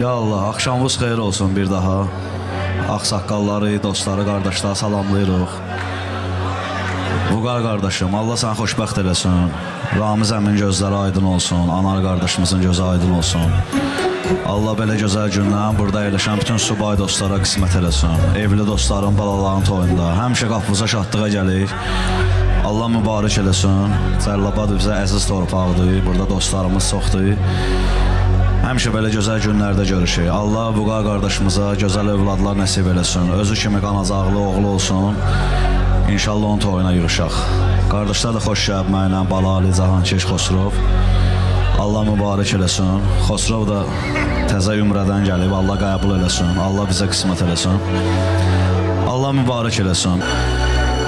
Ya Allah, akşamınız xeyir olsun bir daha. Ağsaqqalları, dostları, qardaşları salamlayırıq. Vüqar qardaşım, Allah səni xoşbəxt eləsin. Ramiz əmin gözləri aydın olsun, Anar qardaşımızın gözü aydın olsun. Allah belə gözəl gündən burada yerləşən bütün subay dostlara qismət eləsin. Evli dostların, balaların toyunda həmişə qapımıza şadlığa gəlir. Allah mübarək eləsin. Cəlilabad bizə əziz torpaqdır, burada dostlarımız çoxdur. Həmişə belə gözəl günlərdə görüşürük. Allah Vüqar qardaşımıza gözəl övladlar nəsib eləsin. Özü kimi qanacaqlı oğlu olsun. İnşallah onun toyuna yığışaq. Qardaşlar da xoş gəlib mənimlə, Balali, Cahankeş, Xosrov. Allah mübarək eləsin. Xosrov da təzə ümrədən gəlib. Allah qəbul eləsin. Allah bizə qismət eləsin. Allah mübarək eləsin.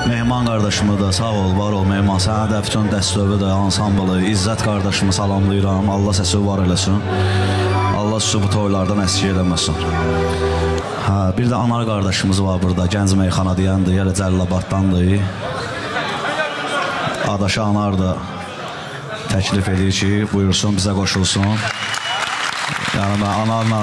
Mehman qardaşımı da sağ ol, var ol Mehman. Sənə də bütün dəstövü də, ansamblı, İzzət qardaşımı salamlayıram. Allah səsi var eləsin. Allah sizi bu toylardan əskik eləməsin. Hə, bir də Anar qardaşımız var burada. Gənc meyxana deyəndir, yerə Cəlilabaddandır. Adaşı Anar da təklif edir ki, buyursun, bizə qoşulsun. Yəni, mən Anarla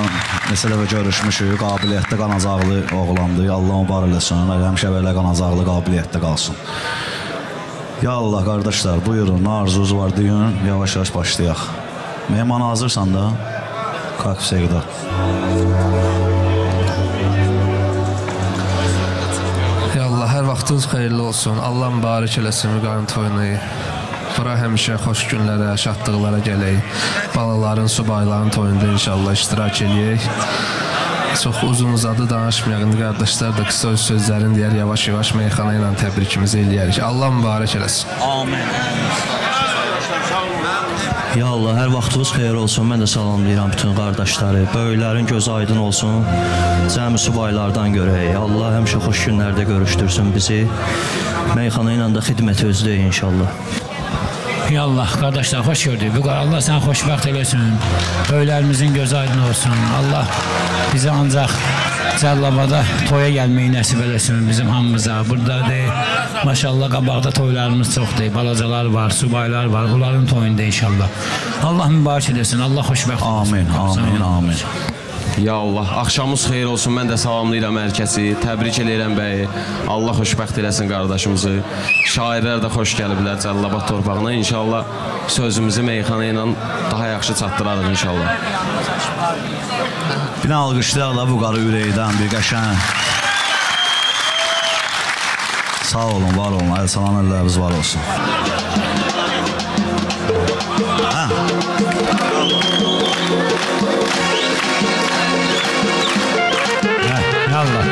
neçə dəfə görüşmüşük, qabiliyyətli qanacaqlı oğlandı, Allah mübar eləsin, həmişə belə qanacaqlı qabiliyyətli qalsın. Ya Allah, qardaşlar, buyurun, nə arzunuz var, deyin, yavaş-yavaş başlayaq. Mehman hazırsan da, kalk sevgidə. Ya Allah, hər vaxtınız xeyirli olsun, Allah mübarək eləsin Vüqarın toyunu. Bura həmişə xoş günlərə, şadlıqlara gələk. Balaların, subayların toyunda inşallah iştirak edək. Çox uzun uzadı danışmayaq. Qardaşlar da qısa sözlərin deyər, yavaş-yavaş meyxana ilə təbrikimizi eləyərik. Allah mübarək eləsin. Amin. Ya Allah, hər vaxtınız xeyir olsun. Mən də salamlayıram bütün qardaşları. Böyüklərin gözü aydın olsun. Cəmi subaylardan görək. Allah həmişə xoş günlərdə görüşdürsün bizi. Meyxana ilə də xidməti özləyək inşallah. Ya Allah, qardaşlar, xoş gördük. Allah səni xoşbəxt eləsin. Böylərimizin gözü aydın olsun. Allah bizə ancaq Cəlilabada toya gəlməyi nəsib eləsin bizim hamımıza. Burada deyil, maşallah qabaqda toylarımız çoxdur. Balacalar var, subaylar var. Bunların toyunda inşallah. Allah mübarək eləsin. Allah xoşbəxt olsun. Amin, amin, amin. Ya Allah, axşamınız xeyir olsun. Mən də salamlayıram hər kəsi. Təbrik eləyirəm bəyi. Allah xoşbəxt eləsin qardaşımızı. Şairlər də xoş gəliblər Cəlilabad torpağına. İnşallah sözümüzü meyxana ilə daha yaxşı çatdırarıq inşallah. Bir alqışlarla Vüqarı ürəkdən bir qəşəng. Sağ olun, var olun. Əl salam əlləriniz var olsun. Hə? Allah.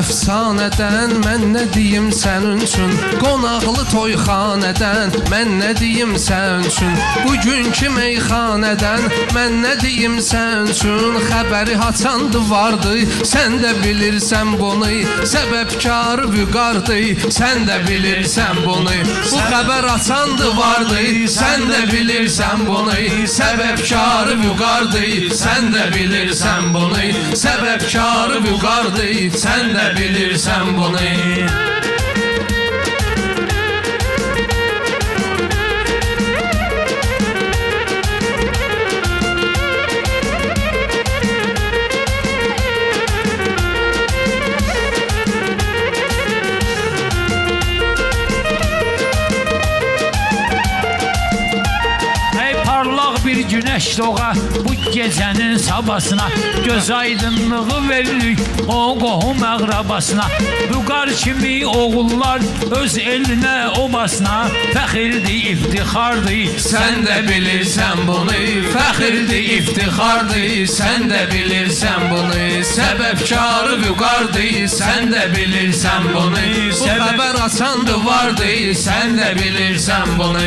Əfsanədən mən nə deyim sənin üçün, qonaqlı toyxanədən mən nə deyim sənin üçün, bugünkü meyxanədən mən nə deyim sənin üçün, xəbəri haçandı vardı, sən də bilirsən bunu, səbəbkarı Vüqardı, sən də bilirsən bunu, bu xəbər haçandı vardı, sən də bilirsən bunu, səbəbkarı Vüqardı, sən də bilirsən bunu, səbəbkarı Vüqardı, sən də bilirsən bunu. bir güneş doğa bu gecenin sabasına, göz aydınlığı veririk o kohum akrabasına. Dugar kimi oğullar öz eline obasına, fəxirdi, iftihardı, sən də bilirsən bunu. Fəxirdi, iftihardı, sən də bilirsən bunu. Səbəbkarı vüqardı, sən də bilirsən bunu. Bu xəbər açan duvardı, sən də bilirsən bunu.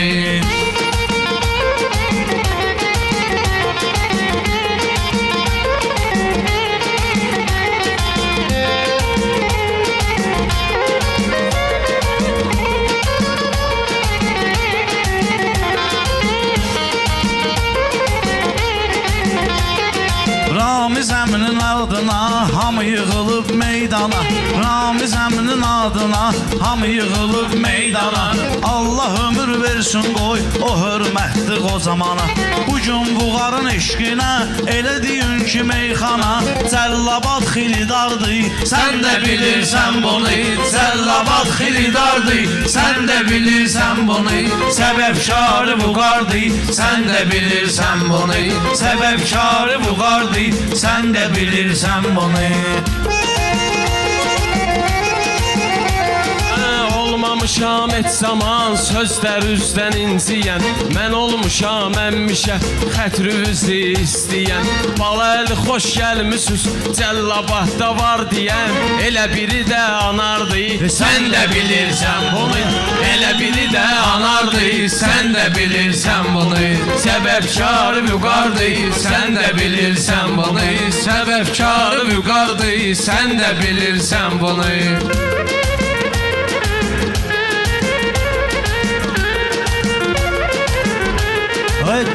Ramiz əminin adına hamı yığılıb meydana, Ramiz əminin adına hamı yığılıb meydana. Allah ömür versin qoy o hörmətli qocamana, bugün buğarın eşqinə elə deyin ki meyxana. Cəllabad xilidardı, sən də bilirsən bunu. Cəllabad xilidardı, sən də bilirsən bunu. Səbəbkarı buğardı, sən də bilirsən bunu. Səbəbkarı buğardı, sen de bilirsen bunu. Olmamışam et zaman sözler üzdən inciyen, mən olmuşam əmmişə xətrüzü istəyən. Bala el xoş gəlmişsüz Cəllabadda var deyən, elə biri də anardı, sən də bilirsən bunu. Elə biri də anardı, sən də bilirsən bunu. Səbəbkarı vüqardı, sən də bilirsən bunu. Səbəbkarı vüqardı, sən də bilirsən bunu.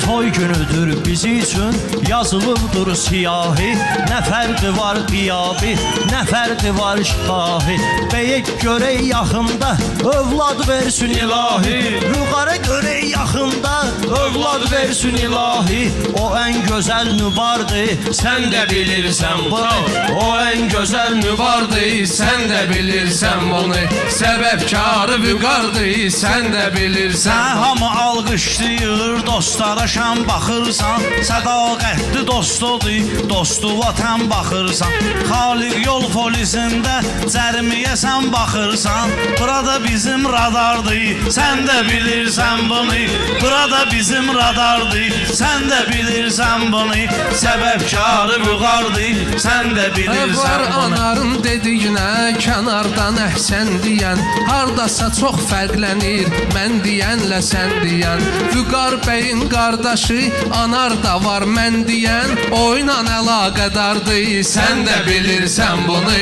Toy günüdür bizi için, yazılıbdır siyahi. Ne ferdi var qiyabi, ne ferdi var şifahi. Beyek göre yakında övlad versin ilahi, Rüqara göre yakında övlad versin ilahi. O en güzel nübardı, sen de bilirsen bunu. O en güzel nübardı, sen de bilirsen bunu. Səbəbkarı vüqardı, sen de bilirsen. Hamı alqışlayır dostlara, şam baxırsan, sədaqətli dostudu, dostu vatan baxırsan. Xaliq yol polisində cərmiyə sən baxırsan, burada bizim radardı, sən də bilirsən bunu. Burada bizim radardı, sən də bilirsən bunu. Səbəbkarı vüqardı, sən də bilirsən bunu. Anarım dediyinə kənardan əhsən deyən, hardasa çox fərqlənir mən deyənlə sən deyən. Vüqar bəyin qardaşı anar da var mən deyən, oynan əlaqədardı, sən də bilirsən bunu.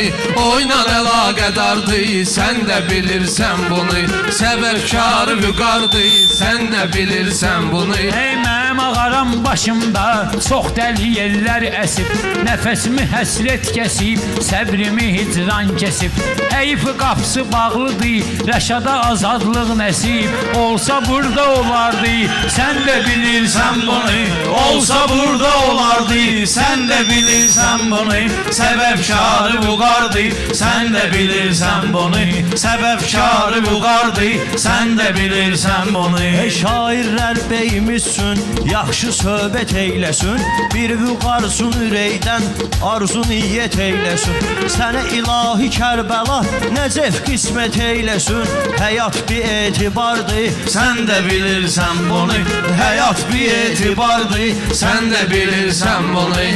Oynan əlaqədardı, sən də bilirsən bunu. Səbəbkarı vüqardı, sən də bilirsən bunu. Hey mənim ağaram başımda çox dəli yerlər əsib, nəfəsimi həsrət kəsib, səbrimi hicran kəsib. Heyf qapısı bağlıdır, Rəşada azadlıq nəsib, olsa burada olardı, sən də bilirsən bunu. Olsa burada olardı, sən də bilirsən bunu. Səbəbkarı vüqardı, sən də bilirsən bunu. Səbəbkarı vüqardı, sən də bilirsən bunu. Ey şairlər beyimiz üçün yaxşı söhbət eyləsin, bir vüqarsın ürəkdən arzu niyyət eyləsin. Sənə ilahi Kərbəla nəcəf qismət eyləsin, həyat bir etibardı, sən də bilirsən bunu. Həyat bir etibardı, sən də bilirsən bunu.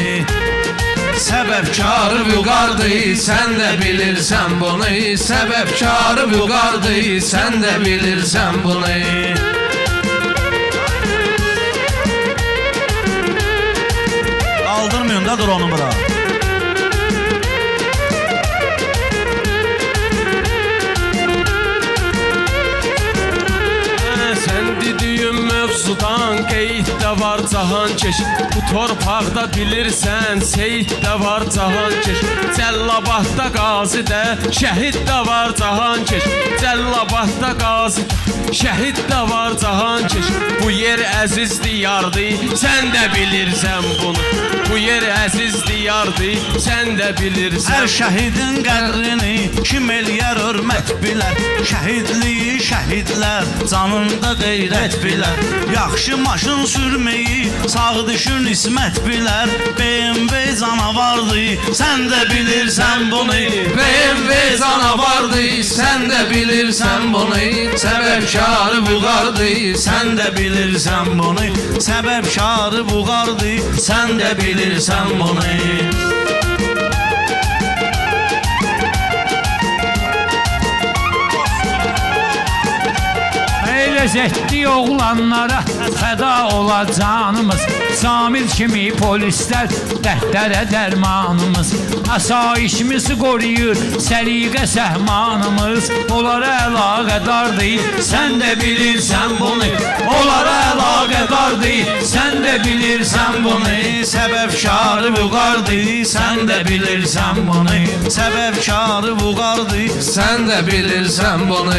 Səbəbkarı vüqardı, sən də bilirsən bunu. Səbəbkarı vüqardı, sən də bilirsən bunu. Aldırmayın da dronu bura. Sudan qeyd də var cahan keşi, bu torpaqda bilirsən seyid də var cahan keşi. Cəllabadda qazi də şəhid də var cahan keşi. Cəllabadda qazi şəhid də var cahan keşi. Bu yer əziz diyardı, sən də bilirsən bunu. Bu yer əziz diyardı, sən də bilirsən. Hər şəhidin qədrini kim eləyər hörmət bilər, şəhidliyi şəhidlər canında qeyrət bilər. Yaxşı maşın sürmeyi sağ düşün İsmet bilər. BMW canavardı, sən də bilirsən bunu. BMW canavardı, sən də bilirsən bunu. Səbəbkarı buğardı, sən də bilirsən bunu. Səbəbkarı buğardı, sən də bilirsən bunu. Zətli oğlanlara feda ola canımız, Samir kimi polislər dəhdərə dərmanımız. Əsayişimizi qoruyur səliqə səhmanımız. Onlara əlaqədar deyil, sən də bilirsən bunu. Onlara əlaqədar deyil, sən də bilirsən bunu. Səbəbkarı buğardı, sən də bilirsən bunu. Səbəbkarı buğardı, sən də bilirsən bunu.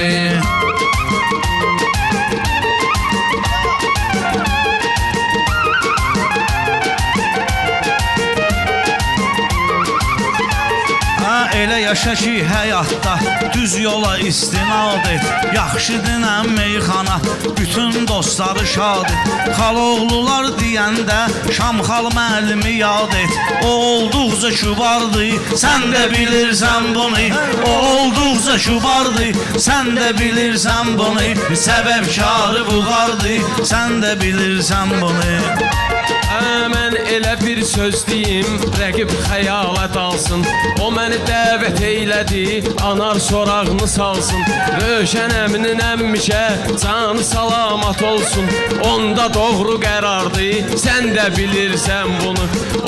Elə yaşa ki həyatda düz yola istinad et. Yaxşı dinən meyxana bütün dostları şad et. Xaloğlular deyəndə Şamxal müəllimi yad et. O olduqca kübardı, sən də bilirsən bunu. O olduqca kübardı, sən də bilirsən bunu. Səbəbkarı buğardı, sən də bilirsən bunu. Mən elə bir söz deyim, rəqib xəyala dalsın. O məni dəvət eylədi, anar sorağını salsın. Rövşən əminin əmmişə canı salamat olsun. Onda doğru qərardı, sən də bilirsən bunu.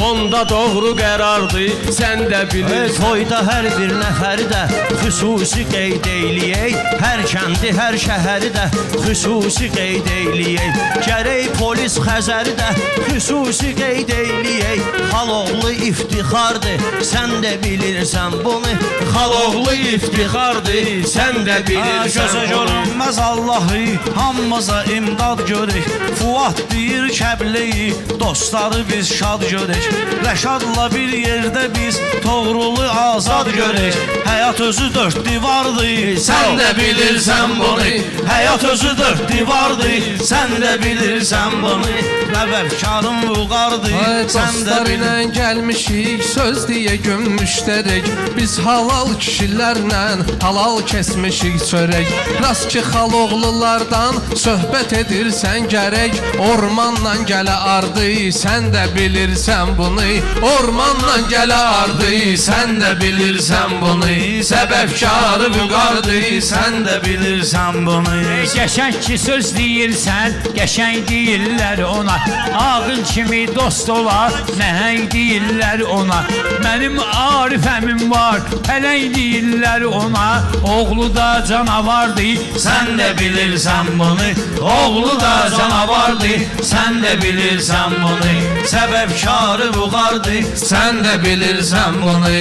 Onda doğru qərardı, sən də bilirsən. Toyda hər bir nəfəri də xüsusi qeyd eyliyək. Hər kəndi, hər şəhəri də xüsusi qeyd eyliyək. Gərək polis xəzəri də xüsusi qeyd eyliyək. Xaloğlu iftixardır, sən də bilirsən bunu. Xaloğlu iftixardır, sən də bilirsən bunu. Gözə görünməz Allahı, hamımıza imdad görək. Fuad deyir Kəbləyi, dostları biz şad görək. Rəşadla bir yerdə biz toğrulu azad görək. Həyat özü dörd divardır, sən də bilirsən bunu. Həyat özü dörd divardır, sən də bilirsən bunu. Səbəbkarın buğardı, sən də bilirsən. Dostlarla gəlmişik, söz deyə gömmüşdərək. Biz halal kişilərlə halal kəsmişik çörək. Rast ki xaloğlulardan söhbət edirsən gərək. Ormanla gələ ardı, sən də bilirsən bunu. Ormanla gələ ardı, sən də bilirsən bunu. Səbəbkarı buğardı, sən də bilirsən bunu. Qəşəng ki söz deyirsən, qəşəng deyirlər ona. Ağıl kimi dost olar, nəhəng deyirlər ona. Mənim Arif əmim var, pələng deyirlər ona. Oğlu da canavardı, sən də bilirsən bunu. Oğlu da canavardı, sən də bilirsən bunu. Səbəbkarı buğardı, sən də bilirsən bunu.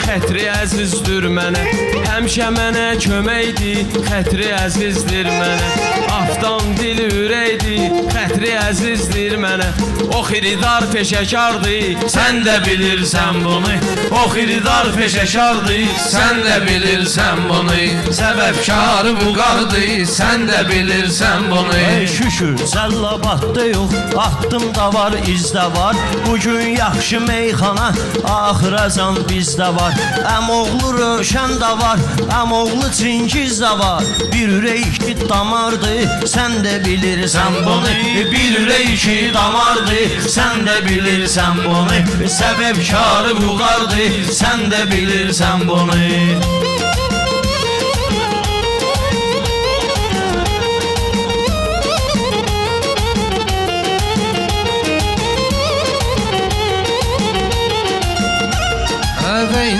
Xətri əzizdir mənə, həmşə mənə köməkdi. Xətri əzizdir mənə, afdan dili ürəkdi. Xətri əzizdir mənə, o xiridar peşəkardı, sən də bilirsən bunu. O xiridar peşəkardı, sən də bilirsən bunu. Səbəbkarı buğardı, sən də bilirsən bunu. Şükür Cəllabatda yox, atdım da var, izdə var. Bugün yaxşı meyxana, axıracan bizdə var. Əmoğlu Rövşən də var, əmoğlu Çingiz də var. Bir ürək iki damardı, sən də bilirsən bunu. Bir ürək iki damardı, sən də bilirsən bunu. Səbəbkarı buğardı, sən də bilirsən bunu.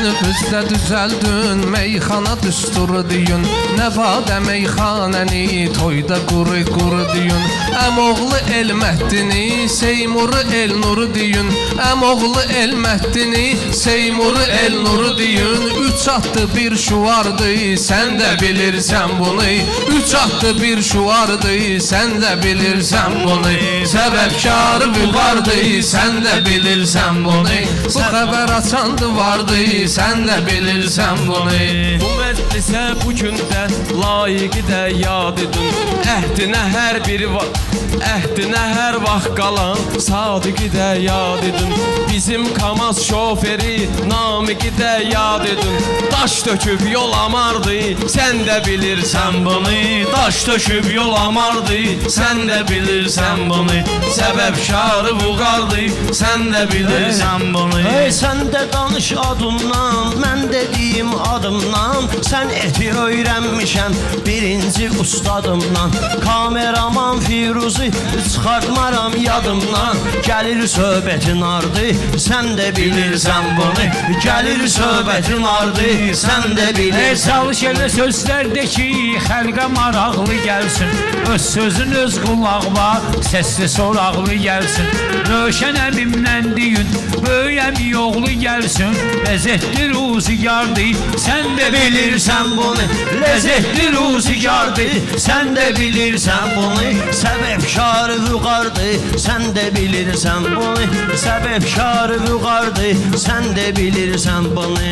nüfuzda düzəldün, meyxana düstur deyün, Nəvadə meyxanəni toyda quru deyün, Əmoğlu Elməhdini, Seymuru Elnuru deyün, Əmoğlu Elməhdini, Seymuru Elnuru deyün, Üç attı bir şuardı, sən də bilirsən bunu, Üç attı bir şuardı, sən də bilirsən bunu, Səbəbkarı bulardı, sən də bilirsən bunu, Bu xəbər açandı vardı, sən də bilirsən bunu. Bu məclisə bu gündə layiqi də yad edin, əhdinə hər vaxt qalan sadiqi də yad edin, bizim kamaz şoferi namiqi də yad edin, daş döküb yol amardı, sən də bilirsən bunu, daş döküb yol amardı, sən də bilirsən bunu, səbəbkarı buğardı, sən də bilirsən bunu. Hey, sən də danış adımdan, mən dediyim adımdan, sən eti öyrənmişəm birinci ustadımdan, kameraman Firuzi çıxartmaram yadımdan, gəlir söhbətin ardı, sən də bilirsən bunu, gəlir söhbətin ardı, sən də bilirsən. Çalış elə sözlər de ki, xəlqə maraqlı gəlsin, öz sözün öz qulağıma səsli soraqlı gəlsin, Rövşən əmimdən deyin, böyük əmi oğlu gəlsin, ləzzətli ruzigardı, sən də bilirsən bunu, ləzzətli ruzigardı, sən də bilirsən bunu, səbəbkarı vüqardı, sən də bilirsən bunu, səbəbkarı vüqardı, sən də bilirsən bunu.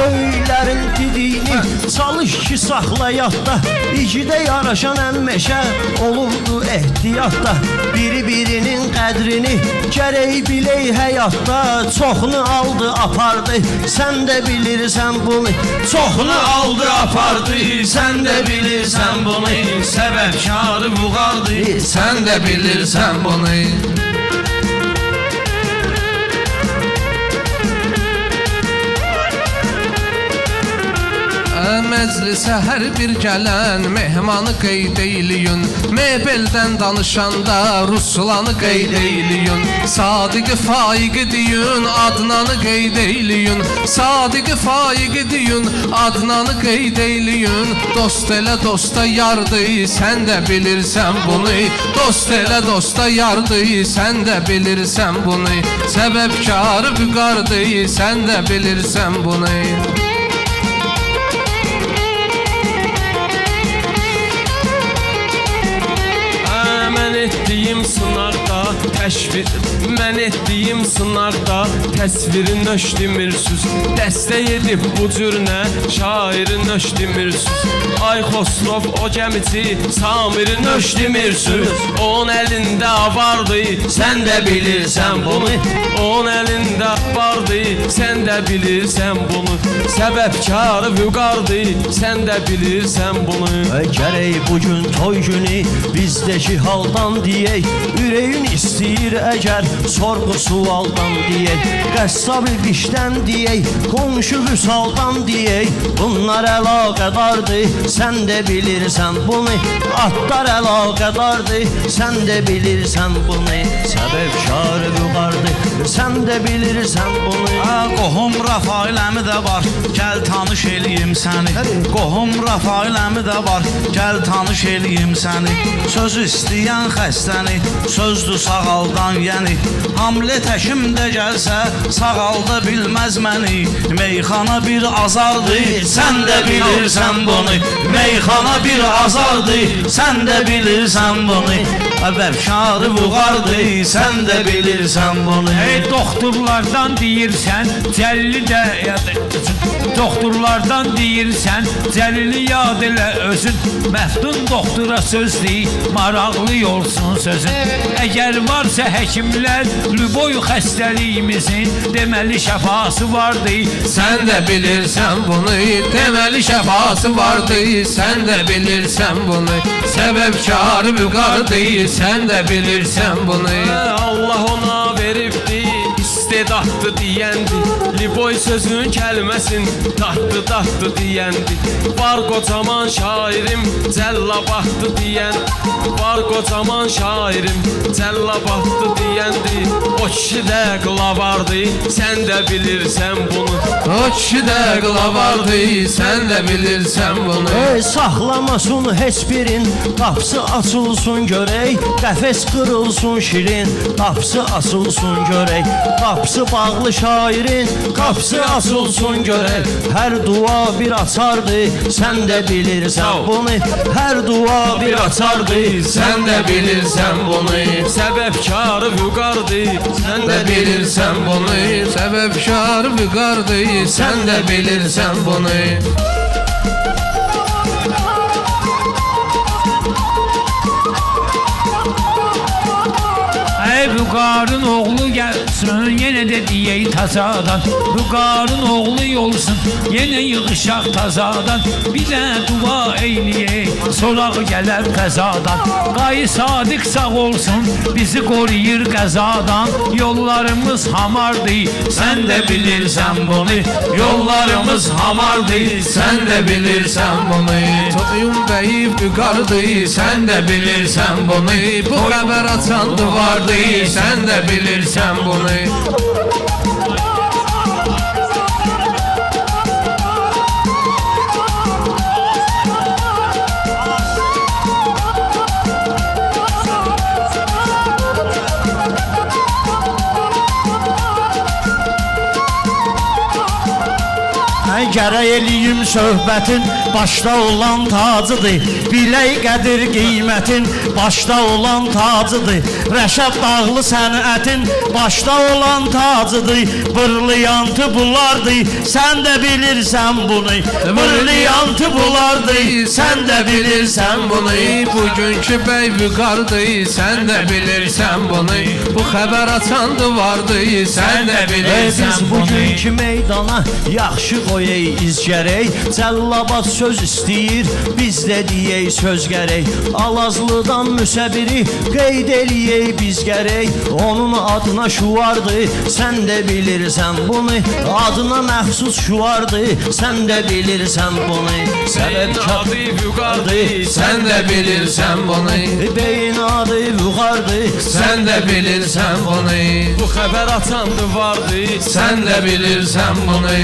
Böyüklərin dediğini çalış ki saxla yadda, İkidə yaraşan əmməşə olurdu ehtiyatda, Biri-birinin qədrini gərək bilək həyatda, Çoxunu aldı apardı, sən də bilirsən bunu, Çoxunu aldı apardı, sən də bilirsən bunu, Səbəbkarı buğardı, sən də bilirsən bunu. Məclisə hər bir gələn mehmanı qeyd eyliyin, mebeldən danışanda Ruslanı qeyd eyliyin, Sadiqi Faiqi deyin, Adnanı qeyd eyliyin, Sadiqi Faiqi deyin, Adnanı qeyd eyliyin, Dost elə dosta yardı, sən də bilirsən bunu, Dost elə dosta yardı, sən də bilirsən bunu, Səbəbkarı büqardı, sən də bilirsən bunu. Mən etdiyim sınarda təsvirin nöş demirsüz, dəstək edib bu cürnə şairin nöş demirsüz, Ay Xosrov o gəmici Samirin nöş demirsüz, Onun əlində vardı, sən də bilirsən bunu, Onun əlində vardı, sən də bilirsən bunu, Səbəbkarı vüqardı, sən də bilirsən bunu. Gərək bugün toy günü bizdəki haldan deyək, Ürəyin istəyir əgər sorğu sualdan deyək, Qəssab-ı dişdən deyək, qonşu vüsaldan deyək, Bunlar əlaqədardır, sən də bilirsən bunu, Atlar əlaqədardır, sən də bilirsən bunu, Səbəbkarı vüqardır, sən də bilirsən bunu. Qohum Rafail əmi də var, gəl tanış eləyim səni, Qohum Rafail əmi də var, gəl tanış eləyim səni, Söz istəyən xəstəni, sözdür sağaldan yəni, Hamlet həkim də gəlsə sağalda bilməz məni, Meyxana bir azardı, sən də bilirsən bunu, Meyxana bir azardı, sən də bilirsən bunu, Əbəbkarı buğardı, sən də bilirsən bunu. Doktorlardan deyirsən Cəlili də yad etsin, Doktorlardan deyirsən Cəlili yad elə özün, Məftun doktora sözləyik, maraqlı olsun sözün, Əgər varsa həkimlər lüboy xəstəliyimizin, deməli şəfası vardı, sən də bilirsən bunu, deməli şəfası vardı, sən də bilirsən bunu, Səbəbkarı büqardı, sən də bilirsən bunu. Allah ona veribdi, Ey dahtı diyendi, Liboy sözünün kəlməsin, dahtı dahtı diyendi. Var kocaman şairim, cellabahtı diyendi. Var kocaman şairim, cellabahtı diyendi. O kişi də qılavardı, sən də bilirsən bunu. O kişi də qılavardı, sən də bilirsən bunu. Ey saxlamasın heç birin, qapısı açılsın görək, qəfəs qırılsın şirin, qapısı açılsın görək. Qapısı bağlı şairin, qapısı açılsın görək. Hər dua bir açardı, sən də bilirsən bunu. Hər dua bir açardı, sən də bilirsən bunu. Səbəbkarı vüqardı, sən də bilirsən bunu. Səbəbkarı vüqardı, sən də bilirsən bunu. Vüqarın oğlu gəlsin, yenə də deyək tazadan. Vüqarın oğlu yolsun, yenə yığışaq tazadan. Bizə dua eyləyək, soraq gələr qəzadan. Qayı sadiq sağ olsun, bizi qoruyur qəzadan. Yollarımız hamardır, sən də bilirsən bunu. Yollarımız hamardır, sən də bilirsən bunu. Toyun bəyi vüqardır, sən də bilirsən bunu. Bu qəbər açan duvardır, sən də bilirsən bunu. Mən gərək eləyim söhbətin, başda olan tacıdır. Bilək qədir qiymətin, başda olan tacıdır. Rəşad dağlı sənətin, başda olan tacıdır. Bırlıyantı bulardır, sən də bilirsən bunu. Bırlıyantı bulardır, sən də bilirsən bunu. Bugünkü bəy vüqardır, sən də bilirsən bunu. Bu xəbər açan duvardır, sən də bilirsən bunu. Biz bugünkü meydana yaxşı qoyaq iz gərək, cəllabat söz istəyir, biz də deyək söz gərək. Alazlıdan müsəbiri qeyd eləyək biz gərək. Onun adına şuardır, sən də bilirsən bunu. Adına məxsus şuardır, sən də bilirsən bunu. Səbəb adı vüqardır, sən də bilirsən bunu. Beyin adı vüqardır, sən də bilirsən bunu. Bu xəbər açandı vardır, sən də bilirsən bunu.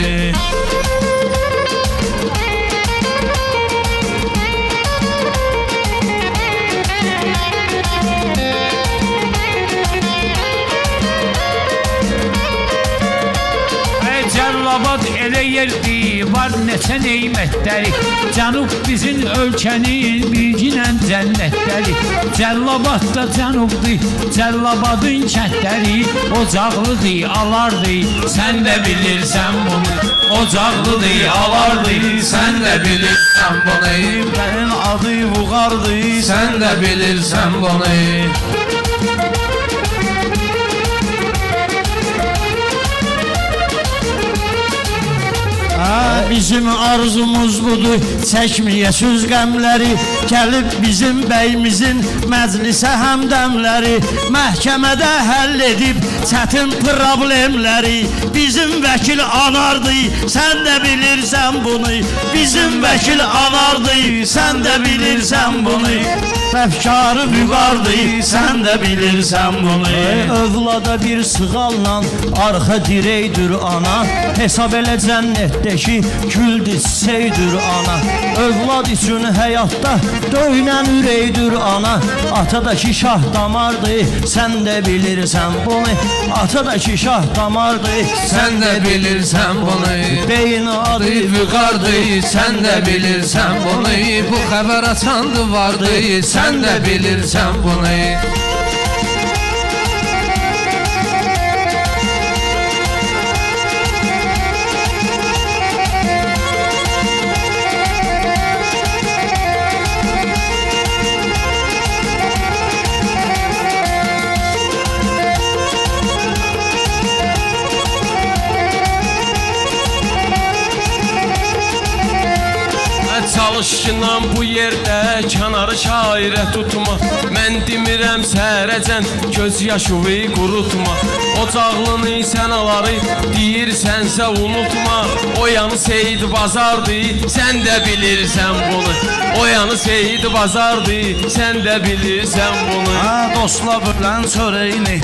Cəllabat elə yerdir, var neçə neymətləri. Cənub bizim ölkənin bilginən cənnətləri. Cəllabat da cənubdir, Cəllabadın kəndləri. Ocaqlıdır, alardır, sən də bilirsən bunu. Ocaqlıdır, alardır, sən də bilirsən bunu. Mənim adı Vüqardır, sən də bilirsən bunu. Bizim arzumuz budur, çəkməyəsiz qəmləri. Gəlib bizim bəyimizin məclisə həmdəmləri. Məhkəmədə həll edib çətin problemləri. Bizim vəkil anardır, sən də bilirsən bunu. Bizim vəkil anardır, sən də bilirsən bunu. Bəfkarı vüqardır, sən də bilirsən bunu. Övlada bir sığalla, arxa dirəkdür ana. Hesab elə cənnətdə ki, gül dizsəydür ana. Övlad üçün həyatda döynən ürəkdür ana. Atadakı şah damardır, sən də bilirsən bunu. Atadakı şah damardır, sən də bilirsən bunu. Beyin adı vüqardır, sən də bilirsən bunu. Bu xəbər açandı vardır, sən də bilirsən bunu. Alışınan bu yerdə kənarı şairə tutma. Mən demirəm sərəcən göz yaşı və qurutma. Ocaqlını sən aları deyirsənsə unutma. O yanı Seyid Bazardı, sən də bilirsən bunu. O yanı Seyid Bazardı, sən də bilirsən bunu. Hə, dostla bölən çörəyini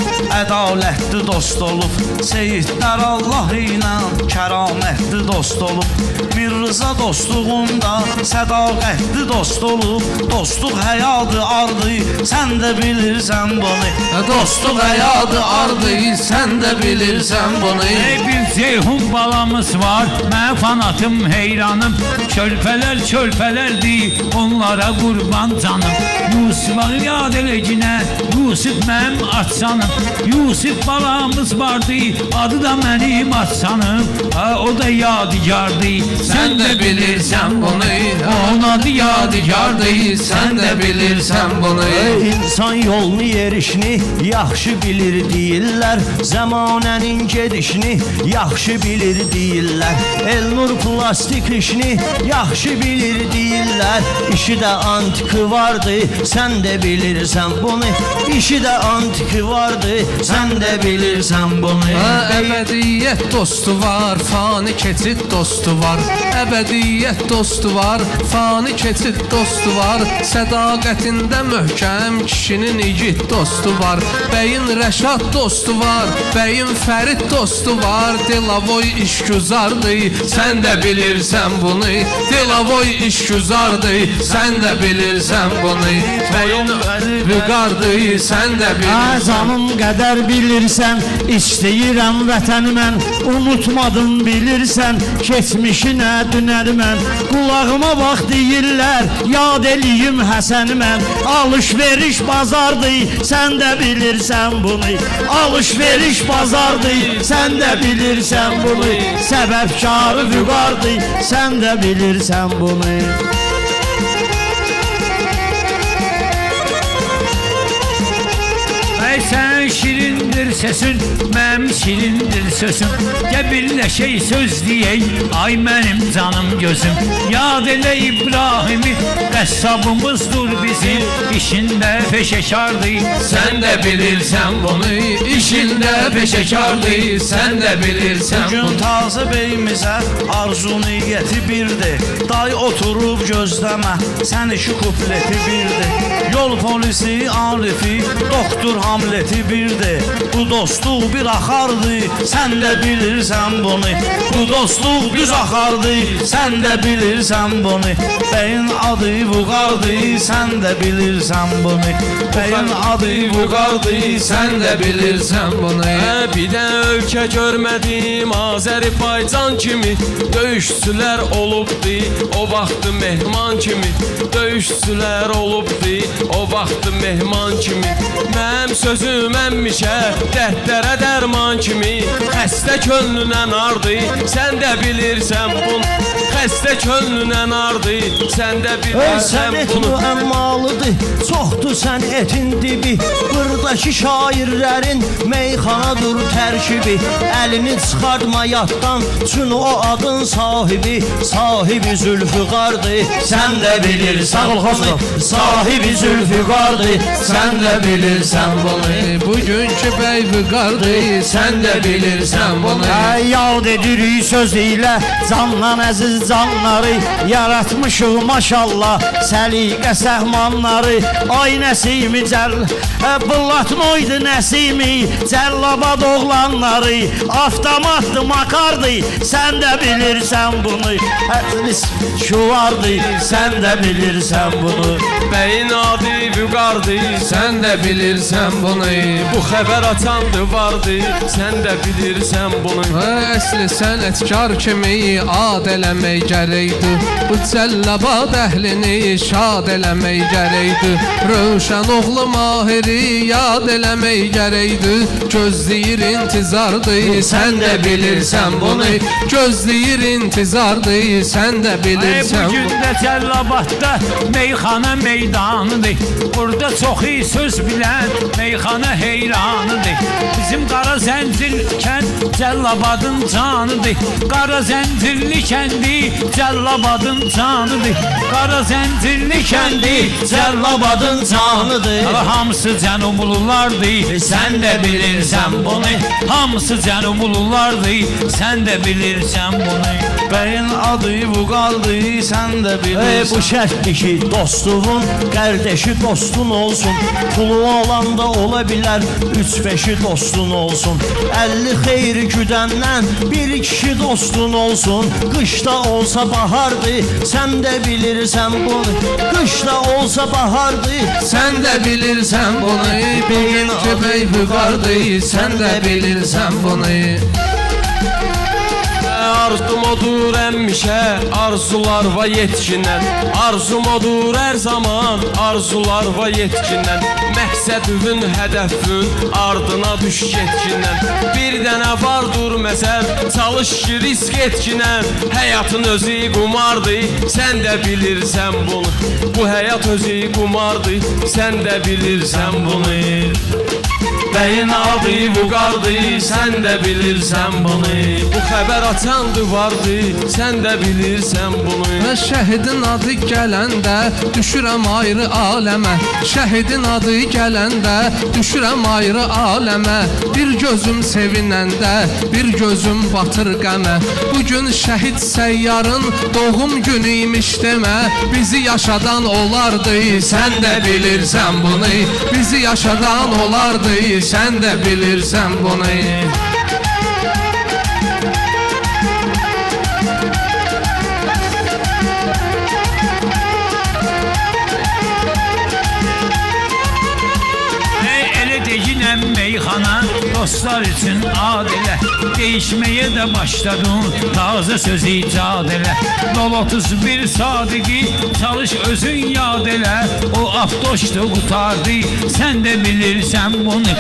ədalətli dost olub. Seyidlər Allah ilə kəramətli dost olub. Bir Rıza dostluğunda sədaqətli dost olub. Dostluq həyadı ardı, sən də bilirsən bunu. Dostluq həyadı ardı, sən də bilirsən bunu. Ey bir Ceyhun balamız var, mən fanatım, heyranım. Körpələr körpələrdi, onlara qurban canım. Yusufağı yad eləcənə, Yusuf mənim atsanım. Yusuf balamız vardı, adı da mənim atsanım. O da yadigardı, sən də bilirsən bunu. Onun adı yadigardı, sən də bilirsən bunu. İnsan yolunu, yerişini yaxşı bilir deyirlər. Zəmanənin gedişini yaxşı bilir deyirlər. Elnur plastik işini yaxşı bilir deyirlər. İşi də antiki vardı, sən də bilirsən bunu. İşi də antiki vardı, sən də bilirsən bunu. Əbədiyyət dostu var, fani keçid dostu var. Əbədiyyət dostu var, fani keçid dostu var. Sədaqətində möhkəm kişinin igid dostu var. Bəyin Rəşad dostu var, bəyin Fərid dostu var. Delavoy işgüzardı, sən də bilirsən bunu. Delavoy işgüzardı, sən də bilirsən bunu. Bəyin Vüqardı, sən də bilirsən. Əzanım qədər bilirsən, istəyirəm vətəni mən. Unutmadım bilirsən, keçmişinə dünəri mən. Qulağıma bax deyirlər, yad eləyim Həsəni mən. Alış-veriş bazardı, sən də bilirsən bunu. Alış-veriş bazardı, sən də bilirsən bunu. Səbəbkarı Vüqardı, sən də bilirsən bunu. Sən şirindir sesin, mənim şirindir sözüm. Gel bir şey söz diyey, ay mənim canım gözüm. Yad elə İbrahim'i, qəssabımızdır bizim. İşində peşəkardı, sən də bilirsən bunu. İşində peşəkardı, sən də bilirsən bunu. Bugün Tazı beyimizə arzu niyyəti birdi. Day oturub gözləmə, sən işi kupleti birdi. Yol polisi Arif'i, doktor Hamlet birdi. Bu dostluq bir axardı, sən də bilirsən bunu. Bu dostluq düz axardı, sən də bilirsən bunu. Bəyin adı Vüqardı, sən də bilirsən bunu. Bəyin adı Vüqardı, sən də bilirsən bunu. Bir də ölkə görmədim Azərbaycan kimi. Döyüşçülər olubdi, o vaxtı mehman kimi. Döyüşçülər olubdi, o vaxtı mehman kimi. Mənim sözüm əmmişə, dərdlərə dərman kimi. Xəstə könlünə nardı, sən də bilirsən bunu. Xəstə könlünə nardı, sən də bilirsən bunu. Sən etmi əmmalıdır, çoxdur sən etin dibi. Buradakı şairlərin meyxanadır tərkibi. Əlini çıxartma yaddan, çün o adın sahibi. Sahibi Zülfüqardı, sən də bilirsən bunu. Sahibi Zülfüqardı, sən də bilirsən bunu. Bugünkü bəy Vüqardı, sən də bilirsən bunu. Yad edirik sözüylə, canlan əziz canları. Yaratmışıq maşallah, səliqə səhmanları. Ay Nəsimi Blatnoydu Nəsimi, Cəllabad oğlanları. Avtomatdı Makardı, sən də bilirsən bunu. Hədlis Şuvardı, sən də bilirsən bunu. Bəyin adı Vüqardı, sən də bilirsən bunu. Bu xəbər açandı vardı, sən də bilirsən bunu. Əsli sənətkar kimi ad eləmək gərəkdi. Bu Cəllabad əhlini şad eləmək gərəkdi. Rövşən oğlu Mahiri yad eləmək gərəkdi. Gözləyir intizardı, sən də bilirsən bunu. Gözləyir intizardı, sən də bilirsən bunu. Bugün də Cəllabadda meyxana meydanıdır. Burada çok iyi söz bilen meyxana heyranıdır. Bizim Qara Zəncirli kənd Cəlilabadın canıdır. Qara Zəncirli kəndi Cəlilabadın canıdır. Qara Zəncirli kəndi Cəlilabadın canıdır. Hamısı Cənublulardır, sən də bilirsən bunu. Hamısı Cənublulardır, sən də bilirsən bunu. Bəyin adı bu qaldı, sən də bilirsən. Bu şərtdir ki, dostluğun qardeşi dostun olsun. Pulu olan da ola bilər, 3-5'i dostun olsun. 50 xeyri güdəndən bir kişi dostun olsun. Qışda olsa bahardır, sən də bilirsən bunu. Qışda olsa bahardır, sən də bilirsən bunu. Beyin köpək büqardır, sən də bilirsən bunu. Arzum odur əmmişə, arzular va yetkinən. Arzum odur hər zaman, arzular va yetkinən. Məqsədün, hədəfün, ardına düş yetkinən. Bir dənə var dur məsəl, çalış ki risk yetkinən. Həyatın özü qumardır, sən də bilirsən bunu. Bu həyat özü qumardır, sən də bilirsən bunu. Bəyin adı bu qardı, sən də bilirsən bunu. Bu xəbər açan duvardı, sən də bilirsən bunu. Və şəhidin adı gələndə düşürəm ayrı aləmə. Şəhidin adı gələndə düşürəm ayrı aləmə. Bir gözüm sevinəndə, bir gözüm batır qəmə. Bugün şəhid səyyarın doğum günü imiş demə. Bizi yaşadan olardı, sən də bilirsən bunu. Bizi yaşadan olardı, sən də bilirsən bunu. Elə deyinəm meyxana dostlar üçün ad elə. Değişmeye de başladım, taze söz icat elə. Dol 31 sadiki, çalış özün yad elə. O aftoşdu kurtardı, sen de bilirsen bunu.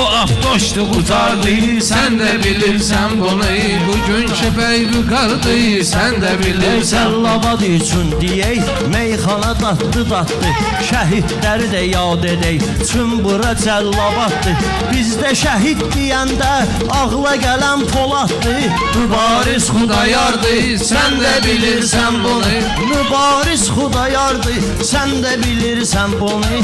O aftoşdu kurtardı, sen de bilirsen bunu. Bugün köpək büqardı, sen de bilirsen. Cəlilabad üçün deyək, meyxana dattı dattı. Şəhidləri de yad edək, tüm bura Cəlilabaddır. Bizdə şəhid deyəndə ağla gələn Poladdı, mübariz Xudayardı, sən də bilirsən bunu. Mübariz Xudayardı, sən də bilirsən bunu.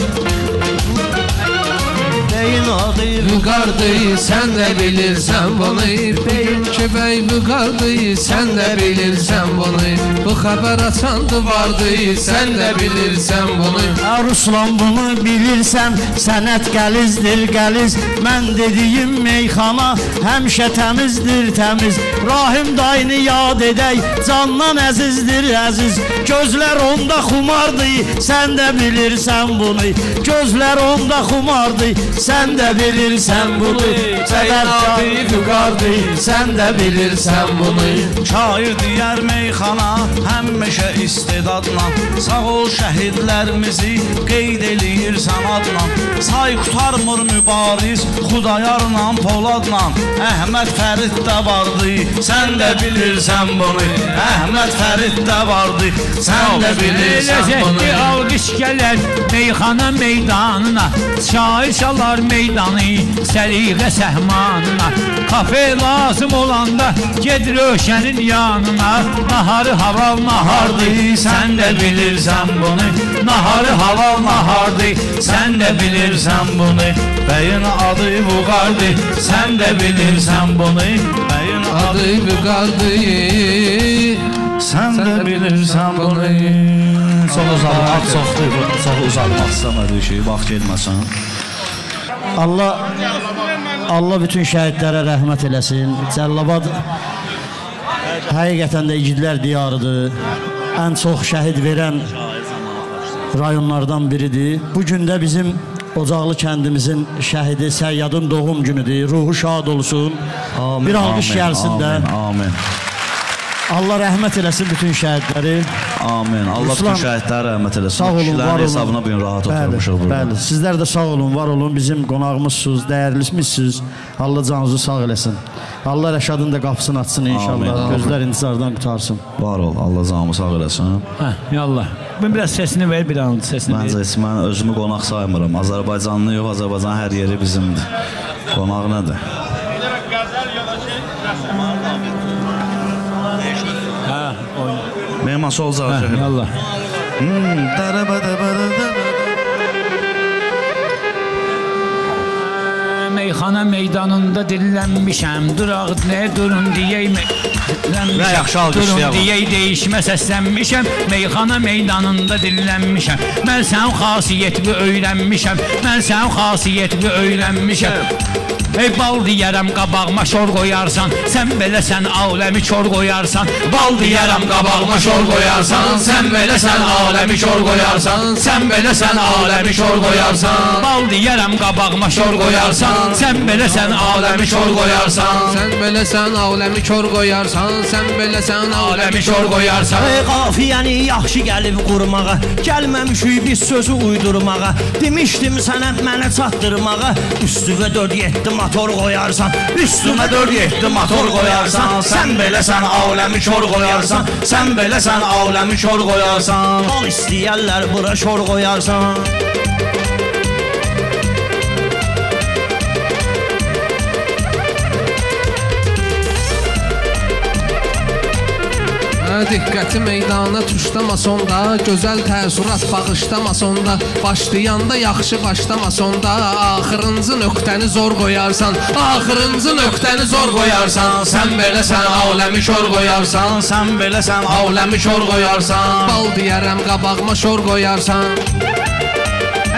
Beyin adı büqardı, sən də bilirsən bunu. Beyin köpək büqardı, sən də bilirsən bunu. Bu xəbər açandı vardı, sən də bilirsən bunu. Ruslan bunu bilirsən, sənət gəlizdir gəliz. Mən dediyim meyxana həmşə təmizdir təmiz. Rahim dayını yad edək, candan əzizdir əziz. Gözlər onda xumardı, sən də bilirsən bunu. Gözlər onda xumardı, sən də bilirsən bunu. Bəyin adı büqardı, sən də bilirsən bunu. Şair deyər meyxana həmişə istedadla. Sağ ol şəhidlərimizi qeyd eləyir sanadla. Say qutarmır mübariz Xudayarla Poladla. Əhməd Fərid də vardı, sən də bilirsən bunu. Əhməd Fərid də vardı, sən də bilirsən bunu. Eləcəkdi alqış gələr meyxana meydanına. Şair çalar meydanı səliqə səhmanına. Kafe lazım olanda ged Rövşənin yanına. Naharı halal nahardı, sən də bilirsən bunu. Naharı halal nahardı, sən də bilirsən bunu. Bəyin adı büqardı, sən də bilirsən bunu. Bəyin adı büqardı, sən də bilirsən bunu. Çox uzanmaq çoxdur, çox uzanmaq istəmədi ki, vaxt gelməsən. Allah bütün şəhidlərə rəhmət eləsin. Cəlilabad həqiqətən də igidlər diyarıdır. Ən çox şəhid verən rayonlardan biridir. Bugün də bizim Ocaqlı kəndimizin şəhidi Səyyadın doğum günüdür. Ruhu şad olsun. Bir alqış gəlsin də. Amin. Allah rəhmət eləsin bütün şəhidləri. Amin. Allah bütün şəhidləri rəhmət eləsin. Sağ olun, var olun. Hesabına bugün rahat oturmuşuq burada. Bəli, sizlər də sağ olun, var olun. Bizim qonağımızsınız, dəyərlimizsiniz. Allah canınızı sağ eləsin. Allah Rəşadın da qapısını açsın inşallah. Gözlər intizardan qutarsın. Var ol, Allah canımızı sağ eləsin. Ya Allah. Ben biraz sesini ver, bir an sesini ver. Mən özümü qonaq saymıram. Azərbaycanlı yox, Azərbaycan hər yeri bizimdir. Qonaq nədir? Benim masa olacağım. Allah. Meyxana meydanında dinlenmişim. Durak ne durun diyeyim. Ne yaxşı alkışlayalım. Durun diyey değişme seslenmişim. Meyxana meydanında dinlenmişim. Ben sen hasiyetli öğrenmişim. Ben sen hasiyetli öğrenmişim. Ey bal deyərəm qabağıma şor qoyarsan, sən beləsən aləmi çor qoyarsan. Bal deyərəm qabağıma şor qoyarsan, sən beləsən aləmi çor qoyarsan. Sən beləsən aləmi çor qoyarsan. Bal deyərəm qabağıma şor qoyarsan, sən beləsən aləmi çor qoyarsan. Sən beləsən aləmi çor qoyarsan, sən beləsən aləmi çor qoyarsan. Ey qafiyəni yaxşı gəlib qurmağa, gəlməmişik biz sözü uydurmağa. Demişdim sənə mənə çatdırmağa, üstüvə 4-7 motor qoyarsan, üstümə 4-7 motor qoyarsan. Sən beləsən aləmi çor qoyarsan, sən beləsən aləmi çor qoyarsan. Al istəyərlər bura şor qoyarsan. Diqqəti meydana tuşlama sonda, gözəl təəssürat bağışlama sonda. Başlayanda yaxşı başlama sonda, axırıncı nöqtəni zor qoyarsan, axırıncı nöqtəni zor qoyarsan. Sən beləsən aləmi şor qoyarsan, sən beləsən aləmi şor qoyarsan. Bal deyərəm qabağıma şor qoyarsan.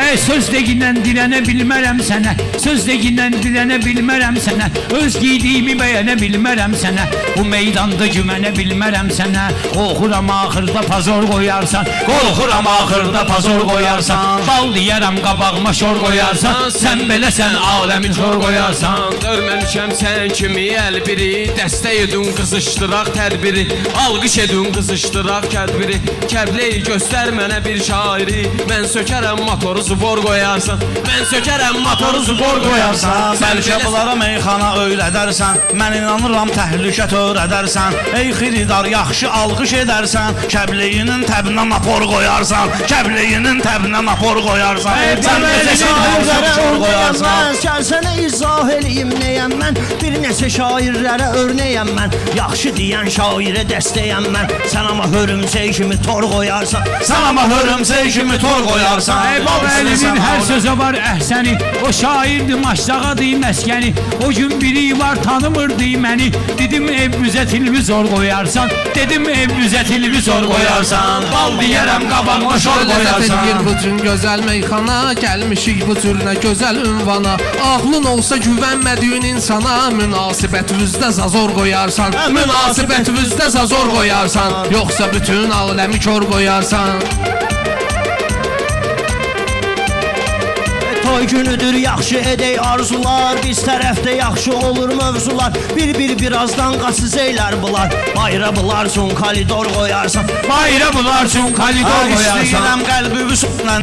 Ey sözləgindən dilənə bilmərəm sənə, sözləgindən dilənə bilmərəm sənə. Öz giydiyimi bəyənə bilmərəm sənə, bu meydanda cümənə bilmərəm sənə. Qorxuram axırda pazor qoyarsan, qorxuram axırda pazor qoyarsan. Bal deyərəm qabağıma şor qoyarsan, sən beləsən aləmi çor qoyarsan. Görməmişəm sən kimi əl biri, dəstək edin qızışdıraq tədbiri, alqış edin qızışdıraq kədbiri. Kəbləyi göstər mənə bir şairi, mən sökərəm motoru zubor qoyarsan, mən sökərəm motoru zubor qoyarsan. Bəlkə bunlara meyxana öyrədərsən, mən inanıram təhlükət öyrədərsən. Ey xiridar yaxşı alqış edərsən, Kəbliyinin təbinə napor qoyarsan, Kəbliyinin təbinə napor qoyarsan. Sən necə şairlərə örnəyəm, sən sənə izah eləyim nəyəm mən. Bir neçə şairlərə örnəyəm mən, yaxşı deyən şairə dəstəyəm mən. Sən ama hörümsey kimi tor qoyarsan, sən ama hörümsey kimi tor qoyarsan. Ey baba elimin her söze var ehseni, o şairdi maşlağa deyim eskeni. O gün biri var tanımır deyim məni, dedim evimizə televizor qoyarsan, dedim evimizə televizor qoyarsan. Bal deyərəm qabağıma şor qoyarsan. Ləfət edir bu cür gözəl meyxana, gəlmişik bu cürlə gözəl ünvana. Ağlın olsa güvənmədiyin insana, münasibət üzdə zazor qoyarsan, münasibət üzdə zazor qoyarsan. Yoxsa bütün aləmi kor qoyarsan. Toy günüdür yaxşı edey arzular, biz tərəfdə yaxşı olur mövzular. Bir birazdan qaçız eylər bular, bayra bular üçün kalidor qoyarsan, bayra bular üçün kalidor qoyarsan. İstəyirəm qəlbimi sözlə,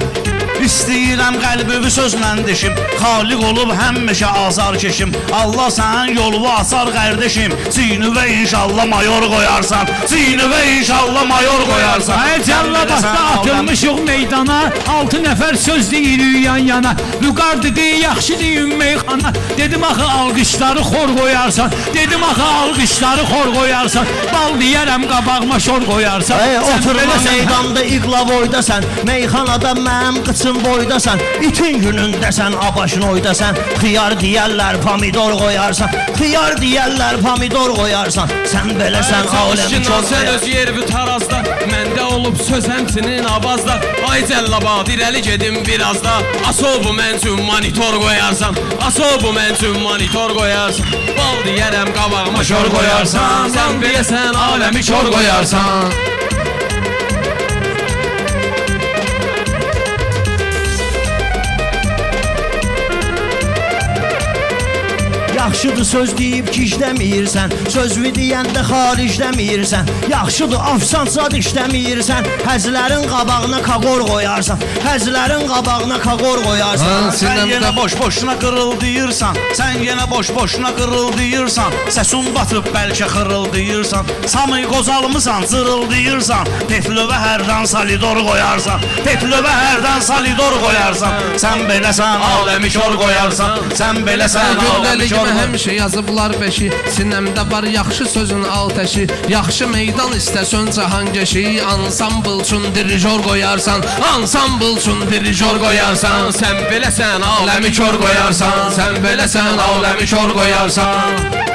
İstəyirəm qəlbimi sözlə deşim, xaliq olub həmişə azar keşim. Allah sənin yolu asar qardaşim, sinüvə inşallah mayor qoyarsan, sinüvə inşallah mayor qoyarsan. Cəlladadda atılmışıq meydana, 6 nəfər söz deyirik yan yana. Vüqar dedi yaxşı deyin meyxana, dedim axı alqışları xor qoyarsan, dedim axı alqışları xor qoyarsan. Bal deyərəm qabağıma şor qoyarsan. Oturma meydanda iqlavoydasan, meyxanada mənim qıçın boydasan. İtin günündəsən abaşın oydasan, xiyar deyərlər pomidor qoyarsan, xiyar deyərlər pomidor qoyarsan. Sən beləsən aləmi çor qoyarsan. Sən öz yervi tarazda, məndə olub söz həmsinin avazda. Ay cəllabad irəli gedim biraz da, asobu mən üçün monitor qoyarsan, asobu mən üçün monitor qoyarsan. Bal deyərəm qabağıma şor qoyarsan, sən beləsən aləmi çor qoyarsan. Yaxşı Yaxşıdır söz deyib ki işləmirsən, sözvi deyəndə xaricləmirsən. Yaxşıdır afsan zad işləmirsən, həzlərin qabağına kaqor qoyarsan, həzlərin qabağına kaqor qoyarsan. Sən yenə boş-boşuna qırıldayırsan, sən yenə boş-boşuna qırıldayırsan, səsun batıb bəlkə xırıldayırsan, samı qozalmısan, zırıldayırsan, teflövə hərdən salidor qoyarsan, teflövə hərdən salidor qoyarsan. Sən beləsən, aləmi kor qoyarsan, sən beləsən, aləmi kor qoyarsan. Həmişə yazıblar beşi, sinəmdə var yaxşı sözün altəşi, yaxşı meydan istəsən cahangeşi, ansambl üçün dirijor qoyarsan, ansambl üçün dirijor qoyarsan. Sən beləsən, aləmi kor qoyarsan, sən beləsən, aləmi kor qoyarsan.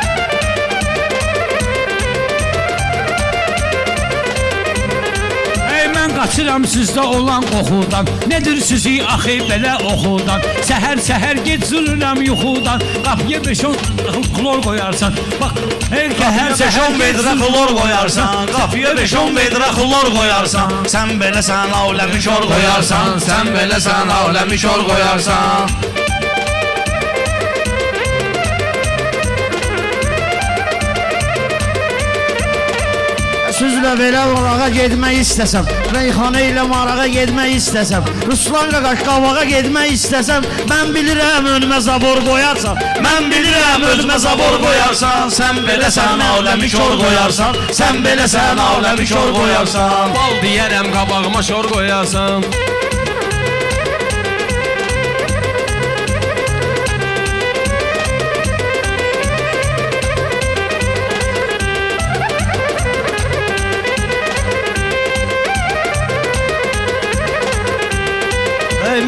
Qaçıram sizdə olan qoxudan, nedir sizi axı belə oxudan? Səhər-səhər gec zülürəm yuxudan, qapıya 5-10 klor qoyarsan. Bax, hər səhər metrə klor qoyarsan, qapıya 5-10 metrə klor qoyarsan. Sən beləsən, aləmi kor qoyarsan, sən beləsən, aləmi kor qoyarsan. Sözlə belə marağa gedmək istəsəm, reyxana ilə marağa gedmək istəsəm, Ruslan ilə qaşqavağa gedmək istəsəm, mən bilirəm önümə zabor qoyarsan, mən bilirəm önümə zabor qoyarsan. Sən beləsən, aləmi kor qoyarsan, sən beləsən, aləmi kor qoyarsan. Bal deyərəm qabağıma şor qoyarsan.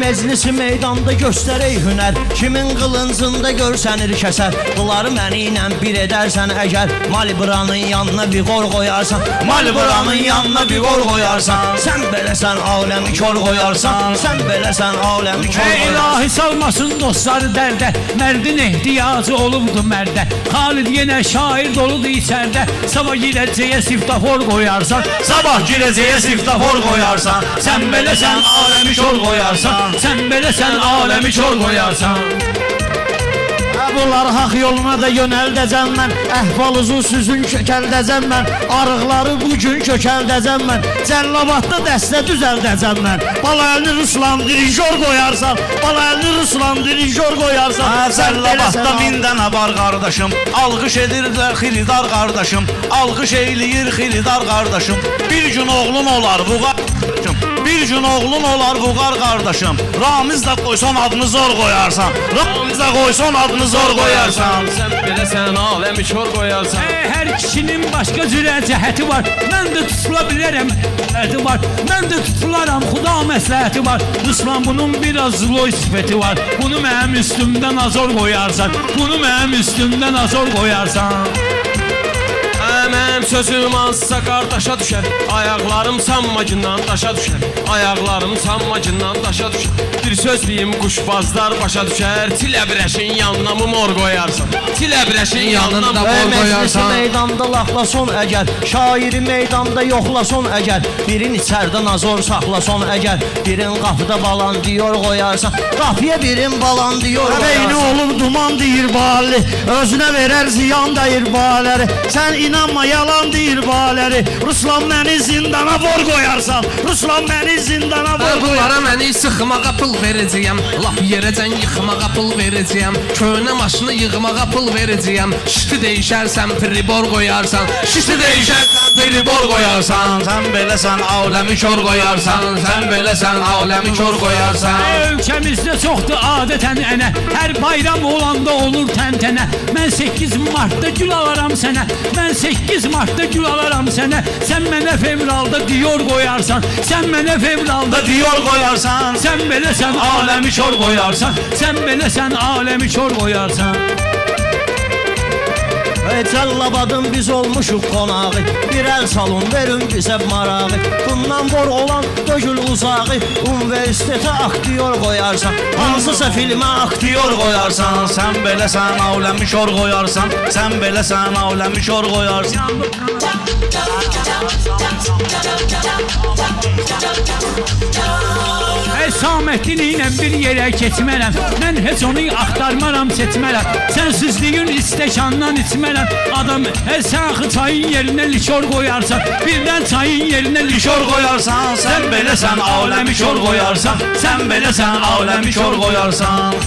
Məclisi meydanda göstərək hünər, kimin qılıncında görsənir kəsər. Bunları məni ilə bir edərsən əgər, Malibranın yanına bir qor qoyarsan, Malibranın yanına bir qor qoyarsan. Sən beləsən, aləmi kor qoyarsan, sən beləsən, aləmi kor qoyarsan. Ey ilahi salmasın dostları dərdə, mərdin ehtiyacı olubdur mərdə, Xalid yenə şair doludur içərdə. Sabah girəcəyə siftafor qoyarsan, sabah girəcəyə siftafor qoyarsan. Sən beləsən, aləmi kor qoyarsan, sən beləsən, aləmi kor qoyarsan. Bunları haq yoluna da yönəldəcəm mən, əhvalızu süzün kökəldəcəm mən, arıqları bugün kökəldəcəm mən, Cəlilabadda dəstə düzəldəcəm mən. Balayəlini Ruslan dirijor qoyarsan, balayəlini Ruslan dirijor qoyarsan. Cəlilabadda min dənə var qardaşım, alqış edirlər xiridar qardaşım, alqış eyliyir xiridar qardaşım. Bir gün oğlun olar bu qardaşım, bir gün oğlun olar Vuqar qardaşım. Ramiz də qoysan adını zor qoyarsan, Ramiz də qoysan adını zor qoyarsan. Sən beləsən, aləmi kor qoyarsan. Hər kişinin başqa cürə cəhəti var, mən də tutula bilərəm əti var, mən də tutularam xuda məsləhəti var. Ruslan bunun biraz zloy sifəti var, bunu mənim üstümdən azor qoyarsan, bunu mənim üstümdən azor qoyarsan. Mənim sözüm azsa qardaşa düşər, ayaqlarım sanmacından daşa düşər, ayaqlarım sanmacından daşa düşər. Bir söz deyim quşbazlar başa düşər, Tiləbrəşin yanına mor qoyarsan, Tiləbrəşin yanına mor qoyarsan. Məclisi meydanda laxlason əgər, şairi meydanda yoxlason əgər, birin içərdən azor saxlason əgər, birin qapıda balan diyor qoyarsan, qapıya birin balan diyor qoyarsan. Əleyni olub duman deyir bali, özünə verər ziyan deyir baləri, sən inanma yalan deyir baləri. Ruslan məni zindana vor qoyarsan, Ruslan məni zindana vor qoyarsan. Bunlara məni sıxmağa pıl verəcəyəm, laf yerəcən yıxmağa pıl verəcəyəm, köhnə maşını yığmağa pıl verəcəyəm. Şişti deyişərsən pribor qoyarsan, şişti deyişərsən pribor qoyarsan. Sən beləsən, aləmi kor qoyarsan, sən beləsən, aləmi kor qoyarsan. Ölkəmizdə çoxdur adətən ənə, hər bayram olanda olur təntənə. Mən 8 martda gül alaram sənə, mən 8 martda gül alaram sənə. Sən mənə fevralda diyor qoyarsan, sən mənə fevralda diyor qoyarsan. Sən beləsən, aləmi kor qoyarsan, sən beləsən, aləmi kor qoyarsan. Cəlilabadın biz olmuşuq qonağı, bir əl salın verin bizə marağı, bundan vor olan dögül uzağı, universitetə aktiyor qoyarsan, hansısa filmə aktiyor qoyarsan. Sən beləsən, aləmi kor qoyarsan, sən beləsən, aləmi kor qoyarsan. Samətinlə bir yerə keçmərəm, mən heç onu axtarmaram, seçmərəm. Sənsizliyin istəkandan içmərəm. Adam hər sən çayın yerinə likor qoyarsan, birdən çayın yerinə likor qoyarsan. Sən beləsən aləmi kor qoyarsan, sən beləsən aləmi kor qoyarsan.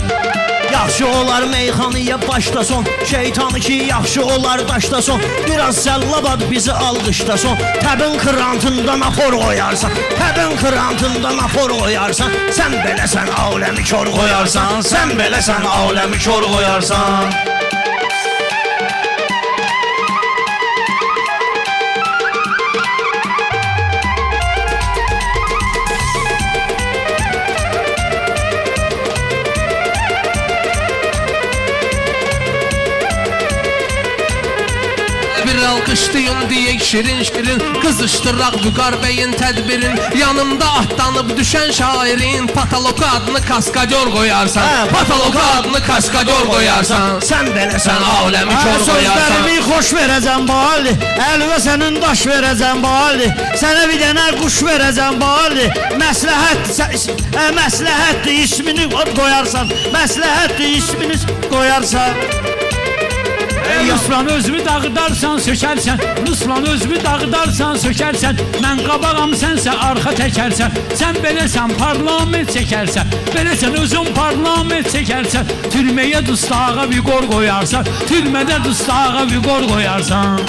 Yaxşı olar meyxanıya başda son, şeytanı ki yaxşı olar daşda son. Biraz səllabad bizi alqışda son, təbin kırantında nafor qoyarsan, təbin kırantında nafor qoyarsan. Sən beləsən aləmi kor qoyarsan, sən beləsən aləmi kor qoyarsan. Alkışlayın diye şirin şirin, kızıştırak Vüqar Bey'in tedbirin. Yanımda atlanıp düşen şairin, patoloka adını kaskador koyarsan, patoloka adını kaskador koyarsan. Sen beləsən aləmi kor koyarsan. Sözlerimi hoş verəcəm bali, elve senin daş verəcəm bali. Sənə bir dənə quş verəcəm bali. Məsləhətli ismini koyarsan, məsləhətli ismini koyarsan. Nuslan özümü dağıdarsan, sökersen. Nuslan özümü dağıdarsan, sökersen. Mən qabağam, sənsə arxa təkərsən. Sən beləsən parlament çəkərsən, beləsən özün parlament çəkərsən. Türməyə dustağa bir qor qoyarsan, türmədə dustağa bir qor qoyarsan.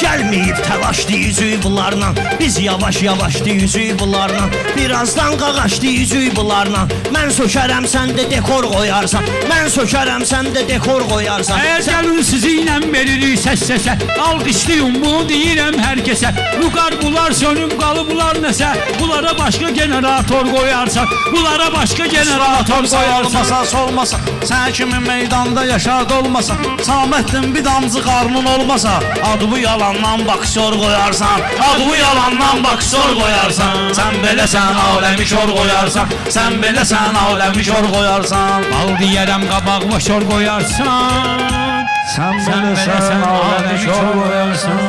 Gəlməyib təlaşdı yüzü bularla, biz yavaş-yavaşdı yüzü bularla. Birazdan qağaçdı yüzü bularla, mən sökərəm sən də dekor qoyarsan, mən sökərəm sən də dekor qoyarsan. Əgər gəlin sizinlə veririk səs-səsə, alqışlıyım bunu deyirəm hər kəsə. Vüqar bular sönüm qalı bular nəsə, bunlara başqa generator qoyarsan, bunlara başqa generator qoyarsan. Sağ olmasa, sən kimi meydanda yaşar dolmasa, Saməddin bir damcı qarnın olmasa, adı bu yalan baksor koyarsan, adı bu yalandan baksor koyarsan. Sen beləsən aləmi kor koyarsan, sen beləsən aləmi kor koyarsan. Bal diyərəm qabağıma kor koyarsan, sen beləsən aləmi kor koyarsan.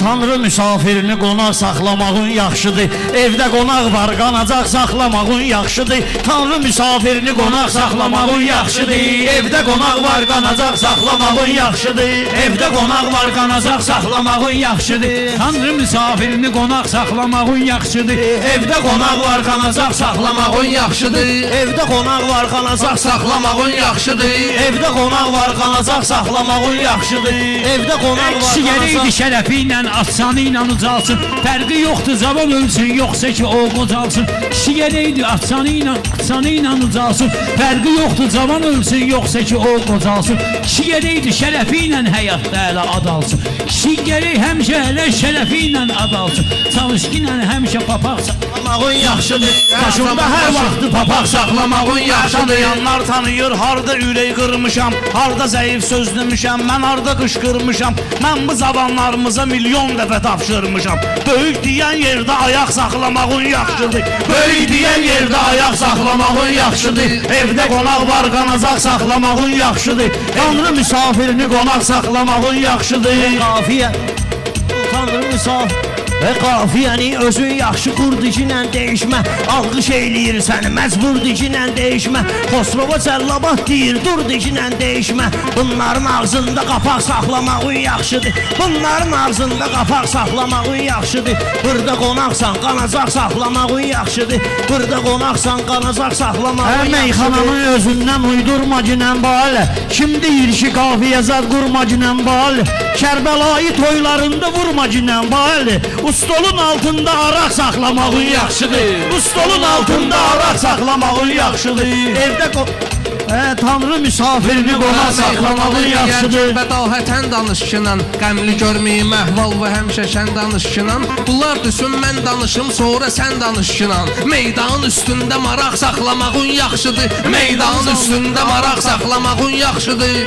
Tanrı misafirini qonaq saxlamağın yaxşıdır. Evdə qonaq var, qanacaq saxlamağın yaxşıdır. Tanrı misafirini qonaq saxlamağın yaxşıdır. Evdə qonaq var, qanacaq saxlamağın yaxşıdır. Evdə qonaq var, qanacaq saxlamağın yaxşıdır. Tanrı misafirini qonaq saxlamağın yaxşıdır. Evdə qonaq var, qanacaq saxlamağın yaxşıdır. Evdə qonaq var, qanacaq saxlamağın yaxşıdır. Evdə qonaq var, qanacaq saxlamağın yaxşıdır. Evdə qonaq var, qanacaq saxlamağın atsanıyla ucalsın, fərqi yoxdur zaman ölsün, yoxsa ki o qocalsın. Kişi yereydi atsanıyla ucalsın, fərqi yoxdur zaman ölsün, yoxsa ki o qocalsın. Kişi yereydi şərəfi ilə həyatda ələ adalsın, kişi yerey həmşə ələ şərəfi ilə adalsın. Çalışqı ilə həmşə papaq saxlamağın yaxşıdır, başımda hər vaxtı papaq saxlamağın yaxşıdır. Yanlar tanıyır, harda ürək qırmışam, harda zəif söz demişəm, mən harda qışqırmışam. Mən bu zabanlarımıza milyon dəfə tapşırmışam. Böyük deyən yerdə ayaq saxlamağın yaxşıdır. Böyük deyən yerdə ayaq saxlamağın yaxşıdır. Evdə qonaq var, qanacaq saxlamağın yaxşıdır. Tanrı misafirini qonaq saxlamağın yaxşıdır. Qafiyə Tanrı misafir və qafiyəni özün yaxşı qurdu ki, nən deyişmə. Alqış eyləyir səni, məcburdu ki, nən deyişmə. Xosrova cəllabat deyir, durdu ki, nən deyişmə. Bunların ağzında qapaq saxlamağın yaxşıdır. Bunların ağzında qapaq saxlamağın yaxşıdır. Burada qonaqsan, qanacaq saxlamağın yaxşıdır. Burada qonaqsan, qanacaq saxlamağın yaxşıdır. Hə, meyxananın özündən uydurma ki, nən balə. Kim deyir ki, qafiyə zəd qurma ki, nən balə. Kərbəlayı toylarında vurma ki, nən balə. Ustolun altında araq saxlamağın yaxşıdır. Ustolun altında araq saxlamağın yaxşıdır. Evdə Tanrı misafirini qonaq saxlamağın yaxşıdır. Bədahətən danışınan, qəmli görməyim əhval və həmşəkən danışınan. Bunlar düşün, mən danışım, sonra sən danışınan. Meydanın üstündə maraq saxlamağın yaxşıdır. Meydanın üstündə maraq saxlamağın yaxşıdır.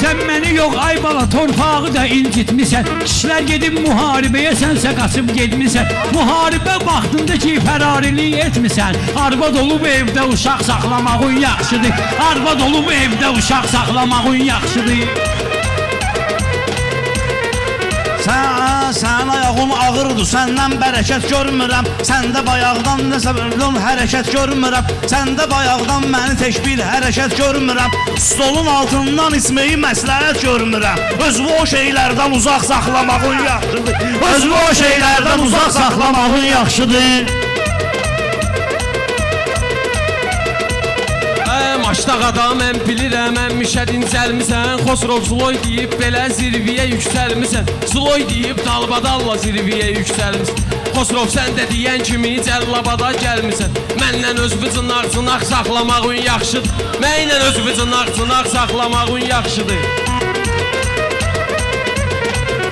Sen beni yok Aybala torpağı da incitmişsen. Kişiler gedib müharibeye, sense kaçıp gitmişsen. Müharibə vaxtında ki fərarilik etmişsen. Arvad olub evdə uşaq saxlamağın yaxşıdır. Arvad olub evdə uşaq saxlamağın yaxşıdır. Sən ayağım ağırdır, səndən bərəkət görmürəm. Səndə bayağıdan nəsə bildim hərəkət görmürəm. Səndə bayağıdan məni tək bir hərəkət görmürəm. Stolun altından içməyi məsləhət görmürəm. Özümü o şeylərdən uzaq saxlamağın yaxşıdır. Özümü o şeylərdən uzaq saxlamağın yaxşıdır. Baştaq adam, mən bilirəm, əmmişə dincəlmisən. Xosrov Zloy deyib, belə zirviyə yüksəlmisən. Zloy deyib, dalbadalla zirviyə yüksəlmisən. Xosrov, sən də deyən kimi cəllabada gəlmisən. Mənlə öz vıcınar cınaq saxlamağın yaxşıdır. Mənlə öz vıcınar cınaq saxlamağın yaxşıdır.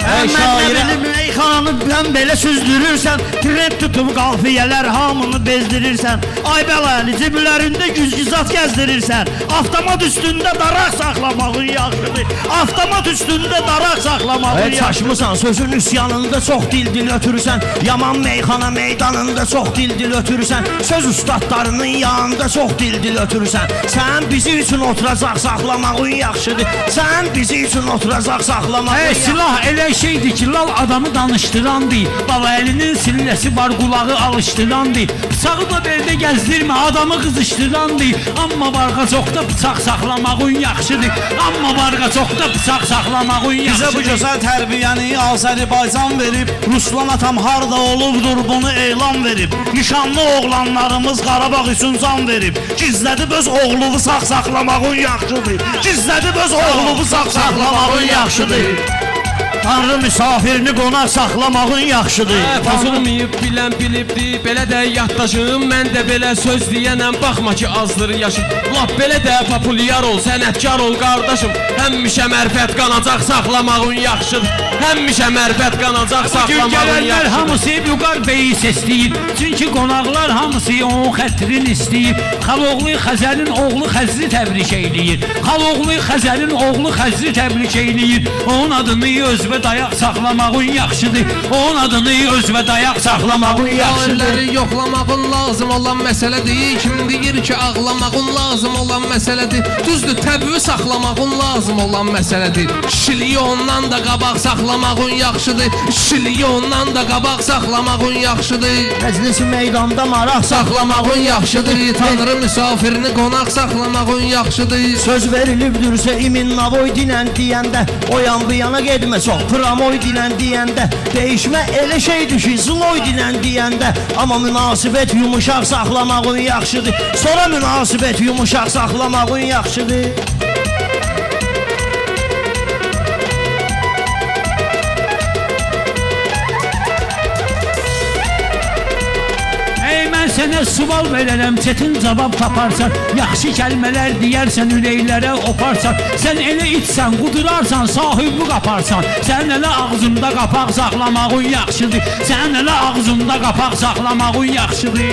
Mənlə bilim, xanımdan belə süzdürürsən. Trend tutub qafiyələr hamını bezdirirsən. Aybala ciblərində güzgüzat gəzdirirsən. Avtomat üstündə daraq saxlamağın yaxşıdır. Avtomat üstündə daraq saxlamağın yaxşıdır. Çaşmısan, sözün üsyanında çox dil ötürürsən. Yaman meyxana meydanında çox dil ötürürsən. Söz ustadlarının yanında çox dil ötürürsən. Sən bizi üçün oturacaq saxlamağın yaxşıdır. Sən bizi üçün oturacaq saxlamağın yaxşıdır. Silah elə şeydir ki, lal adamı danışır. Alıştıran değil, baba elinin sillesi var, kulağı alıştıran değil. Bıçağı da belde gezdirme, adamı kızıştıran değil. Amma barga çoxda bıçak saxlamağın yaxşıdır. Amma barga çoxda bıçak saxlamağın yaxşıdır. Bize bu güzel terbiyeni Azerbaycan verip, Ruslan atam harda olubdur bunu elan verip. Nişanlı oğlanlarımız Qarabağ üçün can verip. Gizledi öz oğluvu saxlamağın yaxşıdır. Gizledi öz oğluvu saxlamağın yaxşıdır. Tanrı misafirini qonaq saxlamağın yaxşıdır. Tanımayıb, bilən bilibdir, belə də yaddaşım. Mən də belə söz deyənəm, baxma ki azdır yaşım. Lap belə də populyar ol, sənətkar ol qardaşım. Həmişə mərfət qanacaq saxlamağın yaxşıdır. Həmişə mərfət qanacaq saxlamağın yaxşıdır. Bugün gələnlər hamısı Vüqar Beyi sesləyir. Çünki qonaqlar hamısı onun xətrini istəyir. Xaloğlu Xəzərin oğlu Xəzri təbrik eləyir. Xaloğlu Xəzərin oğlu Xəzri təbrik eləyir. Onun adını öz və dayaq saxlamağın yaxşıdır. Onun adını öz və dayaq saxlamağın yaxşıdır. Elləri yoxlamağın lazım olan məsələdir. Kim deyir ki ağlamağın lazım olan məsələdir. Düzdür, təbii saxlamağın lazım olan məsələdir. Şiliyi ondan da qabaq saxlamağın yaxşıdır. Şiliyi ondan da qabaq saxlamağın yaxşıdır. Məclisi meydanda maraq saxlamağın yaxşıdır. Tanrı misafirini qonaq saxlamağın yaxşıdır. Söz verilibdürsə imin navoy dinən deyəndə, o yan bu yana gedmə. Pramoy dilən deyəndə, değişmə elə şeydir ki, zloy dilən deyəndə. Amma münasibət yumuşaq saxlamağın yaxşıdır. Sonra münasibət yumuşaq saxlamağın yaxşıdır. Sənə sual verərəm, çətin cavab taparsan. Yaxşı kəlmələr deyərsən, ürəklərə oparsan. Sən elə içsən, qudurarsan, sahibi qaparsan. Sən elə ağzında qapaq saxlamağın yaxşıdır. Sən elə ağzında qapaq saxlamağın yaxşıdır.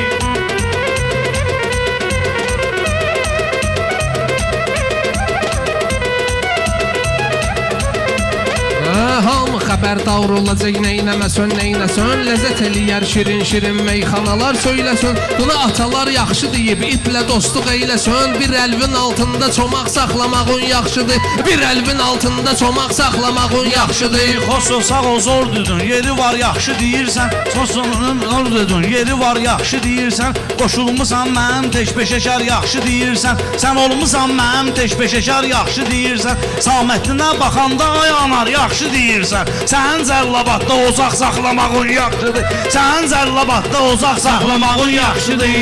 Hamı xəbərdar olacaq, neynəməsən, neynəsən. Ləzzət eləyər şirin-şirin meyxanalar söyləsən. Buna atalar yaxşı deyib, itlə dostluq eyləsən. Bir əlvin altında çomaq saxlamağın yaxşıdır. Bir əlvin altında çomaq saxlamağın yaxşıdır. Xosov sağ ol, zor dedin, yeri var yaxşı deyirsən. Xosovun zor dedin, yeri var yaxşı deyirsən. Qoşulmuşsan mənim teşbeşəkar yaxşı deyirsən. Sən olmuşsan mənim teşbeşəkar yaxşı deyirsən. Saməddinə baxanda ayanar yaxşı deyirsən. Sən Cəlilabadda uzaq saxlamağın yaxşıdır. Sən Cəlilabadda uzaq saxlamağın yaxşıdır.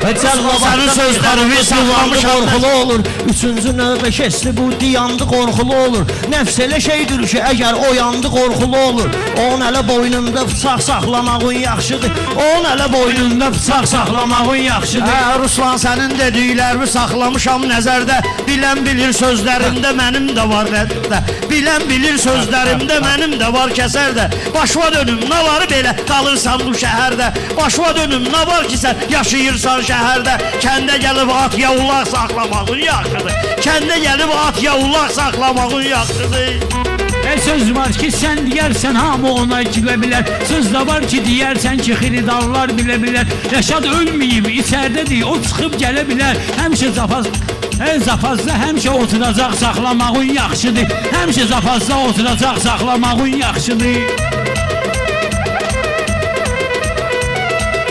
Sənin sözlərimi saxlamış qorxulu olur. Üçüncü növbə kəsli bu diyandı qorxulu olur. Nəfs elə şeydir ki, əgər o yandı qorxulu olur. Onun ələ boynunda bıçaq saxlamağın yaxşıdır. Onun ələ boynunda bıçaq saxlamağın yaxşıdır. Ruslan, sənin dediklərimi saxlamışam nəzərdə. Bilən bilir sözlərimdə mənim də var rəddə. Bilən bilir sözlərimdə mənim də var kəsərdə. Başva dönüm, nə var belə qalırsan bu şəhərdə. Başva dönüm, nə var ki sən yaşayırsan şəhərdə. şəhərdə kəndə gəlib at yavullar saxlamağın yaxşıdır. Kəndə gəlib at yavullar saxlamağın yaxşıdır. Söz var ki sen diyersen ama ona güle bilər. Söz da var ki diyersen ki xiridarlar bilə bilər. Yaşad ölməyib içərdədir, o çıxıb gələ bilər. Həmişə zapazda həmişə oturacaq saxlamağın yaxşıdır. Həmişə zapazda oturacaq saxlamağın yaxşıdır.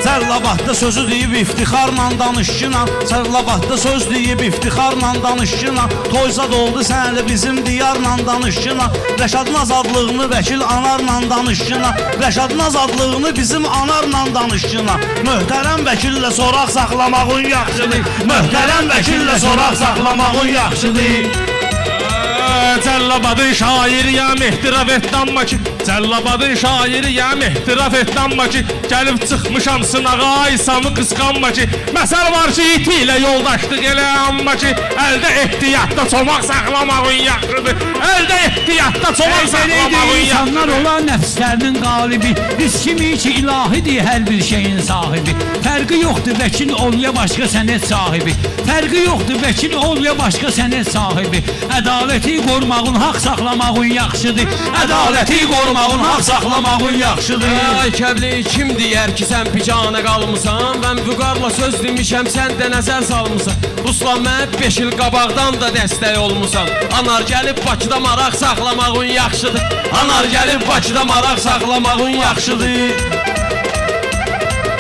Sərlabadda sözü deyib iftixarla danışçına, Sərlabadda söz deyib iftixarla danışçına, toysa doldu sənəli bizim diyarla danışçına, Rəşad Naz adlığını vəkil anarla danışçına, Rəşad Naz adlığını bizim anarla danışçına, Möhtərəm vəkillə soraq saxlamağın yaxşıdır, Möhtərəm vəkillə soraq saxlamağın yaxşıdır. Cəlilabadın şairiyəm, ehtiraf etdanma ki, Cəlilabadın şairiyəm, ehtiraf etdanma ki, gəlib çıxmışam sınağa, aysamı qısqanma ki, məsəl var ki, iti ilə yoldaşlıq elə amma ki, əldə ehtiyatda çomaq saxlamağın yaxşıdır, əldə ehtiyatda çomaq saxlamağın yaxşıdır. İnsanlar olan nəfslərinin qalibi, biz kimi ki, ilahidir hər bir şeyin sahibi, fərqi yoxdur vəkil ol ya başqa sənət sahibi, fərqi yoxdur vəkil ol ya başqa sənət sahibi, ədaləti qormağın, haq saxlamağın yaxşıdır. Ədaləti qormağın, haq saxlamağın yaxşıdır. Ay kəbli, kim deyər ki, sən picana qalmısan? Mən vüqarla söz demişəm, sən də nəzər salmısan. Ruslan, mən 5 il qabaqdan da dəstək olmusan. Anar gəlib Bakıda maraq saxlamağın yaxşıdır. Anar gəlib Bakıda maraq saxlamağın yaxşıdır.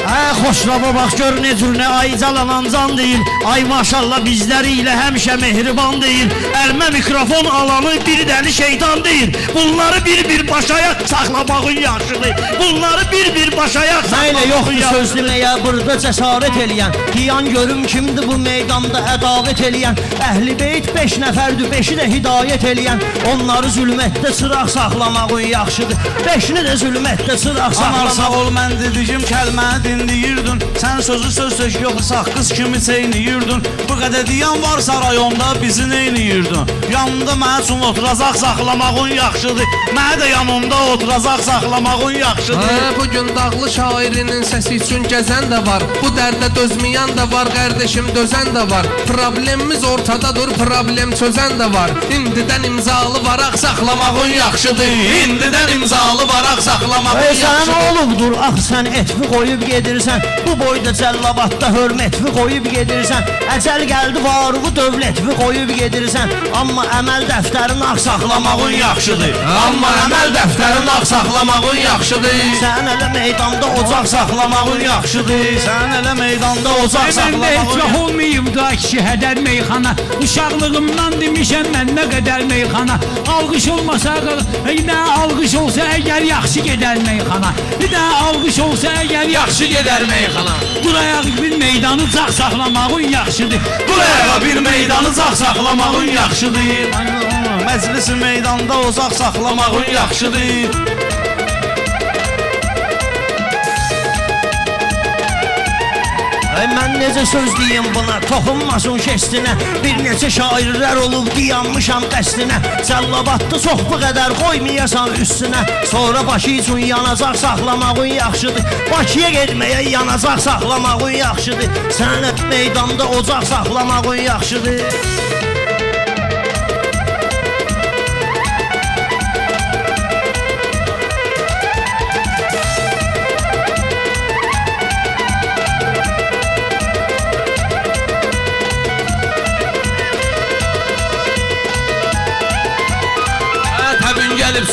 Hə, xoşraba bax gör necür nə ay calanan can deyil, ay maşallah bizləri ilə həmişə mehriban deyil, əlmə mikrofon alanı bir dəni şeytan deyil, bunları bir-bir başaya saxlamağın yaxşıdır, bunları bir-bir başaya saxlamağın yaxşıdır. Mənə yoxdur söz deməyə burada cəsarət eləyən, diyan görüm kimdir bu meydanda ədavət eləyən, Əhl-i Beyt 5 nəfərdir, 5-i də hidayət eləyən, onları zülmətdə sıraq saxlamağın yaxşıdır, 5-ni də zülmətdə sıraq saxlamağın. Sən sözü söz tök yoxsa qız kimi çeyniyirdin. Bu qədər diyan varsa rayonda bizi neyniyirdin? Yanımda mənə üçün oturacaq saxlamağın yaxşıdır. Mənə də yanımda oturacaq saxlamağın yaxşıdır. Bugün dağlı şairinin səsi üçün gəzən də var, bu dərdə dözməyən də var, qardaşım dözən də var. Problemimiz ortadadır, problem çözən də var. İndidən imzalı varaq saxlamağın yaxşıdır. İndidən imzalı varaq saxlamağın yaxşıdır. Sənə olubdur, ah sən etvi qoyub gedin. Bu boyda Cəlilabadda hörmətvi qoyub gedirsən, əcəl gəldi varuğu dövlətvi qoyub gedirsən, amma əməl dəftərin haq saxlamağın yaxşıdır, amma əməl dəftərin haq saxlamağın yaxşıdır. Sən elə meydanda ocaq saxlamağın yaxşıdır, sən elə meydanda ocaq saxlamağın yaxşıdır. Mən də etraf olmayım da kişi hədər meyxana, uşaqlığımdan demişəm mən nə qədər meyxana, alqış olmasa, nə alqış olsa əgər yaxşı gedər meyxana, bir də alqış olsa əgər yaxşı gedər meyxana. Duraya bir meydanı caq saxlamağın yaxşıdır. Duraya bir meydanı caq saxlamağın yaxşıdır. Məclisi meydanda ocaq saxlamağın yaxşıdır. Mən necə söz deyim buna, toxunmasın kəstinə, bir neçə şairlər olub diyanmışam qəstinə, Cəlilabadda çox bu qədər qoymayasan üstünə, sonra Bakı üçün yanacaq saxlamağın yaxşıdır, Bakıya getməyə yanacaq saxlamağın yaxşıdır, sənət meydanda ocaq saxlamağın yaxşıdır.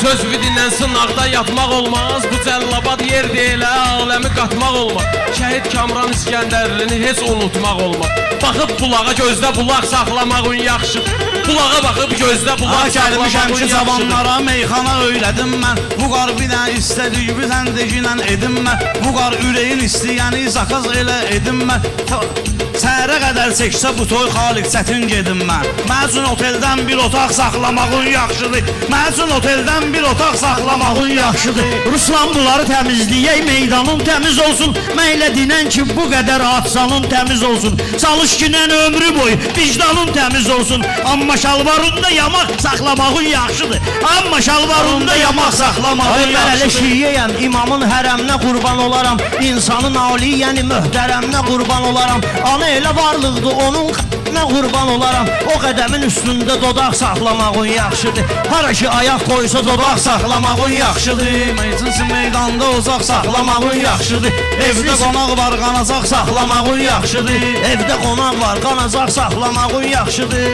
Söz vidindən sınaqda yatmaq olmaz, bu Cəlilabad yer deyilə aləmi qatmaq olmaz, şəhid Kamran İskəndərlini heç unutmaq olmaz, baxıb bulağa gözdə bulaq saxlamağın yaxşıdır, bulağa baxıb gözdə bulaq saxlamağın yaxşıdır. Gəlmişəm ki zabanlara meyxana öylədim mən, bu qar binə istədik bizən deginən edim mən, bu qar ürəyin istəyəni zakaz elə edim mən. Səhərə qədər çəksə bu toy xalik çətin gedim mən. Mən üçün oteldən bir otaq saxlamağın yaxşıdır. Mən üçün oteldən bir otaq saxlamağın yaxşıdır. Ruslan bunları təmizləyək, meydanın təmiz olsun. Mən elə dinən ki bu qədər atsanın təmiz olsun. Çalış ki nən ömrü boyu vicdanın təmiz olsun. Amma şalvarında yamaq saxlamağın yaxşıdır. Amma şalvarında yamaq saxlamağın yaxşıdır. Ay mən elə şiyyəyəm, imamın hərəminə qurban olaram. İnsanın ali yəni möhtərəminə qurban olaram. Ana elə varlıqdır, onun qadına qurban olaram. O qədəmin üstündə dodaq saxlamağın yaxşıdır. Hara ki ayaq qoysa dodaq saxlamağın yaxşıdır. Meycinsin meydanda uzaq saxlamağın yaxşıdır. Evdə qonaq var, qanacaq saxlamağın yaxşıdır. Evdə qonaq var, qanacaq saxlamağın yaxşıdır.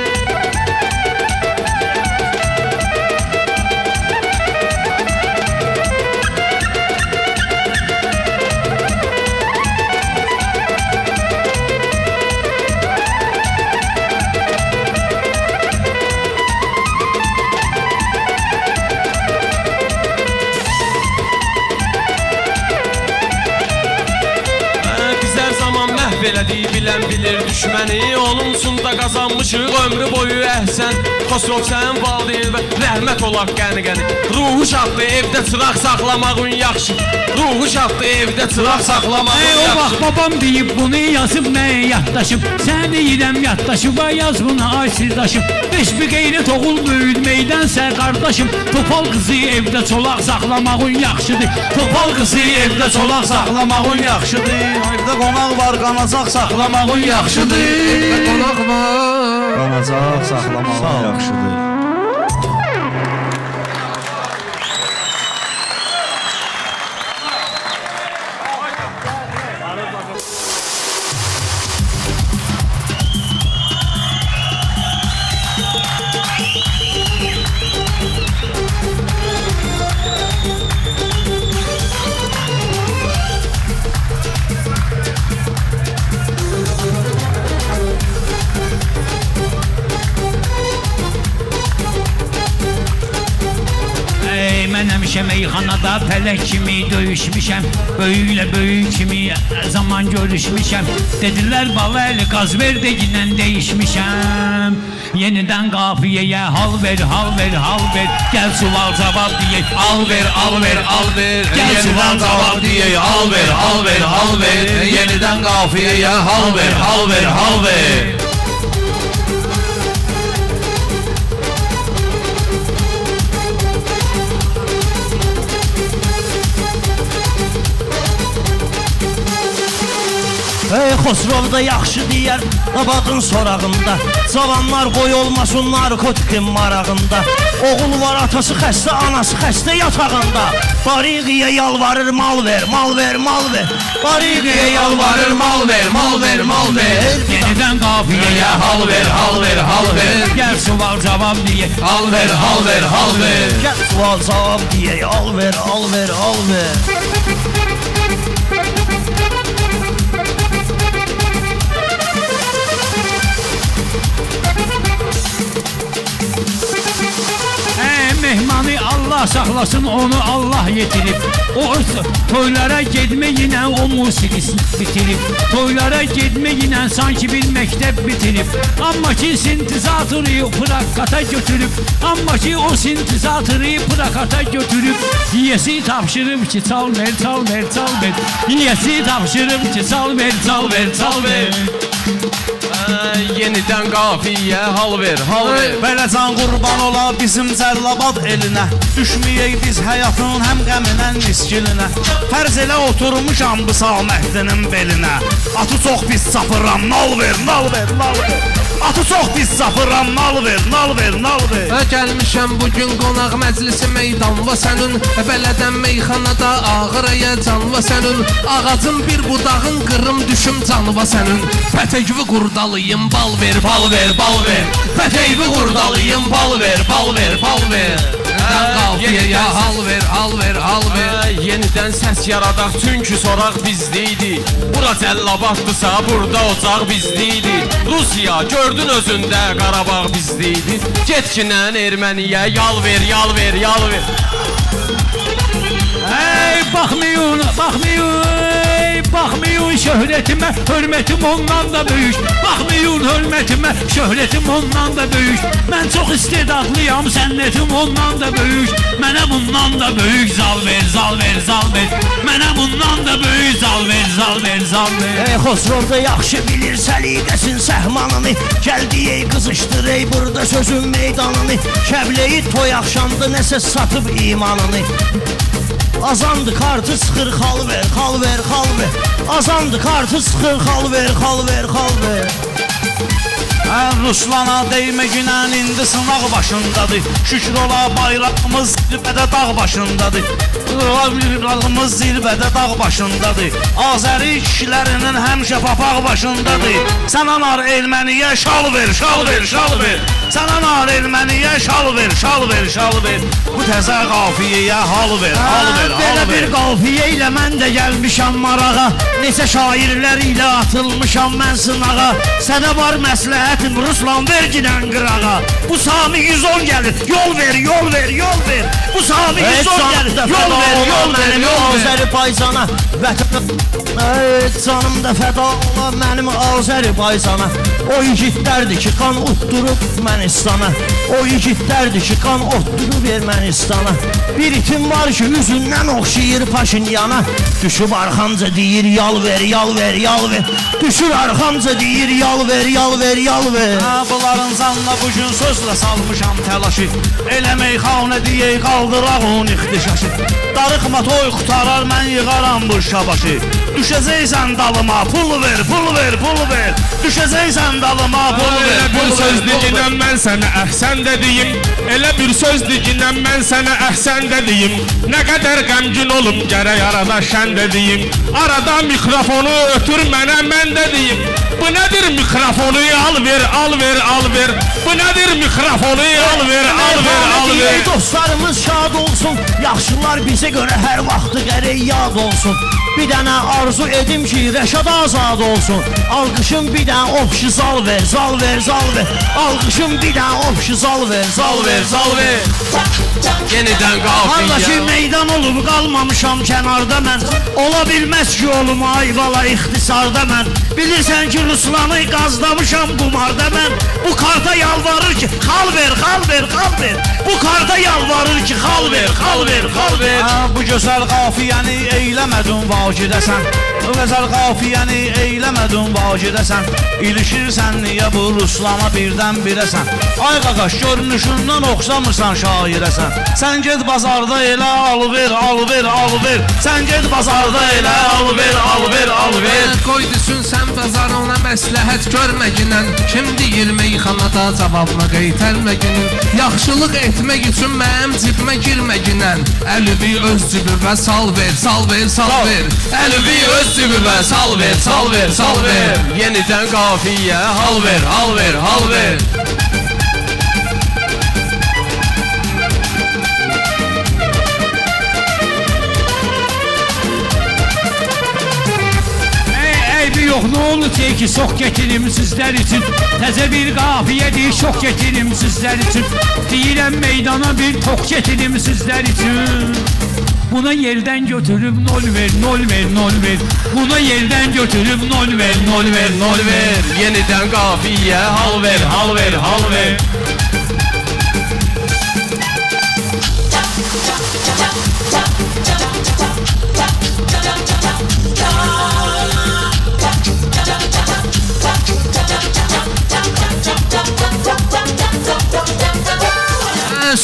Bilən bilir düşməni, onun sunda qazanmışıq ömrü boyu əhsən. Xosrov sən bal deyil və rəhmət olaq qəni-qəni. Ruhu şadlı evdə çıraq saxlamağın yaxşı. Ruhu şadlı evdə çıraq saxlamağın yaxşı. O vaxt babam deyib bunu yazıb mənə yaddaşım. Sən deyirəm yaddaşıba yaz bunu ay sirdaşım. Beş bir qeyrət oğul böyüdməkdənsə qardaşım. Topal qızı evdə çolaq saxlamağın yaxşıdır. Topal qızı evdə çolaq saxlamağın yaxşıdır. Evdə qonaq var qanacaq saxlamağın yaxşıdır. Evdə qonaq var qanacaq saxlamağın yaxşıdır. Meyxanada pələk kimi döyüşmüşəm, böyüklə böyük kimi zaman görüşmüşəm. Dedilər bala əli qaz ver deyinən deyişmişəm. Yenidən qafiyəyə hal ver, hal ver, hal ver. Gəl sual cavab deyək, al ver, al ver, al ver. Gəl sual cavab deyək, al ver, al ver, al ver. Yenidən qafiyəyə hal ver, hal ver, hal ver. Ey Xosrovda yaxşı deyər, abadın sorağında. Cavanlar qoy olmasın narkotikin marağında. Oğul var atası xəstə, anası xəstə yatağında. Bariqiyə yalvarır mal ver, mal ver, mal ver. Bariqiyə yalvarır mal ver, mal ver, mal ver. Yenidən qafiyəyə hal ver, hal ver, hal ver. Gəl sual cavab deyək, hal ver, hal ver, hal ver. Gəl sual cavab deyək, hal ver, hal ver, hal ver. Mehmanı Allah saxlasın, onu Allah yetirib. O toylara gedməyinə o musiqisini bitirib. Toylara gedməyinə sanki bir məktəb bitirib. Amma ki sintizatoru plakata götürüb. Amma ki o sintizatoru plakata götürüb. Yiyəsi tapşırıb ki çal ver, çal ver, çal ver. Yiyəsi tapşırıb ki çal ver, çal ver, çal ver. Yenidən qafiyə hal ver, hal ver. Beləcan qurban ola bizim Cərlabad elinə. Düşməyək biz həyatın həm qəminə, miskilinə. Fərz elə oturmuşam bu sağ məhdinin belinə. Atı çox pis sapıram, nal ver, nal ver, nal ver. Atı çox pis sapıram, nal ver, nal ver, nal ver. Gəlmişəm bugün qonaq məclisi meydan və sənin. Belədən meyxanada ağır əyə can və sənin. Ağacın bir budağın qırım düşüm can və sənin. Pətəkvi qurdalıyım, bal ver, bal ver, bal ver. Pətəkvi qurdalıyım, bal ver, bal ver, bal ver. Qafiyəyə hal ver, hal ver, hal ver. Yenidən səs yaradaq, çünki soraq bizdiydi. Bura Cəllabaddısa, burada ocaq bizdiydi. Rusiya gördün özündə, Qarabağ bizdiydi. Getkinən erməniyə yal ver, yal ver, yal ver. Hey, baxmayın, baxmayın. deyip bakmıyor şöhretime, hürmetim ondan da büyük. Bakmıyor hürmetime, şöhretim ondan da büyük. Ben çok istedatlıyam, sennetim ondan da büyük. Mene bundan da büyük zal ver, zal ver, zal ver. Mene bundan da büyük zal ver, zal ver, zal ver. Ey Xosrovda yaxşı bilir səliqəsin səhmanını, gəldi ey qızışdır ey burada sözün meydanını. Şəbləyi toy axşamdı nəsə satıb imanını. Azandı kartı sıxır, xal ver, xal ver, xal ver. Azandı kartı sıxır, xal ver, xal ver, xal ver. Ruslana değme günen indi sınav başındadır. Şükür ola bayrağımız zirvede dağ başındadır. Bayrağımız zirvede dağ başındadır. Azeri kişilerinin həmişə papaq başındadır. Sən anar Erməniyə şal ver, şal ver, şal ver. Sən anar Erməniyə şal ver, şal ver, şal ver. Bu təzə qafiyəyə hal ver, hal ver, hal ver. Belə bir qafiyə ilə mən də gəlmişəm marağa. Neçə şairlər ilə atılmışam mən sınağa. Sənə var məsləhət Ruslan ver giden qırağa. Bu Sami 110 gelir, yol ver, yol ver, yol ver. Bu Sami 110 gelir, yol ver, yol ver, yol ver. Azərbaycana canım da feda olan mənim Azərbaycana. O yigitlərdir ki kan otdurub Ermənistana. O yigitlərdir ki kan otdurub Ermənistana. Bir itim var ki yüzündən oxşayır Paşinyana. Düşüb arxamca deyir yal ver, yal ver, yal ver. Düşür arxamca deyir yal ver, yal ver, yal ver. Ha, bunların zanla bugün sözlə salmışam təlaşı. Elə meyxanə deyək qaldıraq on ixtişaşı. Darıxma toy qutarar, mən yığaram bu şabaşı. Düşəcəksən dalıma, pul ver, pul ver, pul ver. Düşəcəksən dalıma, pul ver, pul ver. Elə bir söz diginən mən sənə əhsən dediyim. Elə bir söz diginən mən sənə əhsən dediyim. Nə qədər qəmgin olum, gərək arada şən dediyim. Arada mikrofonu ötür mənə mən dediyim. Bu nədir mikrofonu al ver, al ver, al ver. Bu nedir mikrofonu al ver, al ver, al ver. Dostlarımız şad olsun, yaxşılar bize göre her vaxtı gərək yad olsun. Bir dənə arzu edim ki Rəşad azad olsun. Alqışın bir dənə opşi zal ver, zal ver, zal ver. Alqışın bir dənə opşi zal ver, zal ver, zal ver. Yeniden qalxın ya. Halda ki meydan olub qalmamışam kənarda mən. Ola bilməz ki olum ayvala ixtisarda mən. Bilirsən ki Ruslanı qazlamışam qumarda mən. Bu karta yalvarır ki xal ver, xal ver, xal ver. Bu karta yalvarır ki xal ver, xal ver, xal ver. Bu gözəl qafiyəni eyləmədin var. Vacidəsən, gözəl qafiyəni eyləmədin vacidəsən. İlişirsən niyə bu Ruslana birdən birəsən. Ay qaqaş görünüşündən oxşamırsan şairəsən. Sən ged bazarda elə al ver, al ver, al ver. Sən ged bazarda elə al ver, al ver, al ver. Qoy düşün sən bazar ona məsləhət görməginən. Kim deyir meyxanada cavabına qeytərməginin. Yaxşılıq etmək üçün mənim cibimə girməginən. Əlvi öz cibimə sal ver, sal ver, sal ver. Əlvi öz cibimə sal ver, sal ver, sal ver. Yenidən qafiyə hal ver, hal ver, hal ver. Eybi yox, nə olur ki ki çox gətirim sizlər üçün. Təzə bir qafiyədir, şox gətirim sizlər üçün. Deyirəm meydana bir tox gətirim sizlər üçün. Buna yerden götürüp nol ver, nol ver, nol ver. Buna yerden götürüp nol ver, nol ver, nol ver. Yeniden kafiye hal ver, hal ver, hal ver.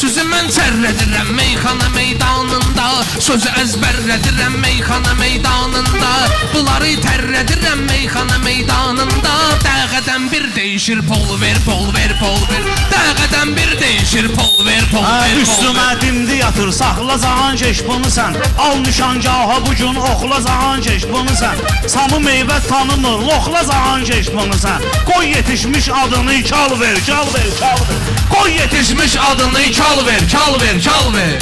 Sözü mən çərlədirəm meyxana meydanında. Sözü əzbərlədirəm meyxana meydanında. Bunları tərlədirəm meyxana meydanında. Dəqədən bir deyişir pol ver, pol ver, pol ver. Dəqədən bir deyişir pol ver, pol ver, pol ver. Üstümə dindi yatır, saxla zahan keş bunu sən. Al nişangaha bugün oxla zahan keş bunu sən. Samı meyvə tanımır, loxla zahan keş bunu sən. Qoy yetişmiş adını kal ver, kal ver, kal ver. Qoy yetişmiş adını kal ver. Çal ver, çal ver, çal ver.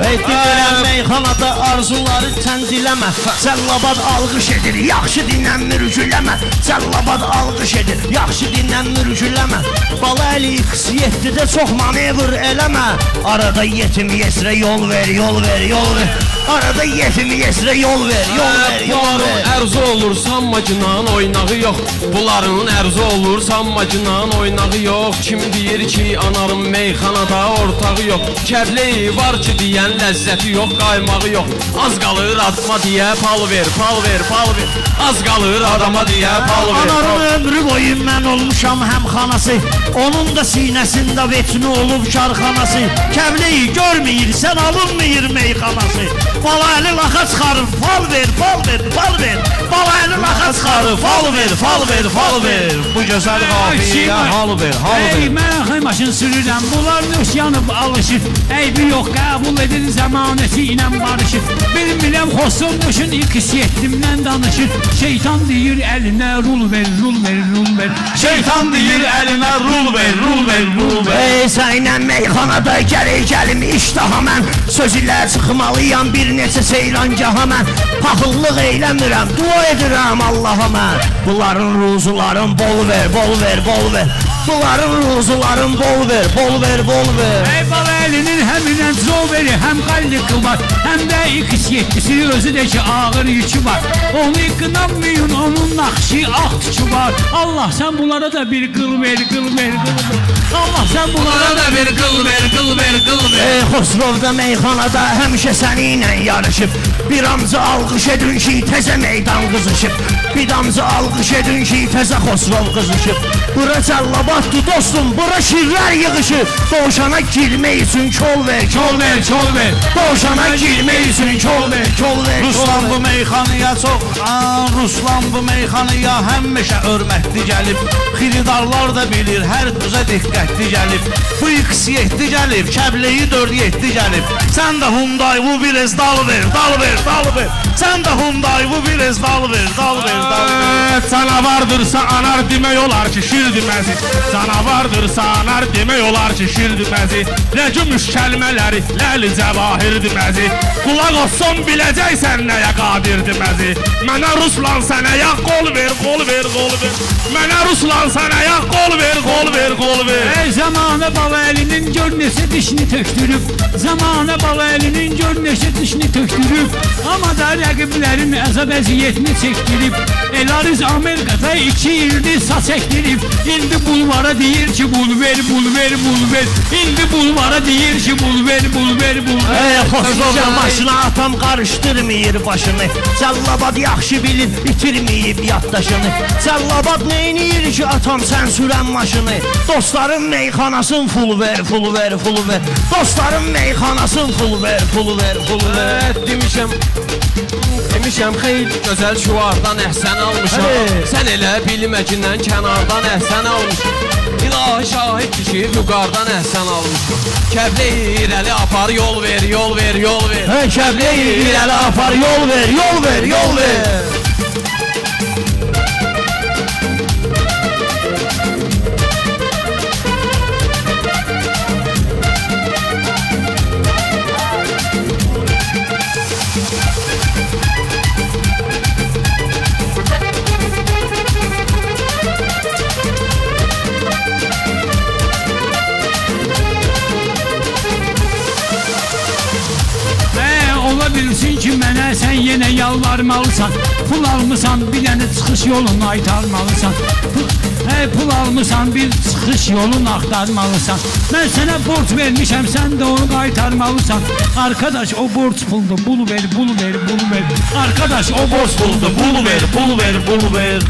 Dinləyən meyxanada arzuları sən diləmə. Cəllabad alqış edir, yaxşı dinlənmir, üzüləmə. Cəllabad alqış edir, yaxşı dinlənmir, üzüləmə. Bala əli 7'de çox manevr eləmə. Arada yetim yesrə yol ver, yol ver, yol ver. Arada yetim yesrə yol ver, yol ver, yol ver. Bunların ərzi olur, sanmacınan oynağı yox. Bunların ərzi olur, sanmacınan oynağı yox. Kim deyir ki, anarım meyxanada ortağı yox. Kəbləyi var ki, deyən ləzzəti yox, qaymağı yox. Az qalır atma deyə pal ver, pal ver, pal ver. Az qalır adama deyə pal ver. Anarım ömrü boyu mən olmuşam həmxanası. Onun da sinəsində veçini olub şarxanası. Kəbləyi görməyir, sən alınmayır meyxanası. Bala əli laxa çıxarır, fal ver, fal ver, fal ver. Bala əli laxa çıxarır, fal ver, fal ver, fal ver. Bu gözəl qafiyə hal ver, hal ver. Ey, mən axı maşın sürürəm, bunlar nöş yanıb alışır. Eybi yox, qəbul edin zəmanəsi ilə barışır. Bilmirəm, xosunmuşun ilk hissiyyətimdən danışır. Şeytan deyir əlinə rul ver, rul ver, rul ver. Şeytan deyir əlinə rul ver, rul ver, rul ver. Ey, sənlə meyxanada gəlir gəlim iştaha mən. Söz ilə çıxmalıyam bir neçə seyrangaha mən. Paxıllıq eyləmirəm, dua edirəm Allaha mən. Bunların ruzuların bol ver, bol ver, bol ver. Bunların ruzuların bol ver, bol ver, bol ver. Ey bala əlinin həm ünəmzol verir, həm qalli qılmaz. Həm də iqis yetkisini özüdəki ağır yükü var. Onu qınamıyın, onun naxşı ax tükü var. Allah sən bunlara da bir qıl ver, qıl ver, qıl ver. Allah sən bunlara da bir qıl ver, qıl ver, qıl ver. Ey Xosrovda meyxanada həmişə səni ilə yarışıb. Bir amca alqış edin ki, təzə meydan qızışıb. Bir amca alqış edin ki, təzə Xosrov qızışıb. Bura cəllabatdı dostum, bura şirlər yığışıb. Doğuşana girmək üçün kol ver, kol ver, kol ver. Doğuşana girmək üçün kol ver, kol ver. Ruslan bu meyxanıya çox, Ruslan bu meyxanıya həmişə örmətli gəlib. Xiridarlar da bilir, hər düzə diqqətli gəlib. Bu ikisi yetdi gəlib, Kəbləyi 4-7 gəlib. Sən də Hyundai bu biraz dal ver, dal ver, dal ver. Sən də Hyundai bu biraz dal ver, dal ver, dal ver. Canavardırsa anar demək olar ki, şir deməzi. Canavardırsa anar demək olar ki, şir deməzi. Nə gümüş kəlmələri, ləli cəvahir deməzi. Qulaq olsun biləcəksən nəyə qadir deməzi. Mənə Ruslan sənə ya qol ver, qol ver, qol ver. Mənə Ruslan sənə ya qol ver, qol ver, qol ver. Ey zamanı bala əlinin gör neçə dişini tökdürüb. Zamanı bala əlinin gör neçə dişini tökdürüb. Amma da rəqiblərin əzab əziyyətini çəkdirib. Elariz Amerika'da 2 ildir saç ektirib. İndi bulvara deyir ki bul ver, bul ver, bul ver. İndi bulvara deyir ki bul ver, bul ver, bul ver. Ey Xosrovda maşına atam qarışdırmayır başını. Cəllabad yaxşı bilir, bitirməyib yaddaşını. Cəllabad neyniyir ki atam sən sürən maşını. Dostların meyxanasın full ver, full ver, full ver. Dostların meyxanasın full ver, full ver, full ver. Demişəm, demişəm xeyli gözəl şuardan əhsən almışam. Sən elə bilmə ki nən kənardan əhsən almışam. İlahi şahid ki yuqardan əhsən almışam. Kəbləyi irəli apar, yol ver, yol ver, yol ver. Kəbləyi irəli apar, yol ver, yol ver, yol ver. Sən yenə yalvarmalısan, pul almısan bir dənə çıxış yolunu aytarmalısan. Pul almısan bir çıxış yolunu axtarmalısan. Mən sənə borc vermişəm, sən də onu qaytarmalısan. Arkadaş o borc puldu, bunu ver, bunu ver, bunu ver. Arkadaş o borc puldu, bunu ver, bunu ver, bunu ver.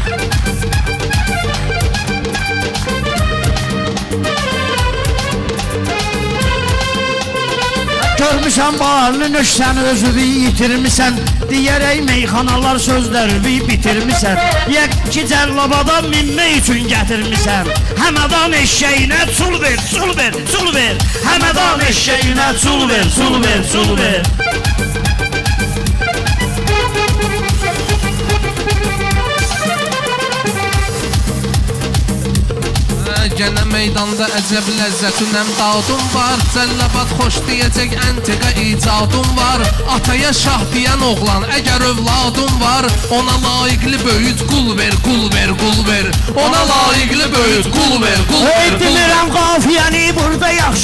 Görmüşəm bağırlı nöşsən, özünü yitirmişsən. Deyərək meyxanalar sözlərini bitirmişsən. Yək ki cəllabadan minmək üçün gətirmişsən. Həmədan eşşəyinə çul ver, çul ver, çul ver. Həmədan eşşəyinə çul ver, çul ver, çul ver. Gənə meydanda əcəb ləzzətünəm dadum var. Cəllabat xoş deyəcək əntiqə icadum var. Ataya şah deyən oğlan əgər övladum var. Ona layiqli böyüt qul ver, qul ver, qul ver. Ona layiqli böyüt qul ver, qul ver, qul ver. Ey, dinirəm qal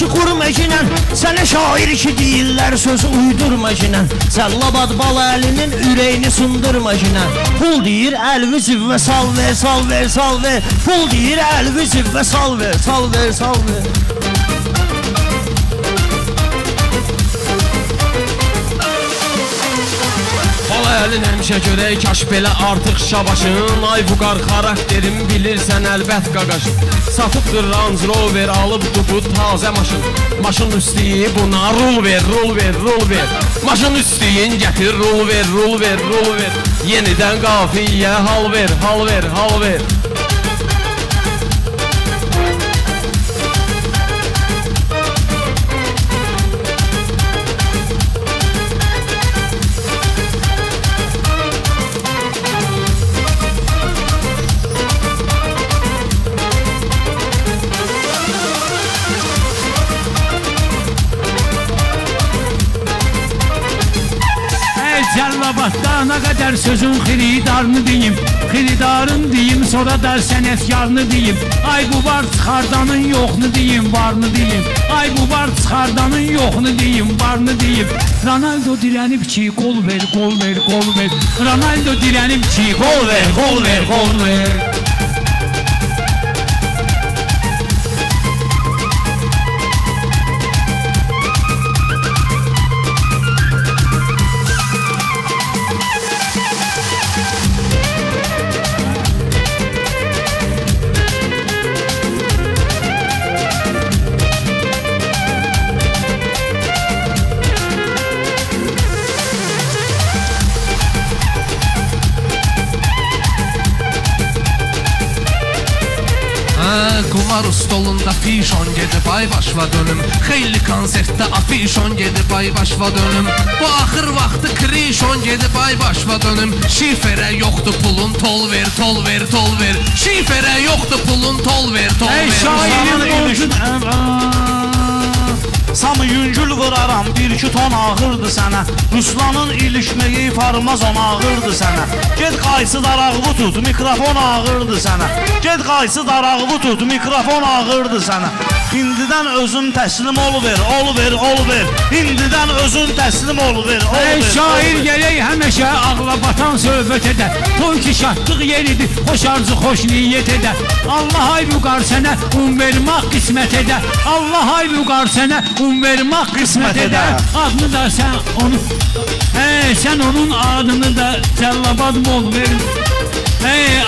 Sözü kurmacıyla, sənə şair ki deyirlər sözü uydurmacıyla. Səllabad bal əlinin ürəyini sındırmacıyla. Pul deyir əlviziv və sal ver, sal ver, sal ver. Pul deyir əlviziv və sal ver, sal ver, sal ver. Əlin həmişə görək, kaş belə artıq şabaşın. Ay bu qar xarakterim bilirsən əlbət qaqaşın. Satıbdır Range Rover, alıbdır bu tazə maşın. Maşın üstüyü buna rol ver, rol ver, rol ver. Maşın üstüyün gətir, rol ver, rol ver, rol ver. Yenidən qafiyyə hal ver, hal ver, hal ver. Cəlilabaddan qədər sözün xiridarını deyim, xiridarın deyim, sonra da sənətkarını deyim. Ay bu var çıxardanın yoxunu deyim, varını deyim. Ay bu var çıxardanın yoxunu deyim, varını deyim. Ronaldo dirənib ki, qol ver, qol ver, qol ver. Ronaldo dirənib ki, qol ver, qol ver, qol ver. Kumar stolunda fişon gedib ay başva dönüm. Xeyli konsertdə afişon gedib ay başva dönüm. Bu axır vaxtı krişon gedib ay başva dönüm. Şifrə yoxdur pulun, tol ver, tol ver, tol ver. Şifrə yoxdur pulun, tol ver, tol ver. Ey şairin borcun Samı yüngül vıraram, bir iki ton ağırdı sənə. Ruslanın ilişməyi farmazon ağırdı sənə. Get qaysı darağıvı tut, mikrofon ağırdı sənə. Get qaysı darağıvı tut, mikrofon ağırdı sənə. İndidən özün təslim ol ver, ol ver, ol ver. İndidən özün təslim ol ver, ol ver. Ey şair gələk həməşə ağla batan söhbət edər. Toy ki şatlıq yeridir, xoş arzu, xoş niyyət edər. Allah ay vüqar sənə, un vermaq qismət edər. Allah ay vüqar sənə, un vermək qismət edər. Adını da sən onun, sən onun adını da Cəlilabad mol ver.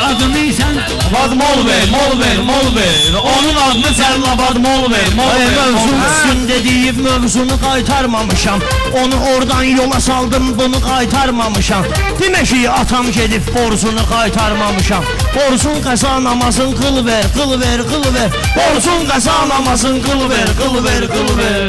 Adını sən Cəlilabad mol ver, mol ver, mol ver. Onun adını Cəlilabad mol ver, mol ver. Mövzun üstündə deyib mövzunu qaytarmamışam. Onu oradan yola saldım, bunu qaytarmamışam. Deməşi atam gedib borcunu qaytarmamışam. Borcun qəza namazın qıl ver, qıl ver, qıl ver. Borcun qəza namazın qıl ver, qıl ver, qıl ver.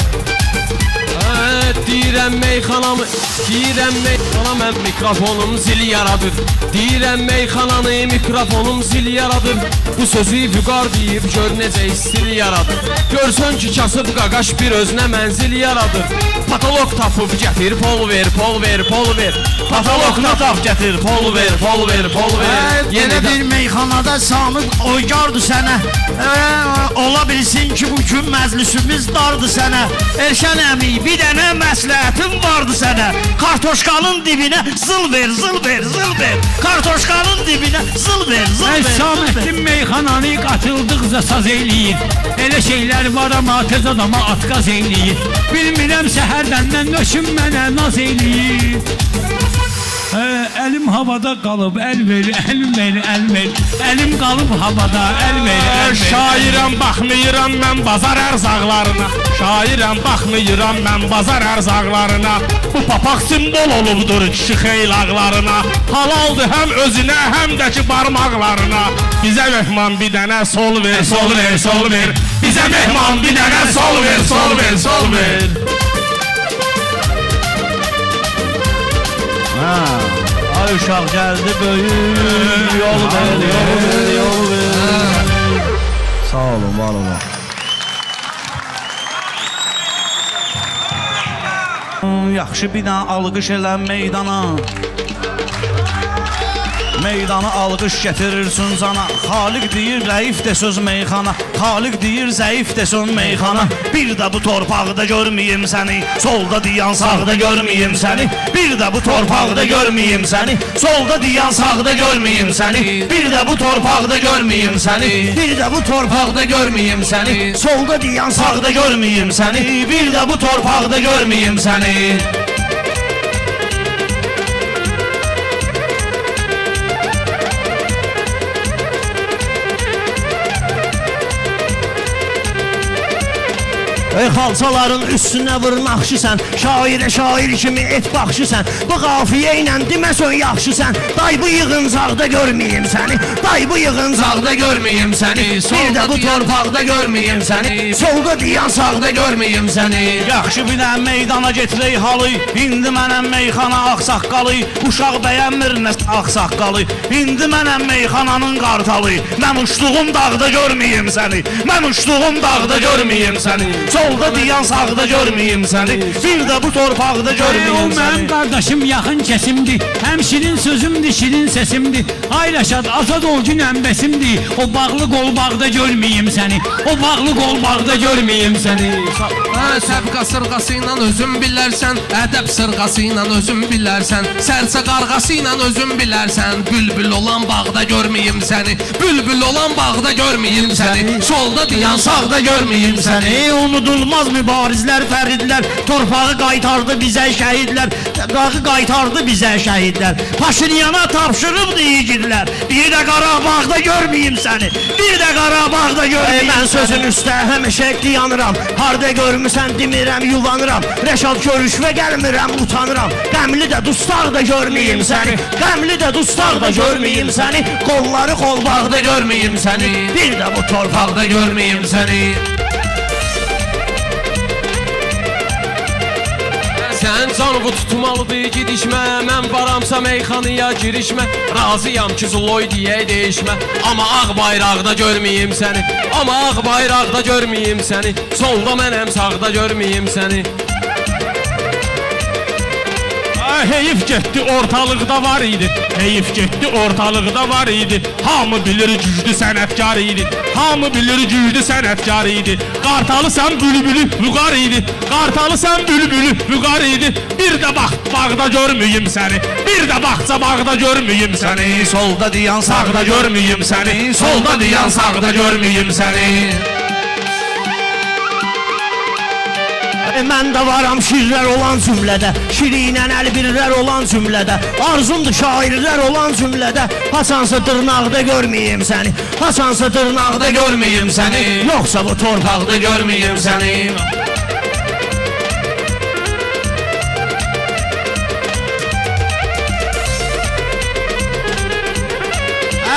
Deyirəm meyxanamı, deyirəm meyxana, mən mikrofonum zil yaradır. Deyirəm meyxananı, mikrofonum zil yaradır. Bu sözü vüqar deyib, gör necə istil yaradır. Görsən ki, kasıb qaqaş bir özünə mənzil yaradır. Patolog tapıb gətir, pol ver, pol ver, pol ver. Patolog tapıb gətir, pol ver, pol ver, pol ver. Yenə bir meyxanada Samıq oygardır sənə. Ola bilsin ki, bu gün məclisimiz dardır sənə. Erşən əmi, bir dənə məsləhətim vardı sənə. Kartoşkanın dibinə zıl ver, zıl ver, zıl ver. Kartoşkanın dibinə zıl ver, zıl ver. Saməddin meyxananı qatıldıqca saz eləyir. Elə şeylər var amma tez adama atqaz eləyir. Bilmirəm səhərdəndən nöşüm mənə naz eləyir. Əlim havada qalıb, əl ver, əl ver, əl ver. Əlim qalıb havada, əl ver, əl ver. Şairəm, baxmıyıram mən bazar ərzaqlarına. Şairəm, baxmıyıram mən bazar ərzaqlarına. Bu papaq simbol olubdur kişi xeylaqlarına. Halaldır həm özünə, həm də ki barmaqlarına. Bizə mehman bir dənə sol ver, sol ver, sol ver. Bizə mehman bir dənə sol ver, sol ver, sol ver. Ay uşaq gəldi böyük, yol ver, yol ver, yol ver. Sağ olun, var olun. Yaxşı bina alqış elən meydana. Meydana alqış getirirsin sana. Halik deyir zayıf de söz meyxana. Halik deyir zayıf de söz meyxana. Bir de bu torpağda görmeyeyim seni. Solda diyan sağda görmeyeyim seni. Bir de bu torpağda görmeyeyim seni. Solda diyan sağda görmeyeyim seni. Bir de bu torpağda görmeyeyim seni. Bir de bu torpağda görmeyeyim seni. Solda diyan sağda görmeyeyim seni. Bir de bu torpağda görmeyeyim seni. Ey xalçaların üstünə vır naxşısən, şairə şair kimi et baxşısən. Bu qafiyə ilə deməsən yaxşısən. Day bu yığıncaqda görməyim səni. Day bu yığıncaqda görməyim səni. Bir də bu torpaqda görməyim səni. Solda diyan sağda görməyim səni. Yaxşı bilən meydana getirək halı. İndi mənəm meyxana ağsaqqalı. Uşaq bəyənmir nə ağsaqqalı. İndi mənəm meyxananın qartalı. Mən uçduğum dağda görməyim səni. Mən uçduğum dağda görməyim səni. Solda diyan sağda görməyim səni. Bir də bu torpağda görməyim səni. O mənim qardaşım yaxın kəsimdir. Həm şirin sözümdür, şirin səsimdir. Ay Rəşad, azad ol gün əmbəsimdir. O bağlı qolbağda görməyim səni. O bağlı qolbağda görməyim səni. Səbqa sırğası ilə özün bilərsən. Ədəb sırğası ilə özün bilərsən. Sərçə qarğası ilə özün bilərsən. Bülbül olan bağda görməyim səni. Bülbül olan bağda görməyim səni. Solda diyan sağda görməyim səni. Unudulmaz mübarizlər, fəridlər. Torpağı qaytardı bizə şəhidlər. Dağı qaytardı bizə şəhidlər. Paşinyana tapşırıbdı yigidlər. Bir də Qarabağda görməyim səni. Bir də Qarabağda görməyim səni. Mən sözün üstə həmişə qiyanıram. Harda görmüsən demirəm, yuvanıram. Rəşad görüşvə gəlmirəm, utanıram. Qəmli də dustaqda görməyim səni. Qəmli də dustaqda görməyim səni. Qolları qolbağda görməyim səni. Bir də bu torpaqda görməyim səni. Sən canımı tutmalıdır gidişmə. Mən varamsa meyxanıya girişmə. Razıyam ki zloy deyə deyişmə. Amma ağ bayraqda görməyim səni. Amma ağ bayraqda görməyim səni. Solda mənəm sağda görməyim səni. Heyif getdi ortalıqda var idi. Heyif getdi ortalıqda var idi. Hamı bilir güclü sənətkar idi. Hamı bilir güclü sənətkar idi. Qartalı sən bülbülü vüqar idi. Qartalı sən bülbülü vüqar idi. Bir də bax bağda görməyim səni. Bir də baxca bağda görməyim səni. Solda diyan sağda görməyim səni. Solda diyan sağda görməyim səni. Mən də varam şirlər olan cümlədə. Şirinən əlbirlər olan cümlədə. Arzumdur şairlər olan cümlədə. Haçansa dırnaqda görməyim səni. Haçansa dırnaqda görməyim səni. Yoxsa bu torpaqda görməyim səni.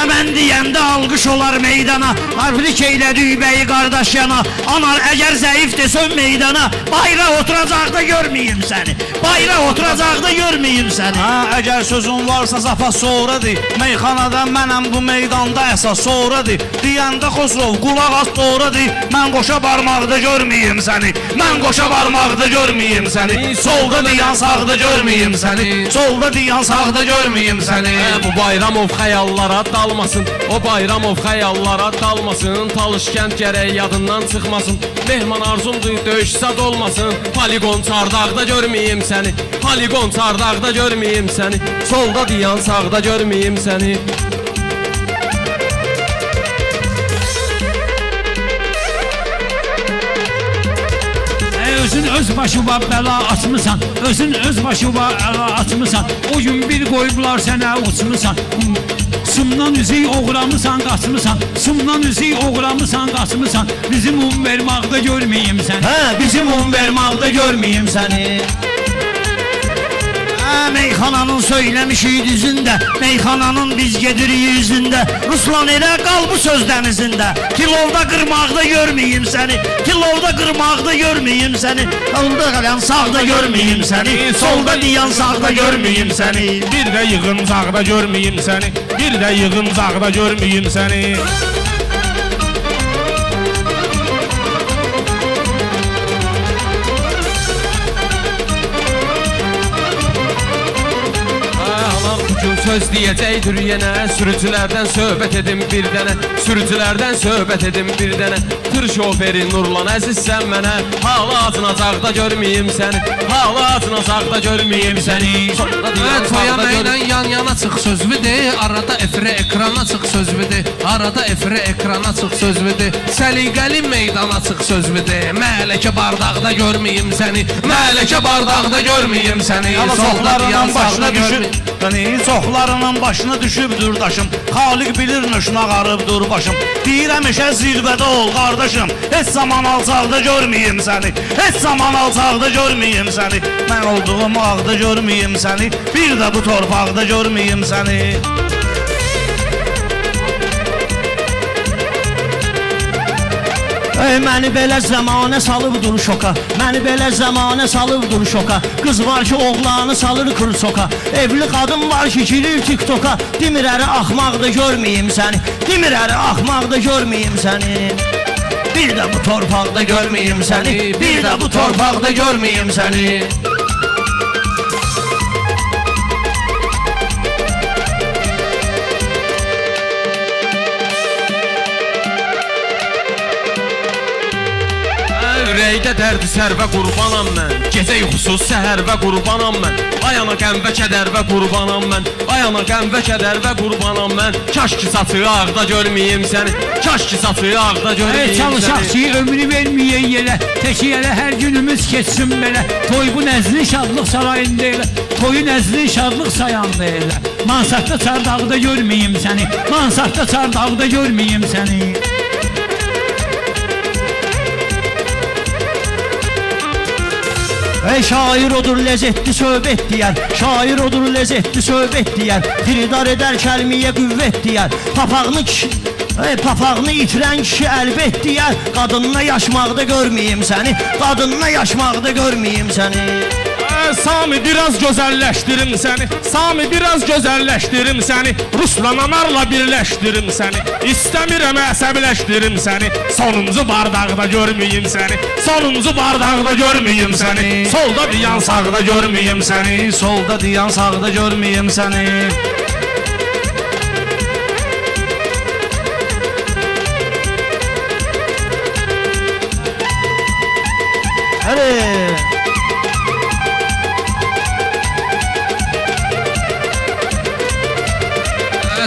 Mən deyəndə alqış olar meydana. Harflik eylədi übəyi qardaş yana. Anar əgər zəifdir sön meydana. Bayra oturacaqda görməyim səni. Bayra oturacaqda görməyim səni. Əgər sözün varsa zafa sonradır. Meyxanada mənəm bu meydanda əsas sonradır. Deyəndə Xosrov qulaq az doğradır. Mən qoşa barmaqda görməyim səni. Mən qoşa barmaqda görməyim səni. Solda diyan sağda görməyim səni. Solda diyan sağda görməyim səni. Bu Bayramov xəyallara dalır. O Bayramov xəyallara dalmasın. Talışkənd gərək yadından çıxmasın. Mehman arzumdur döyüş sad olmasın. Poligon çardağda görməyim səni. Poligon çardağda görməyim səni. Solda diyan sağda görməyim səni. Özün öz başıva bəla açmısan. Özün öz başıva əla açmısan. O gün bir qoyublar sənə uçmısan. Sımdan üzüy oğramısan, qaçmısan. Sımdan üzüy oğramısan, qaçmısan. Bizim un vermaqda görməyim səni. Bizim un vermaqda görməyim səni. Meyxananın söyləmişi düzündə. Meyxananın biz gedirik yüzündə. Ruslan elə qal bu söz dənizində. Kilovda qırmaqda görməyim səni. Kilovda qırmaqda görməyim səni. Onda qalan sağda görməyim səni. Solda diyan sağda görməyim səni. Bir də yığıncaqda görməyim səni. Bir də yığıncaqda görməyim səni. Sözüm söz diyecekdir yenə. Sürücülərdən söhbət edim bir dənə. Sürücülərdən söhbət edim bir dənə. Tır şoferi Nurlan əziz sən mənə. Hala acınacaqda görməyim səni. Hala acınacaqda görməyim səni. Mən toya məylə yan-yana çıx sözvüdür. Arada efirə ekrana çıx sözvüdür. Arada efirə ekrana çıx sözvüdür. Səliqəli meydana çıx sözvüdür. Mələkə bardağda görməyim səni. Mələkə bardağda görməyim səni. Soxlarından başına düşüb Soxlarından başına düşübdür daşım. Xaliq bilir nöşnə qarıbdır başım. Deyirəm işə zirvədə ol qardaşım. Heç zaman alçaqda görməyim səni. Heç zaman alçaqda görməyim səni. Mən olduğum ağda görməyim səni. Bir də bu torpaqda görməyim səni. Məni belə zəmanə salıbdır şoka. Məni belə zəmanə salıbdır şoka. Qız var ki oğlanı salır kır soka. Evli qadın var ki girir tiktoka. Demir əri axmaqda görməyim səni. Demir əri axmaqda görməyim səni. Bir də bu torpaqda görməyim səni. Bir də bu torpaqda görməyim səni. Ürəkdə dərdi sər və qurbanam mən. Gecə yuxusuz səhər və qurbanam mən. Ayana qəm və kədər və qurbanam mən. Ayana qəm və kədər və qurbanam mən. Kaş ki saçı ağda görməyim səni. Kaş ki saçı ağda görməyim səni. Çalışaq ki ömrü verməyən yerə. Tək yerə hər günümüz keçsin belə. Toy bu nəzli şadlıq sarayında elə. Toyu nəzli şadlıq sayanda elə. Mansaqda çardağda görməyim səni. Mansaqda çardağda görməyim səni. Şair odur lezzetli söhbet diyen. Şair odur lezzetli söhbet diyen. Tiridar eder kelmeye güvvet diyen. Papağını itiren kişi elbet diyen. Kadınla yaşmağda görmeyeyim seni. Kadınla yaşmağda görmeyeyim seni. Sami biraz gözelleştirim seni. Sami biraz gözelleştirim seni. Rusla nanarla birleştirim seni. İstemirəm əsəbləşdirim seni. Sonuncu bardağda görməyim seni. Sonuncu bardağda görməyim seni. Solda diyan sağda görməyim seni. Solda diyan sağda görməyim seni. Hadi.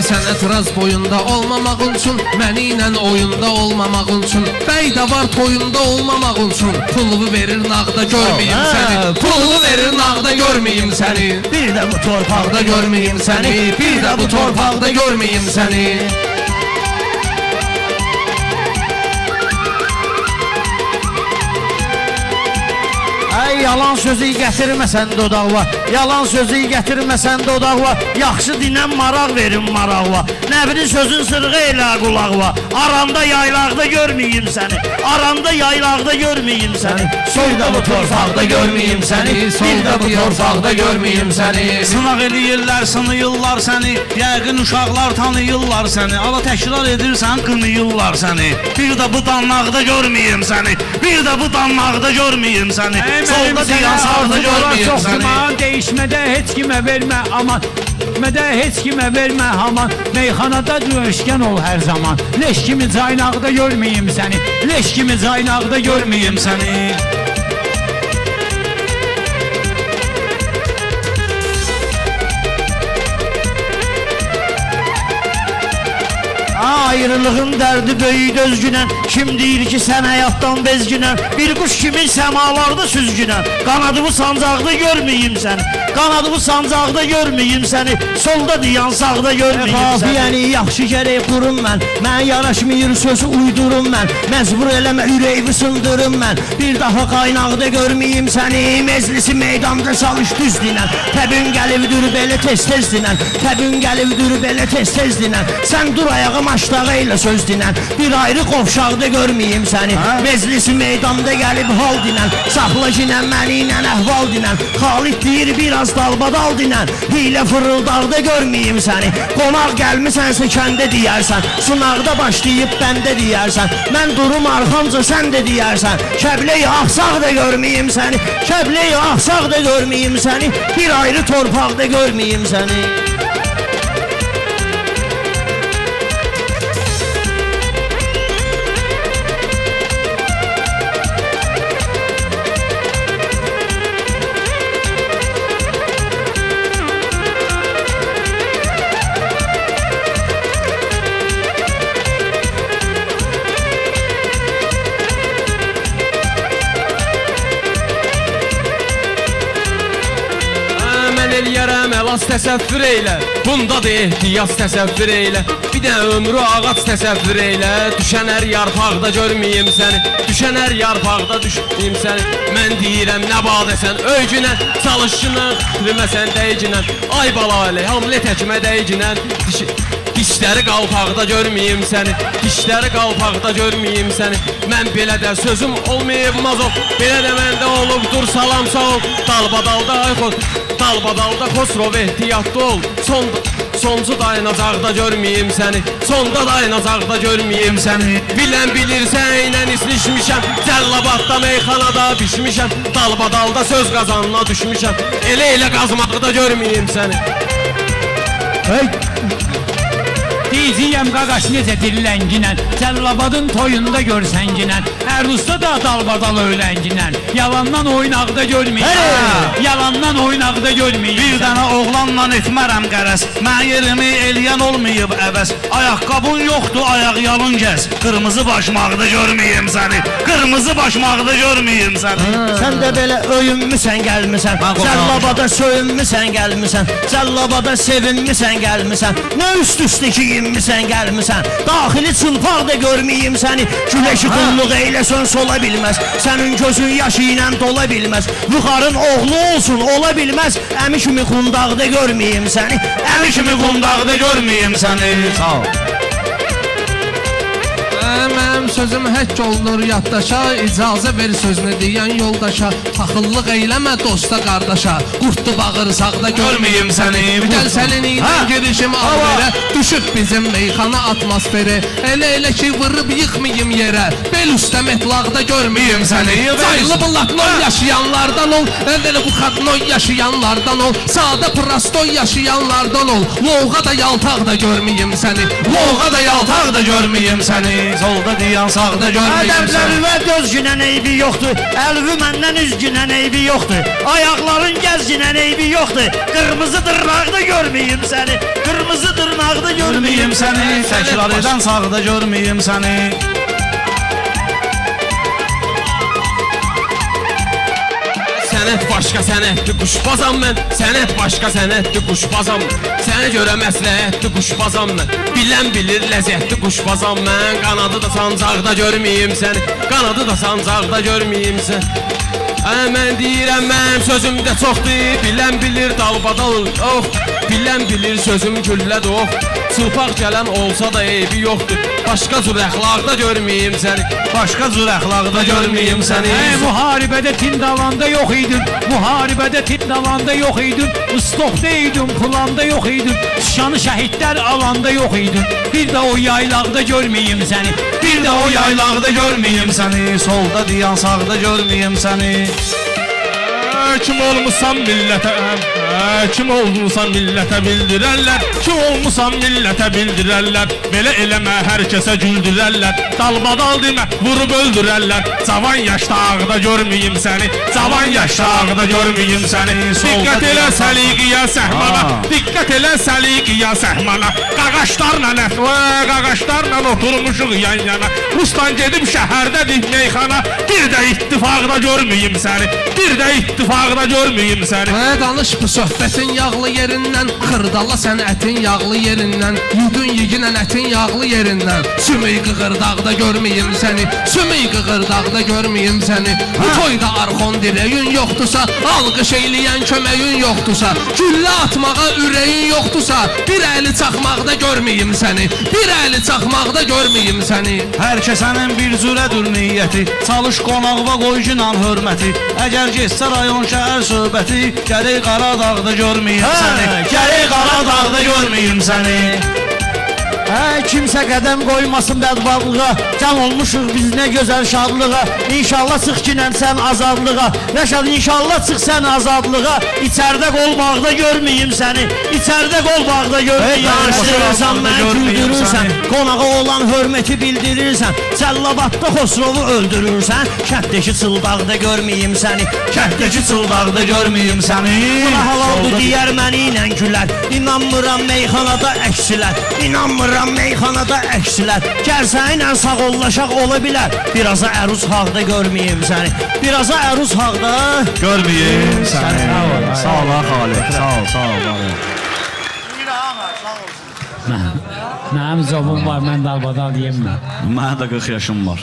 Sən etiraz boyunda olmamaq üçün, məniylə oyunda olmamaq üçün, bəy də var toyunda olmamaq üçün. Pulu verir nağda görməyim səni. Pulu verir nağda görməyim səni. Bir də bu torpaqda görməyim səni. Bir də bu torpaqda görməyim səni. Yalan sözü gətirməsən dodaqla. Yalan sözü gətirməsən dodaqla. Yaxşı dinən maraq verin maraqla. Nəbinin sözün sırğı elə qulaqla. Aranda yaylaqda görməyim səni. Aranda yaylaqda görməyim səni. Soyda bu torfaqda görməyim səni. Soyda bu torfaqda görməyim səni. Sınaq eləyirlər, sınıyırlar səni. Yəqin uşaqlar tanıyırlar səni. Ala təkrar edirsən, qınıyırlar səni. Bir də bu danlaqda görməyim səni. Bir də bu danlaqda görməyim səni. Solda diyan sağda görməyim səni. Değişmədə heç kimə vermə aman. Mədə heç kimə vermə aman. Meyxanada döyüşkən ol hər zaman. Leş kimi caynaqda görməyim səni. Leş kimi caynaqda görməyim səni. Ayrılığın dərdi böyük özgünən. Kim deyir ki sən həyatdan bezgünən. Bir quş kimi səmalarda süzgünən. Qanadımı sancaqda görməyim səni. Qanadımı sancaqda görməyim səni. Solda diyan sağda görməyim səni. Yəni yaxşı gərək qurum mən. Mən yaraşmıyır sözü uydurum mən. Məcbur eləmə ürəyimi sındırım mən. Bir daha qaynaqda görməyim səni. Meclisi meydanda çalış düz dinən. Təbün gəlivdür belə tez-tez dinən. Təbün gəlivdür belə tez-tez dinən. Sən dur ayağa maşdağı ilə söz dinən. Bir ayrı qovşaqda görməyim səni. Meclisi meydanda gəlib hal dinən. Saxla ginən məni ilə əhval dinən. Xalid deyir biraz dalbadal dinən. Hilə fırıldarda görməyim səni. Qonaq gəlmisənsə kəndə deyərsən. Sınaqda başlayıb bəndə deyərsən. Mən durum arxamca sən də deyərsən. Kəbləyi axsaqda görməyim səni. Kəbləyi axsaqda görməyim səni. Bir ayrı torpaqda görməyim səni. əlac təsəvvür eylə, bundadır ehtiyaz təsəvvür eylə, bir də ömrü ağac təsəvvür eylə. Düşən hər yarpaqda görməyim səni, düşən hər yarpaqda düşməyim səni. Mən deyirəm nə badəsən öycünən, çalışınən, tütürməsən dəyginən. Ay balalı, Hamlet həkimə dəyginən, dişləri qalpaqda görməyim səni, dişləri qalpaqda görməyim səni. Mən belə də sözüm olmayıb mazoq, belə də məndə olub dur salam sağ ol. Dalbadalda ayxod, dalbadalda Xosrov ehtiyatlı ol. Soncu dayanacaqda görməyim səni, sonda dayanacaqda görməyim səni. Bilən bilirsən eynən islişmişəm, Cəlilabadda meyxanada pişmişəm. Dalbadalda söz qazanına düşmüşəm, elə-elə qazmaqda görməyim səni. Hey! Deyiciyəm qaqaş necə dillənginən, Cəlilabadın toyunda görsənginən, Ərruzda da dalbadal öylənginən. Yalandan oynaqda görməyəm, yalandan oynaqda görməyəm. Bir dənə oğlanla etmərəm qərəz, mən yerimi eləyən olmayıb əvəz. Ayaqqabın yoxdur, ayaq yalın gəz, qırmızı başmaqda görməyəm səni, qırmızı başmaqda görməyəm səni. Sən də belə öyünmüsən gəlmisən, Cəlilabada söyünmüsən gəlmisən, Cəlilabada sevinmisən gəlmisən. Nə üst-üstə ki sən gəlmisən, daxili çılpaq da görməyim səni. Güləşi qulluq eyləsən sola bilməz, sənin gözün yaşı ilə dola bilməz. Yuxarın oğlu olsun ola bilməz, əmi kimi qundaqda görməyim səni, əmi kimi qundaqda görməyim səni. Sağ ol. Mənim sözüm həkk olunur yaddaşa, icazə ver sözünü deyən yoldaşa. Taxıllıq eyləmə dosta qardaşa, qurtdu bağırsaqda görməyim səni. Gəl sənin ilə girişim al verə, düşüb bizim meyxana atmosferi. Elə-elə ki vırıb yıxmayım yerə, bel üstə metlaqda görməyim səni. Saylı blatnoy yaşayanlardan ol, elə bu xadnoy yaşayanlardan ol, sadə prastoy yaşayanlardan ol. Loğa da yaltaq da görməyim səni, loğa da yaltaq da görməyim səni. Solda deyan sağda görməyim səni. Ədəblərüvə gözgünən eybi yoxdur, əlvi məndən üzgünən eybi yoxdur, ayaqların gəzgünən eybi yoxdur. Qırmızı dırnaqda görməyim səni, qırmızı dırnaqda görməyim səni. Təkrar edən sağda görməyim səni. Sənət başqa sənətli quşbazam mən, sənət başqa sənətli quşbazam mən. Sənə görə məsləhətli quşbazam mən, bilən bilir ləzzətli quşbazam mən. Qanadı da sancaqda görməyim səni, qanadı da sancaqda görməyim səni. Mən deyirəm mənim sözüm də çoxdur, bilən bilir dalbadal ox, bilən bilir sözüm külləd ox. Çılpaq gələn olsa da eybi yoxdur, başqa cür əxlaqda görməyim səni, başqa cür əxlaqda görməyim səni. Müharibədə tindavanda yox idin, müharibədə tindavanda yox idin, ıstoqda idin, pulanda yox idin, şanı şəhidlər alanda yox idin. Bir də o yaylaqda görməyim səni, bir də o yaylaqda görməyim səni. Solda deyan sağda görməyim səni. Kim olmuşsan millətə, kim olmuşsan millətə bildirərlər, kim olmuşsan millətə bildirərlər. Belə eləmə hər kəsə güldürərlər, dalbadal demə vurub öldürərlər. Cavan yaşda ağda görməyim səni, cavan yaşda ağda görməyim səni. Diqqət elə səliqiyə səhmana, diqqət elə səliqiyə səhmana. Qaqaşlarla oturmuşuq yan yana, Ruslan gedib şəhərdədik meyxana. Bir də ittifaqda görməyim səni, bir də ittifaqda görməyim səni. Danış bu söhbətin yağlı yerindən, xırdala sən ətin yağlı yerindən, yudun yiginən ətin yağlı yerindən. Sümey qığırdaqda görməyim səni, sümey qığırdaqda görməyim səni. Bu toyda arxon dirəyin yoxdursa, alqış eyləyən köməyin yoxdursa, güllə atmağa ürəyin yoxdursa, bir əli çaxmaqda görməyim səni, bir əli çaxmaqda görməyim səni. Hər kəsənin bir cürədur niyyəti, çalış qonaqva qoycunan hörməti. Əgər geçsə rayon şəhər söhbəti, gərək Qaradağda görməyim səni, gərək Qaradağda görməyim səni. Kimsə qədəm qoymasın bədbadlığa, can olmuşuq biz nə gözəl şadlığa. İnşallah çıx ginən sən azadlığa, Rəşad inşallah çıx sən azadlığa. İçərdə qol bağda görməyim səni, İçərdə qol bağda görməyim. Danışdırırsan, məni güldürürsən, qonağa olan hörməti bildirirsən. Cəlilabadda Xosrovu öldürürsən, kətdəki çıldaqda görməyim səni, kətdəki çıldaqda görməyim səni. Buna halaldır deyər məni ilə gülər, İnanmıram meyxanada əksilər, İnanmıram Görürəm meyxanada əksilər, gəl səninlə sağollaşaq ola bilər. Biraz'a əruz haqda görməyim səni, biraz'a əruz haqda görməyim səni. Sağ ol, xalik, sağ ol. Mənim cavabım var, mən dalbadal yeməm. Mənim də 40 yaşım var.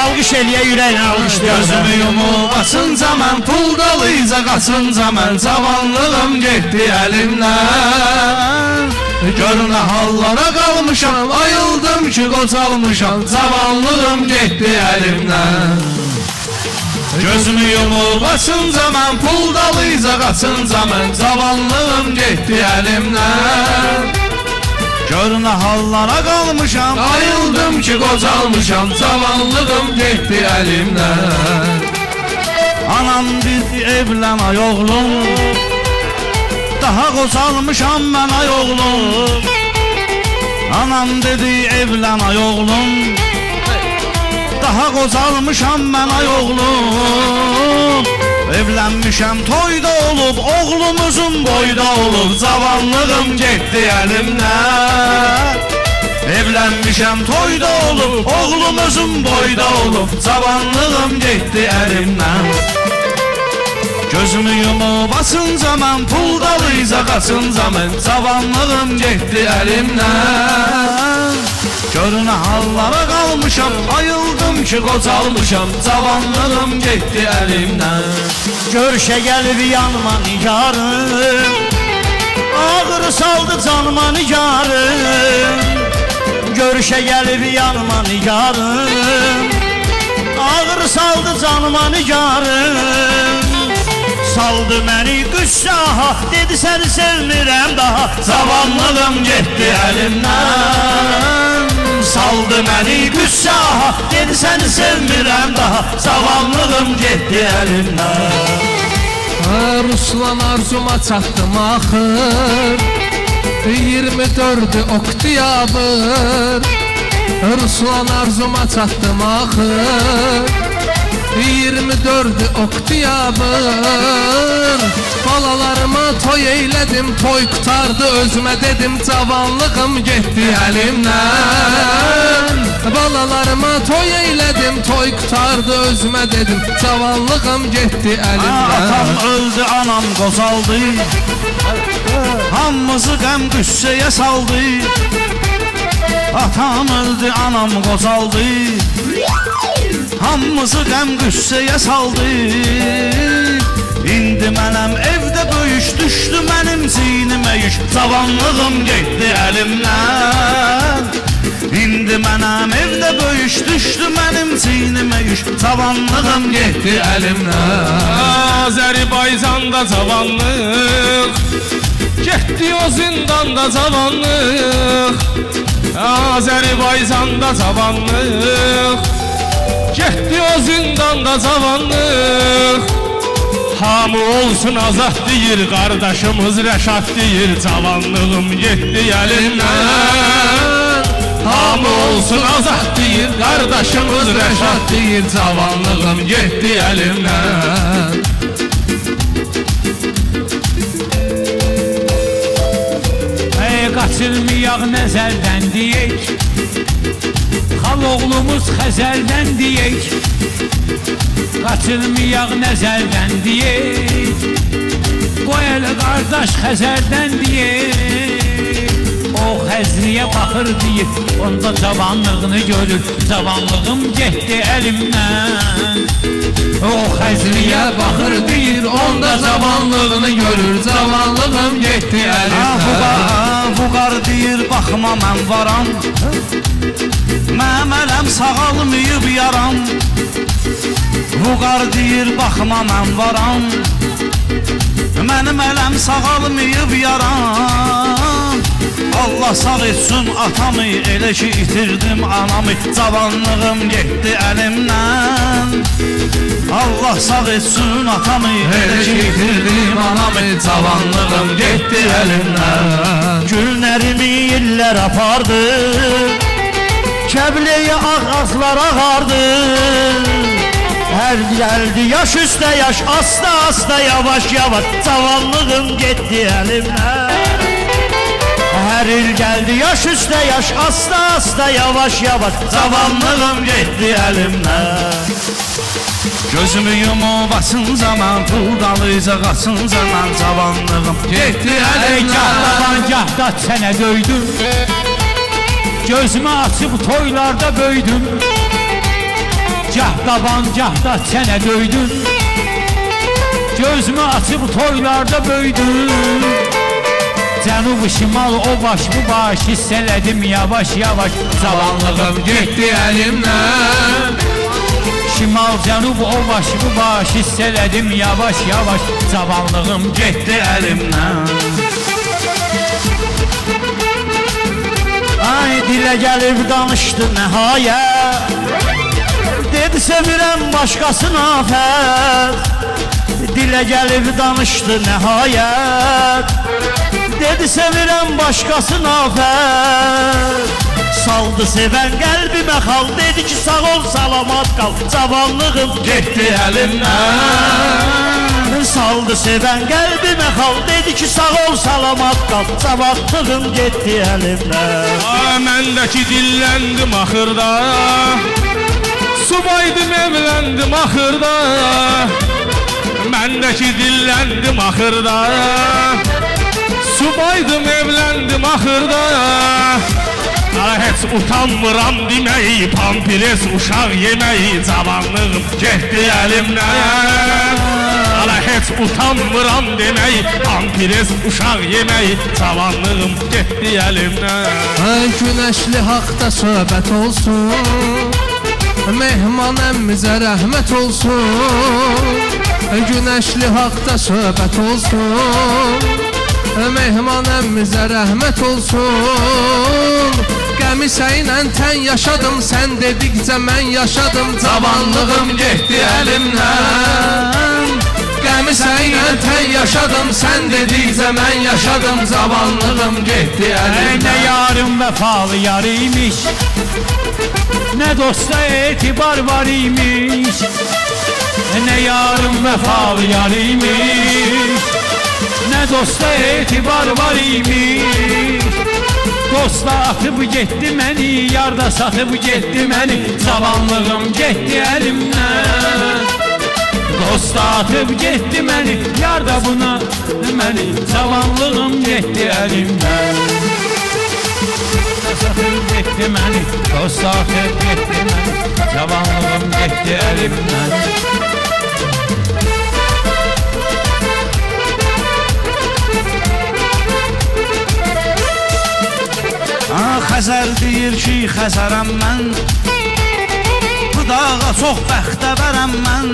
Alqış eləyə yüreğine alqışlayar. Gözümü yumub açınca mən pul dalıyca qaçınca mən cavanlığım getdi əlimdən. Görün hallara qalmışam, ayıldım ki qocalmışam, cavanlığım getdi əlimdən. Gözümü yumub açınca mən pul dalıyca qaçınca mən cavanlığım getdi əlimdən. Görünə hallara qalmışam, ayıldım ki qocalmışam, cavanlığım getdi əlimdən. Anam dedi evlən ay oğlum, daha qocalmışam mən ay oğlum. Anam dedi evlən ay oğlum, daha qocalmışam mən ay oğlum. Evlənmişəm toyda olub, oğlum uzun boyda olub, cavanlığım getdi əlimdən. Evlənmişəm toyda olub, oğlum uzun boyda olub, cavanlığım getdi əlimdən. Gözümü yumub açınca mən pul dalıyca qaçınca mən, cavanlığım getdi əlimdən. Görünə hallara qalmışam, ayıldım ki qocalmışam, cavanlığım getdi əlimdən. Görüşə gəlir yanıma nigarım, ağır saldı canıma nigarım. Görüşə gəlir yanıma nigarım, ağır saldı canıma nigarım. Saldı məni qüssaha, dedi səni sevmirəm daha, cavanlığım getdi əlimdən. Saldı məni qüssaha, dedi səni sevmirəm daha, cavanlığım getdi əlimdən. Ruslan arzuma çatdım axır, 24 oktyabr. Ruslan arzuma çatdım axır, 24 oktyabr. Balalarıma toy eyledim, toy qutardı özüme dedim, cavanlığım getdi əlimdən. Balalarıma toy eyledim, toy qutardı özüme dedim, cavanlığım getdi əlimdən. Atam öldü, anam qocaldı, hamımızı qəm qüssəyə saldı. Atam öldü, anam qocaldı, hamımızı qəm qüssəyə saldı. İndi mənəm evdə böyüş, düşdü mənim ziynimə yük, cavanlığım getdi əlimdən. İndi mənəm evdə böyüş, düşdü mənim ziynimə yük, cavanlığım getdi əlimdən. Azərbaycanda cavanlıq getdi, o zindanda cavanlıq. Azərbaycanda cavanlıq getdi, o zindanda cavanlıq. Hamı olsun azad deyir, qardaşımız Rəşad deyir, cavanlığım getdi əlimdən. Hamı olsun azad deyir, qardaşımız Rəşad deyir, cavanlığım getdi əlimdən. Ey qaçırmayaq nəzərdən deyək, xal oğlumuz xəzərdən deyək. Qaçırmayaq nəzərdən deyək, qoy elə qardaş xəzərdən deyək. O xəzriyə baxır deyir, onda cavanlığını görür, cavanlığım getdi əlimdən. O xəzriyə baxır deyir, onda cavanlığını görür, cavanlığım getdi əlimdən. Fuqar deyir, baxma mən varam, məmələm sağalmayıb yaram. Vuqar deyir, baxma mən varam, mənim ələm sağalmayıb yaram. Allah sağ etsin atamı, elə ki itirdim anamı, cavanlığım getdi əlimdən. Allah sağ etsin atamı, elə ki itirdim anamı, cavanlığım getdi əlimdən. Günlərimi illər apardı, Kəbləyə ağ ağlar ağardı. Seher geldi yaş üste yaş, asla asla yavaş yavaş zavallığım gitti elimden. Her il geldi yaş üste yaş, asla asla yavaş yavaş zavallığım gitti elimden. Gözümü yumubasın zaman, pul dalıca kasın zaman, zavallığım gitti elimden. Ey kahda sene döydüm, gözümü açıp toylarda böydüm. Gah daban gah da çene döydüm, gözümü açıp toylarda böydüm. Cənub şimal o baş bu baş, hisseledim yavaş yavaş zavallıqım gitti elimden. Şimal cənub o baş bu baş, hisseledim yavaş yavaş zavallığım gitti elimden. Ay dilə gəlib danışdı nəhayət, dedi sevirəm başqasına fəz. Dilə gəlib danışdı nəhayət, dedi sevirəm başqasına fəz. Saldı sevən qəlbimə xal, dedi ki sağ ol salamat qal, zavallığım getdi əlimdən. Saldı sevən qəlbimə xal, dedi ki sağ ol salamat qal, zavallığım getdi əlimdən. Məndəki dilləndim axırda, subaydım evləndim axırda. Məndəki dilləndim axırda, subaydım evləndim axırda. Heç utanmıram deməyi, pampires uşaq yeməyi, cavanlığım getdi əlimdən. Heç utanmıram deməyi, pampires uşaq yeməyi, cavanlığım getdi əlimdən. Ay günəşli haqda söhbət olsun, mehman əmmizə rəhmət olsun. Günəşli haqda söhbət olsun, mehman əmmizə rəhmət olsun. Qəmi səylə tən yaşadım, sən dedikcə mən yaşadım, cavanlığım getdi əlimdən. Qəmi səylə tən yaşadım, sən dedikcə mən yaşadım, cavanlığım getdi əlimdən. Nə yarım vəfalı yar imiş, ne dosta etibar var imiş, ne yarım vefalı yar imiş, ne dosta etibar var imiş. Dosta atıp gitti beni, yarda satıp gitti beni, zavallı'm gitti elimden. Dosta atıp gitti beni, yarda buna beni, zavallı'm gitti elimden. Satıp gitti beni, dost artık gitti beni, cavanlığım gitti elimden. Xəzər deyir ki, xəzərəm mən, bu dağa çox bəxtəvərəm mən.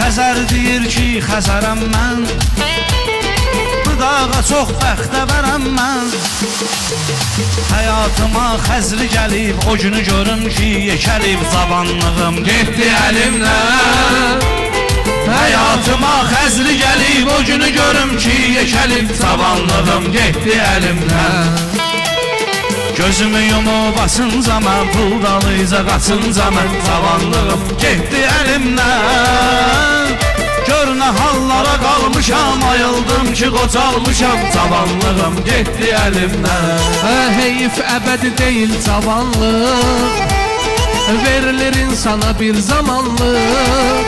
Xəzər deyir ki, xəzərəm mən, dağa çox bəxtəvərəm mən. Həyatıma xəzri gəlib, o günü görüm ki, yekəlib zavallıqım getdi əlimdən. Həyatıma xəzri gəlib, o günü görüm ki, yekəlib zavallıqım getdi əlimdən. Gözümü yumubasın zaman, pul dalıca qaçın zaman, zavallıqım getdi əlimdən. Gör ne hallara kalmışam, ayıldım ki qocalmışam, cavanlığım getdi elimden. Heyif əbədi değil cavanlıq, verilir insana bir zamanlıq.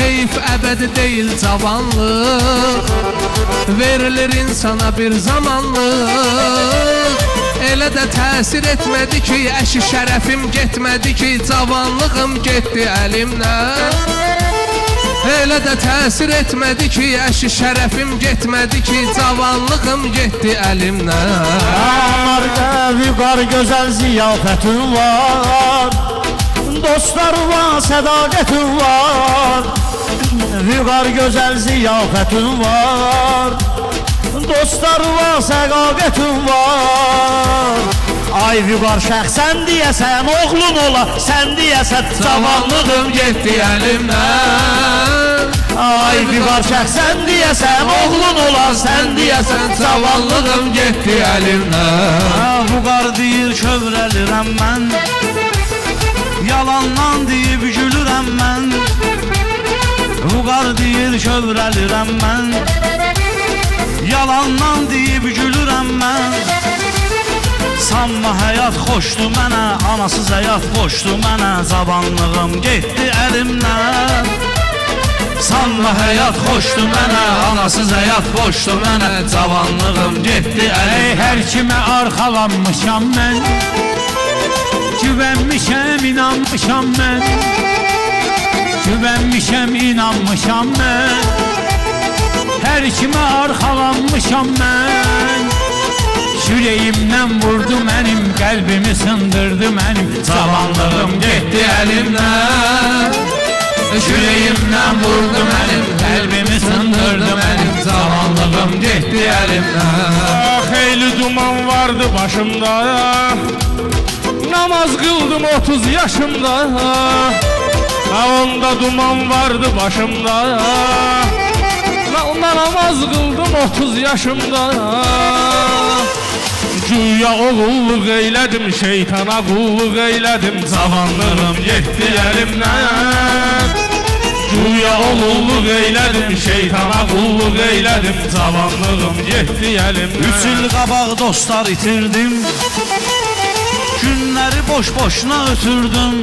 Heyif əbədi değil cavanlıq, verilir insana bir zamanlıq. Elə də təsir etmədi ki, əşi şərəfim getmədi ki, cavanlığım getdi əlimden. Elə də təsir etmədi ki, əşi şərəfim getmədi ki, cavanlığım getdi əlimdən. Qarda vüqar gözəl ziyafətim var, dostlarıma sədaqətim var. Vüqar gözəl ziyafətim var, dostlarıma sədaqətim var. Ay vüqar şəxsən deyəsən, oğlum ola sən deyəsən, cavanlığım getdi əlimdən. Ay vüqar şəxsən deyəsən, oğlun olan sən deyəsən, zavallığım getdi əlimdən. Vüqar deyir kövrəlirəm mən, yalandan deyib gülürəm. bilirəm mən, Vüqar deyir kövrəlirəm mən, Yalandan deyib gülürəm mən, Sanma həyat xoşdu mənə, Anasız həyat boşdu mənə, Cavanlığım getdi əlimdən. Sanma həyat xoşdu mənə, Anasız həyat boşdu mənə, Cavanlığım getdi əlimdən. Ey hər kimə arxalanmışam mən, Güvənmişəm, inanmışam mən, Güvənmişəm, inanmışam mən, Hər kimə arxalanmışam mən, Yüreğimdən vurdu mənim, Qəlbimi sındırdı mənim, Cavanlığım getdi əlimdən. Yüreğimdən vurdu mənim, Qəlbimi sındırdı mənim, Cavanlığım getdi əlimdən. Xeyli duman vardı başımda, Namaz kıldım 30 yaşımda, onda duman vardı başımda. Namaz kıldım 30 yaşımda. Güya oğulluk eyledim, şeytana kulluk eyledim, Cavanlığım getdi elimden. Güya oğulluk eyledim, şeytana kulluk eyledim, Cavanlığım getdi elimden. 3 il qabaq dostlar itirdim, Günləri boş-boşuna ötürdüm,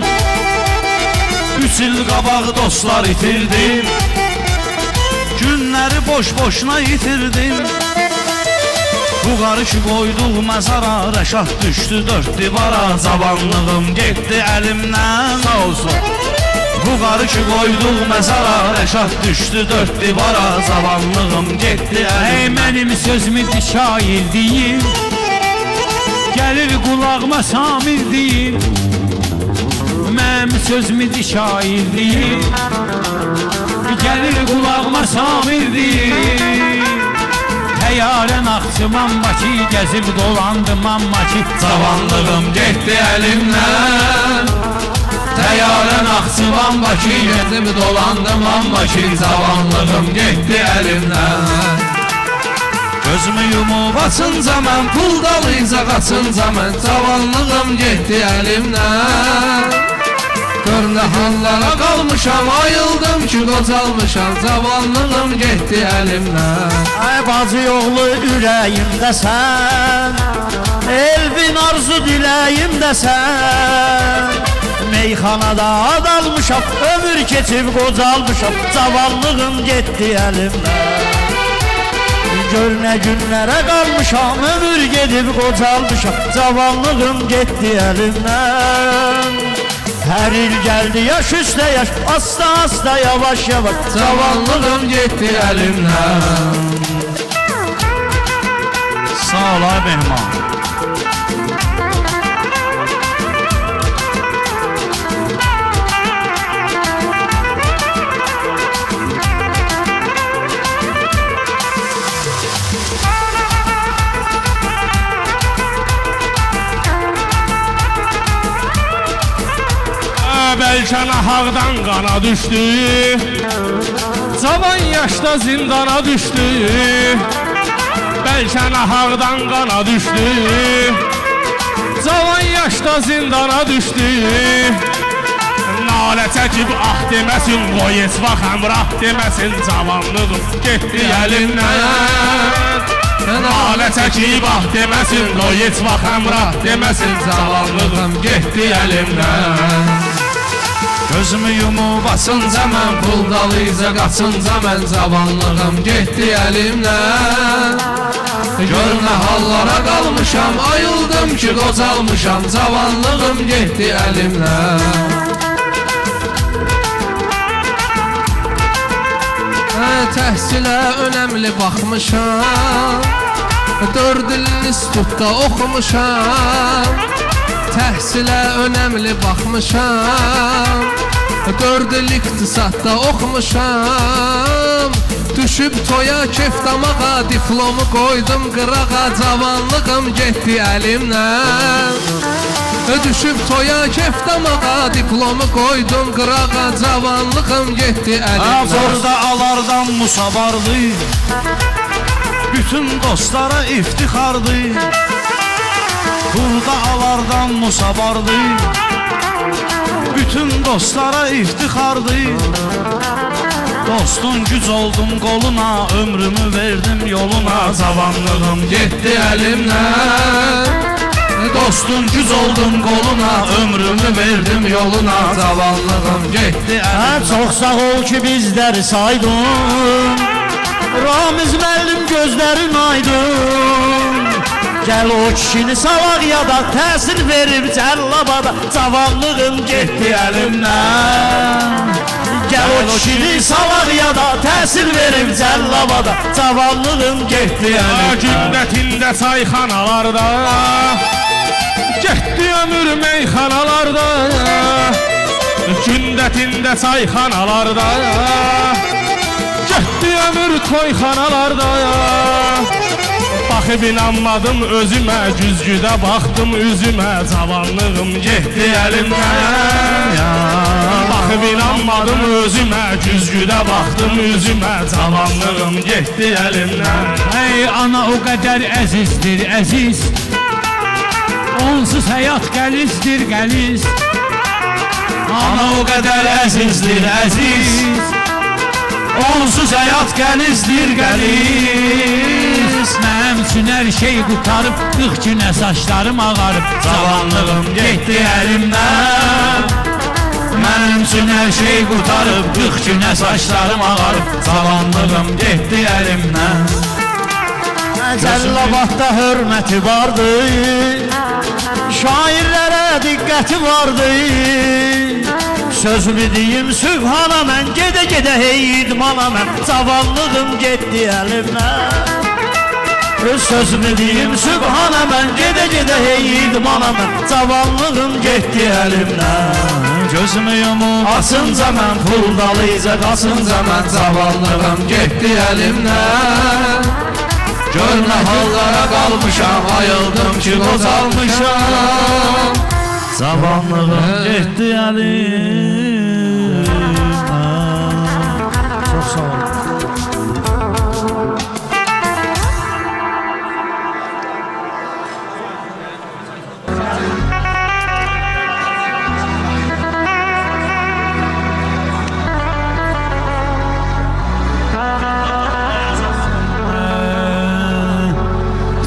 3 il qabağı dostlar itirdim, Günləri boş-boşuna itirdim. Vüqarı ki qoyduq məzara, Rəşad düşdü 4 divara, Cavanlığım getdi əlimdən. Vüqarı ki qoyduq məzara, Rəşad düşdü 4 divara, Cavanlığım getdi əlimdən. Ey mənim sözümü dişayil deyim, Gəlir qulağıma Samir deyir, Mənim sözümüdür şair deyir, Gəlir qulağıma Samir deyir. Həyarən axdım amma ki, Gəzib dolandım amma ki, Cavanlığım getdi əlimdən. Həyarən axdım amma ki, Gəzib dolandım amma ki, Cavanlığım getdi əlimdən. Gözümü yumub açınca mən, pul dalıca qaçınca mən, Cavanlığım getdi əlimdən. Gör nə hallara qalmışam, ayıldım ki qocalmışam, Cavanlığım getdi əlimdən. Ay bacı oğlu ürəyimdəsən, Elvin arzu diləyimdəsən, Meyxanada adalmışam, ömür keçib qocalmışam, Cavanlığım getdi əlimdən. Gör nə günlərə qalmışam, ömür gedib qocalmışam, Cavanlığım getdi əlimdən. Hər il gəldi yaş üstə yaş, Asta-asta yavaş-yavaş, Cavanlığım getdi əlimdən. Sağ ol ay mehman. Bəlkə nahaqdan qana düşdü, Cavan yaşda zindana düşdü, Bəlkə nahaqdan qana düşdü, Cavan yaşda zindana düşdü. Nalə çəkib ah deməsin, qoy esva xəmrah deməsin, Cavanlığım getdi əlimdən. Nalə çəkib ah deməsin, qoy esva xəmrah deməsin, Cavanlığım getdi əlimdən. Gözümü yumub açınca mən, pul dalıca qaçınca mən, Cavanlığım getdi əlimdən. Gör nə hallara qalmışam, ayıldım ki qocalmışam, Cavanlığım getdi əlimdən. Təhsilə önəmli baxmışam, 4 ilin institutda oxumuşam, Təhsilə önəmli baxmışam, 4 il iqtisadda oxumuşam. Düşüb toya keftamağa, diplomu qoydum qırağa, Cavanlığım getdi əlimdən. Düşüb toya keftamağa, diplomu qoydum qırağa, Cavanlığım getdi əlimdən. Zorda alardan Musa vardı, bütün dostlara iftixardı. Burada alardan Musa vardı, bütün dostlara iftihardır. Dostun güc oldum koluna, ömrümü verdim yoluna. Zavallıdım gitti elimden, dostun güz oldum koluna, ömrümü verdim yoluna. Zavallığım gitti elimden. Çok sağ ol ki bizleri saydın, Ramiz müəllim gözlerin aydın. Gel o kişini salak ya da təsir verib Cəllabada. Zavallığım gitti elimden. Gel o kişini salak ya da təsir verib Cəllabada. Zavallığım gitti elimden. Gündətində sayxanalarda, getdi ömür meyxanalarda. Gündətində sayxanalarda, getdi ömür toyxanalarda. Baxıb inanmadım özümə, güzgüdə baxdım üzümə. Cavallığım getdi əlimdən. Baxıb inanmadım özümə, güzgüdə baxdım üzümə. Cavallığım getdi əlimdən. Ey ana o qədər əzizdir əziz, onsuz həyat qəlizdir qəliz. Ana o qədər əzizdir əziz, onsuz həyat qəlizdir qəliz. Mənim üçün hər şey qutarıb, 40 günə saçlarım ağarıb. Cavanlığım getdi əlimdən. Mənim üçün hər şey qutarıb, 40 günə saçlarım ağarıb. Cavanlığım getdi əlimdən. Cəlilabadda hörməti vardır, şairlere dikkati vardı. Sözümü deyim sübhana men, gede gede hey idmana men. Zavallığım gitti elimden. Sözümü deyim sübhana men, gede gede hey idmana men. Zavallığım gitti elimden. Gözümü yumur asınca men, puldalıca kasınca men. Zavallığım gitti elimden. Görmə hallara qalmışam, ayıldım ki bozalmışam. Zavallıqım getdi əlimdən. Çox sağ olun.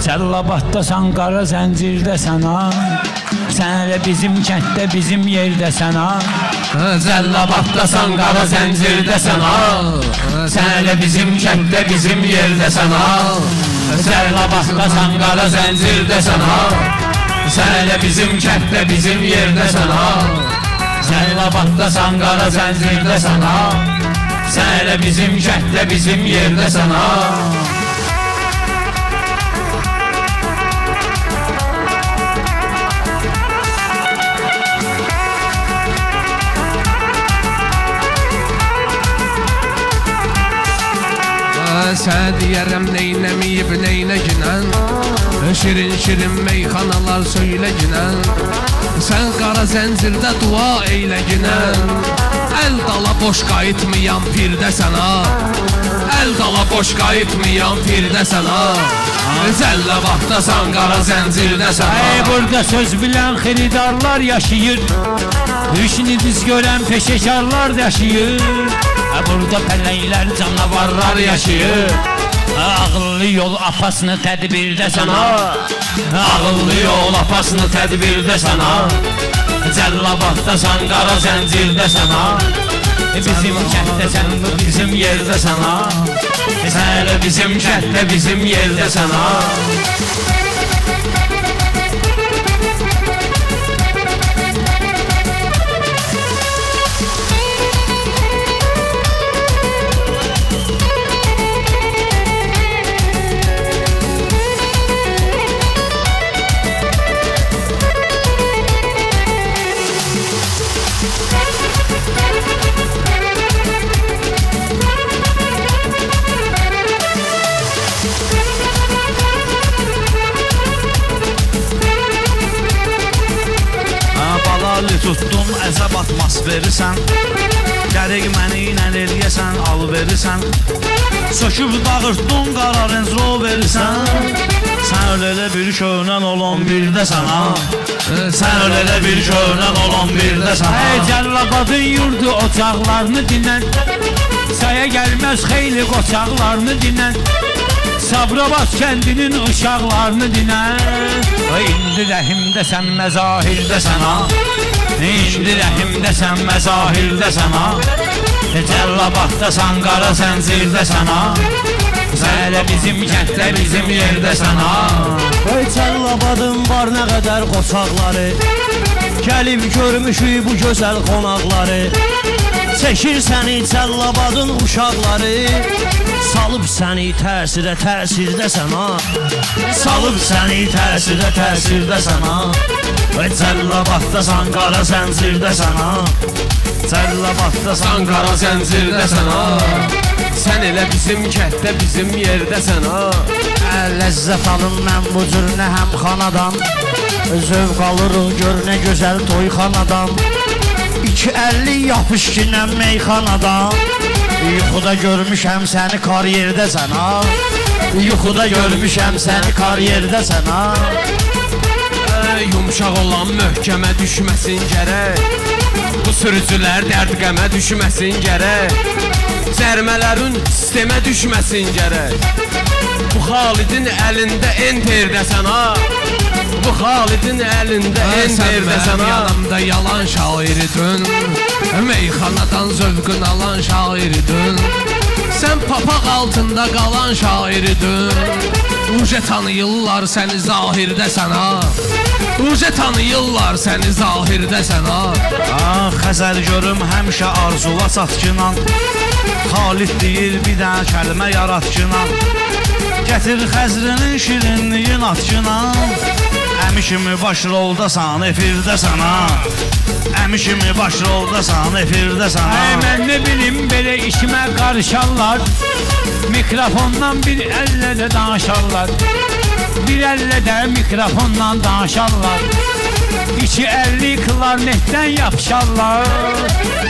Cəlilabadda sən, qara zəncirdə sən ha, sən elə bizim kənddə, bizim yerdə sən ha. Cəlilabadda sən, qara zəncirdə sən ha, sən elə bizim kənddə, bizim yerdə sən ha. Cəlilabadda sən, qara zəncirdə sən ha, sən elə bizim kənddə, bizim yerdə sən ha. Cəlilabadda sən, qara zəncirdə sən ha, sən elə bizim kənddə, bizim yerdə sən ha. Sənə deyərəm neynəmiyib neynə günən, şirin-şirin meyxanalar söylə günən. Sən qara zəncirdə dua eylə günən. Əl dala boş qayıtmayan pirdə sən ha, əl dala boş qayıtmayan pirdə sən ha. Cəlilabadda sən, qara zəncirdə sən ha. Burada söz bilən xiridarlar yaşayır, düşni diz görən peşəkarlar yaşayır. Burada pələklər, canavarlar yaşayır. Ağıllı yol apasını tədbirdə sən ha, ağıllı yol apasını tədbirdə sən ha. Cəlilabadda sən, qara zəncirdə sən ha, bizim kənddə sən, bizim yerdə sən ha. Sən elə bizim kənddə, bizim yerdə sən ha. Tutdum əzab atmaz verirsən, gərək məni inəl eləyəsən, al verirsən. Söküb dağırtdum qara Range Rover'sən, sən öyle bir şövnen olan bir de sana. Sen öyle bir şövnen olan bir de sana. Hey Cellabadın yurdu ocaklarını dinlen. Saya gelmez heyli koçaklarını dinlen. Sabra bas kendinin uşaqlarını dinən. İndi rəhimdəsən, məzahildəsən ha. İndi rəhimdəsən, məzahildəsən ha. Cəlilabaddasan, qara zəncirdəsən ha. Hələ bizim kənddə, bizim yerdəsən ha. Cəlilabadın var nə qədər qoçaqları. Gəlib görmüşük bu gözəl qonaqları. Çəkir səni Cəlilabadın uşaqları. Salıb səni təsirə təsirdəsən ha. Salıb səni təsirə təsirdəsən ha. Cəlilabaddasan qara zəncirdəsən ha. Cəlilabaddasan qara zəncirdəsən ha. Sən elə bizim kənddə bizim yerdəsən ha. Ləzzət alım mən bu cür nə həmxanadan. Zövq alırıq gör nə gözəl toyxanadan. 250 yapış ki nə meyxanadan. Yuxuda görmüşəm səni kariyerdəsən ha. Yuxuda görmüşəm səni kariyerdəsən ha. Yumşaq olan möhkəmə düşməsin gərək. Bu sürücülər dərd qəmə düşməsin gərək. Cərmələrin sistemə düşməsin gərək. Bu Xalidin əlində enterdəsən ha. Bu Xalidin əlində enterdəsən ha. Sən mənim yanımda yalan şairidin. Meyxanadan zövqün alan şairidin. Sən papaq altında qalan şairidin. Uca tanıyırlar səni zahirdəsən ha. Uca tanıyırlar səni zahirdəsən ha. Xəzər görüm həmişə arzula çatkinan. Xalid deyil bir dənə kəlmə yaratkinan. Gətir xəzrinin şirinliyin atkinan. Əmi kimi baş roldasan, efirdəsən ha. Əmi kimi baş roldasan, efirdəsən ha. Mən nə bilim belə işimə qarışarlar. Mikrofondan bir əllə də danışarlar. Bir əllə də mikrofondan danışarlar. 250 klarnetdən yapışarlar.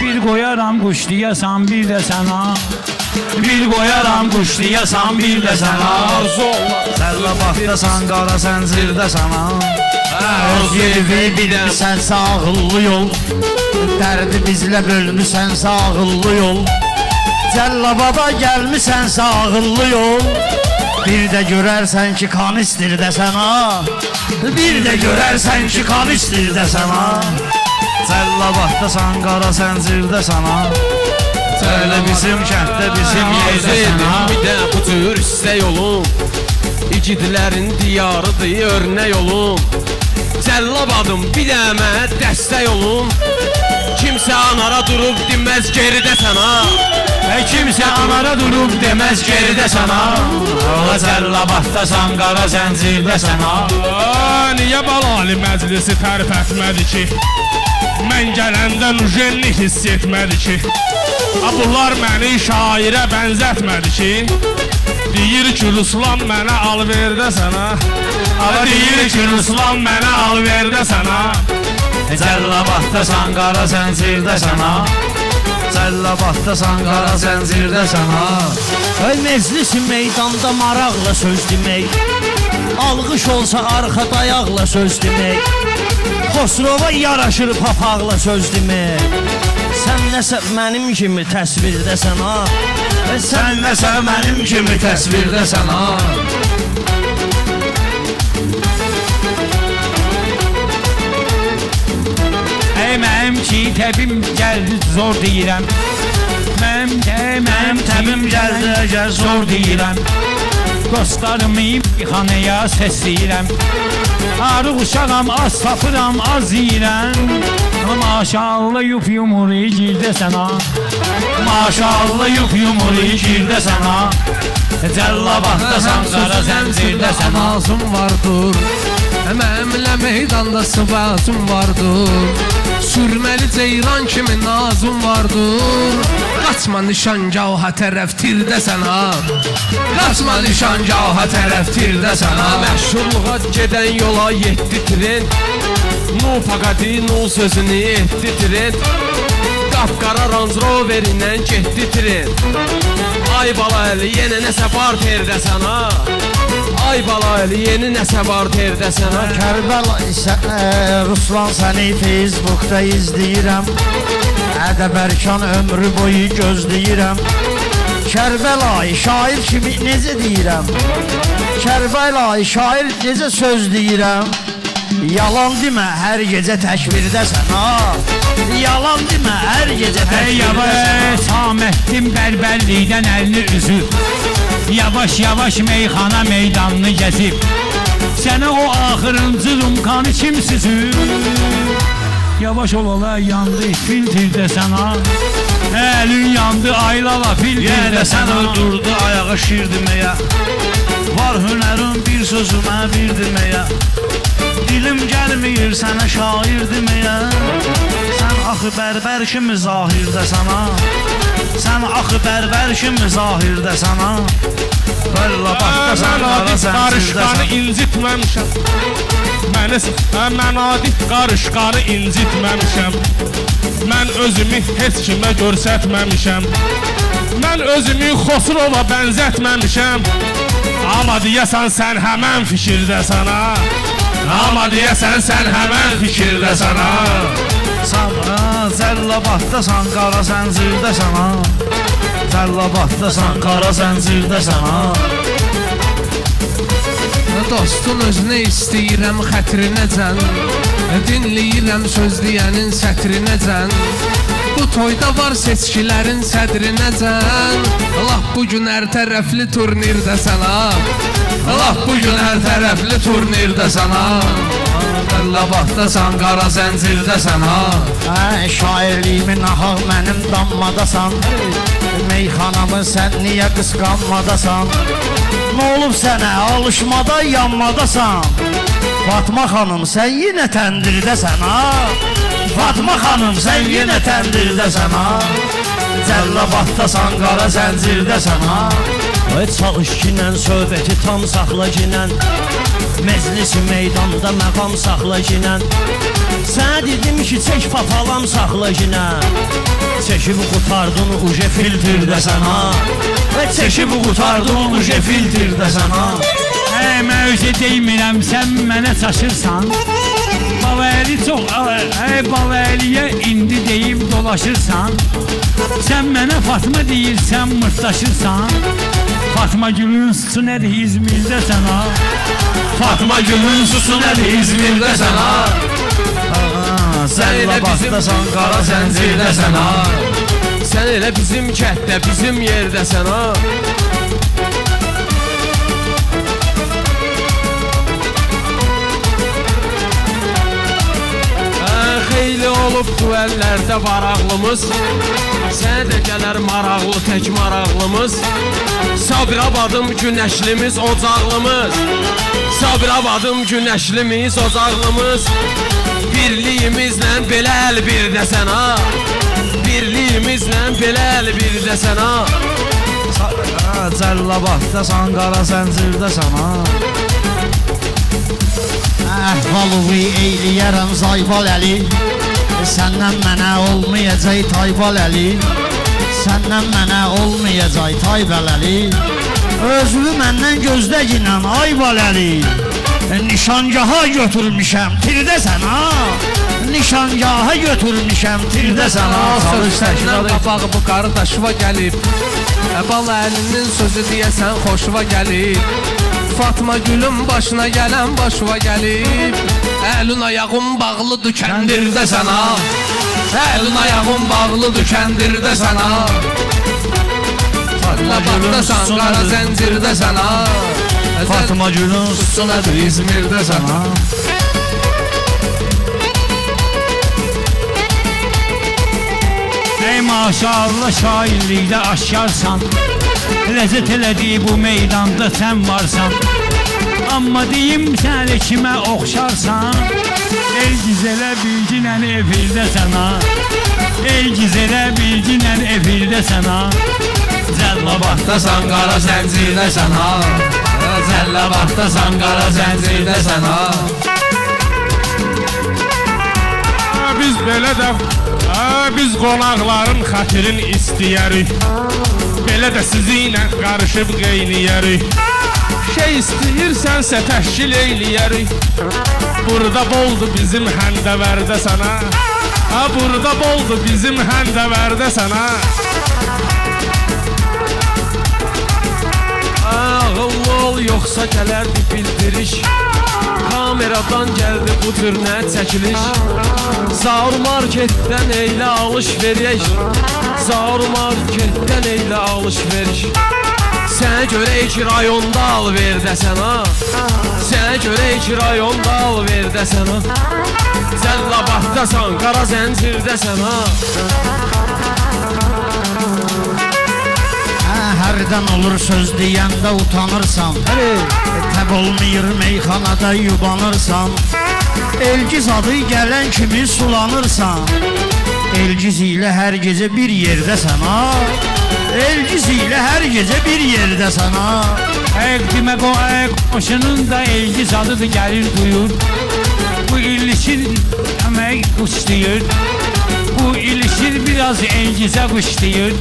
Bir qoyaram quşlayasan bir də sənə. Bir qoyaram quşlayasan bir də sənə. Cəlilabaddasan qara zəncirdəsən ha. Öz yeri bilsənsə ağıllı yol. Dərdi bizlə bölmüsənsə ağıllı yol. Cəlilabada gəlmisənsə ağıllı yol. Bir də görərsən ki kan istirdəsən ha. Bir də görərsən ki kan istirdəsən ha. Cəlilabaddasan qara zəncirdəsən ha. Elə bizim kənddə bizim yeydəsən ha. Bir də bu cür istək olum. İgidlərin diyarıdır örnək olum. Cəllabadım bir də mənə dəstək olum. Kimsə anara durub deməz geridəsən ha. Kimsə anara durub deməz geridəsən ha. Cəlilabaddasan qara zəncirdəsən ha. Niyə Balali məclisi tərif etmədi ki? Mən gələndə nüjenlik hiss etmədi ki? Bunlar məni şairə bənzətmədi ki? Deyir ki Ruslan mənə alverdəsən ha. Deyir ki Ruslan mənə alverdəsən ha. Cəlilabaddasan qara zəncirdəsən ha. Cəlilabaddasan qara zəncirdəsən ha. Məclisi meydanda maraqla söz demək. Alqış olsa arxa dayaqla söz demək. Xosrova yaraşır papaqla söz demək. Sən nəsə mənim kimi təsvirdəsən ha. Sən nəsə mənim kimi təsvirdəsən ha. Mənim ki təbim gəldi zor deyirəm. Mənim təbim gəldi zor deyirəm. Dostlarımı xanaya səsləyirəm. Arıq uşağam az tapıram az yiyirəm. Maşallah yup yumur igirdəsən ha. Maşallah yup yumur igirdəsən ha. Cəlilabaddasan qara zəncirdəsən ha. Ağzım vardır əmlə meydanda sıvazım vardır. Sürməli ceyran kimi nazım vardır. Qaçma nişangaha tərəf tirdəsən ha. Qaçma nişangaha tərəf tirdəsən ha. Məşhurluğa gedən yola yetdi tren. Nu paqadi nu sözünü etdi tren. Qapqara Range Rover-lə getdi tren. Ay Balali yenə nəsə parterdəsən ha. Ay Ay balaylı yeni nəsə var derdə sənə Kərbəla Ruslan səni Facebook'da izləyirəm Ədəbərkan ömrü boyu gözləyirəm Kərbəla şair kimi necə deyirəm Kərbəla şair necə söz deyirəm Yalan demə hər gecə təkbirdəsən ha Yalan demə hər gecə təkbirdəsən ha Saməddin bərbərlikdən əlini üzüb Yavaş yavaş meyxana meydanını gəzib Sənə o axırıncı rumkanı kim süzüb Yavaş olala yandı filtirdesən ha Elin yandı aylala filtirdesən ha Yerdə sənə durdu ayağı şir deməyə Var hünərin bir sözü mənə bir deməyə Dilim gəlmir sənə şair deməyə Sən axı bərbər kimi zahirdəsən ha Sən axı bərbər kimi zahirdəsən ha Bərlabaqda sən qara sənsizləsən incitməmişəm Mən adif qarışqarı incitməmişəm Mən özümü heç kimə görsətməmişəm Mən özümü Xosrova bənzətməmişəm Amma deyəsən sən həmən fikirdəsən ha Amma deyəsən sən həmən fikirdəsən ha Cəlilabaddasan qara zəncirdəsən ha Cəlilabaddasan qara zəncirdəsən ha Dostun özünə istəyirəm xətrinəcən Dinləyirəm sözləyənin sətrinəcən Bu toyda var seçkilərin sədrinəcən Laf bugün hər tərəfli turnirdəsən ha Laf bugün hər tərəfli turnirdəsən ha Cəlilabaddasan qara zəncirdəsən ha Şairliyimi nahaq mənim dammadasan Meyxanamı sən niyə qısqanmadasan Nə olub sənə alışmada yanmadasan Fatma xanım sən yenə təndirdəsən ha Fatma xanım sən yenə təndirdəsən ha Cəlilabaddasan qara zəncirdəsən ha Çalış ginə söhbəti tam saxla ginə Məclisi meydanda məqam saxla ginə Sənə dedim ki çək papalam saxla ginə Çəkib qutardın uca filtirdəsən ha Çəkib qutardın uca filtirdəsən ha Mən özə deymirəm sən mənə çaşırsan Balayəli çox balayəliyə indi deyib dolaşırsan Sən mənə Fatma deyirsən mırtlaşırsan Fatma gülün susu nədir İzmirdəsən ha Fatma gülün susu nədir İzmirdəsən ha Sən elə bizimsən qara zəncirdəsən ha Sən elə bizim kətdə bizim yerdəsən ha Xeyli olub bu əllərdə var ağlımız Sənə də gələr maraqlı tək maraqlımız Sabirabadım günəşlimiz ocaqlımız Sabirabadım günəşlimiz ocaqlımız Birliyimizlə belə əl birdəsən ha Birliyimizlə belə əl birdəsən ha Cəlilabaddasan qara zəncirdəsən ha Əhvalıvi eyliyərəm Zaybal Əli Səndən mənə olmayacaq Taybal Əli Səndən mənə olmayacaq Taybal Əli Özlü məndən gözdə ginən Aybal Əli Nişangaha götürmüşəm, tirdəsən ha Nişangaha götürmüşəm, tirdəsən ha Sözlərindən qabağı bu qarı daşıva gəlib Balayəlinin sözü deyəsən xoşuva gəlib Fatma gülüm başına gələn başıva gəlib Əlün ayağım bağlı dükəndirdəsən ha Əlün ayağım bağlı dükəndirdəsən ha Cəlilabaddasan qara zəncirdəsən ha Fatma gülün susu nədir İzmirdəsən ha Ey maşallah şairlikdə aşkarsan Ləzzət elədiyi bu meydanda sən varsan Amma deyim səni kimə oxşarsan Ey gizələ bilginən efirdəsən ha Ey gizələ bilginən efirdəsən ha Cəlilabaddasan qara zəncirdəsən ha Cəlilabaddasan qara zəncirdəsən ha Biz belə də biz qonaqların xətirin istəyərik Belə də sizinlə qarışıb qeyniyərik Şey istəyirsənsə təşkil eyləyərik. Burada boldu bizim həndəvərdə sənə. Burada boldu bizim həndəvərdə sənə. Ağıllı ol, yoxsa gələrdi bildiriş. Kameradan geldi bu tür net çekiliş. Zaur marketten eyle alışveriş. Zaur marketten eyle alışveriş. Sənə görə iki rayonda al ver dəsən ha. Sənə görə iki rayonda al ver dəsən ha. Cəlilabaddasan, qara zəncirdəsən ha. Hərdən olur söz deyəndə utanırsan, təb olmayır meyxanada yubanırsan. Elgiz adı gələn kimi sulanırsan, Elgiz ilə hər gecə bir yerdəsən ha. Elgiz ilə hər gecə bir yerdəsən ha. Əq demək o əq, başının da Elgiz adıdır gəlir duyur. Bu ilişir əmək qışlayır, bu ilişir biraz Elgizə qışlayır.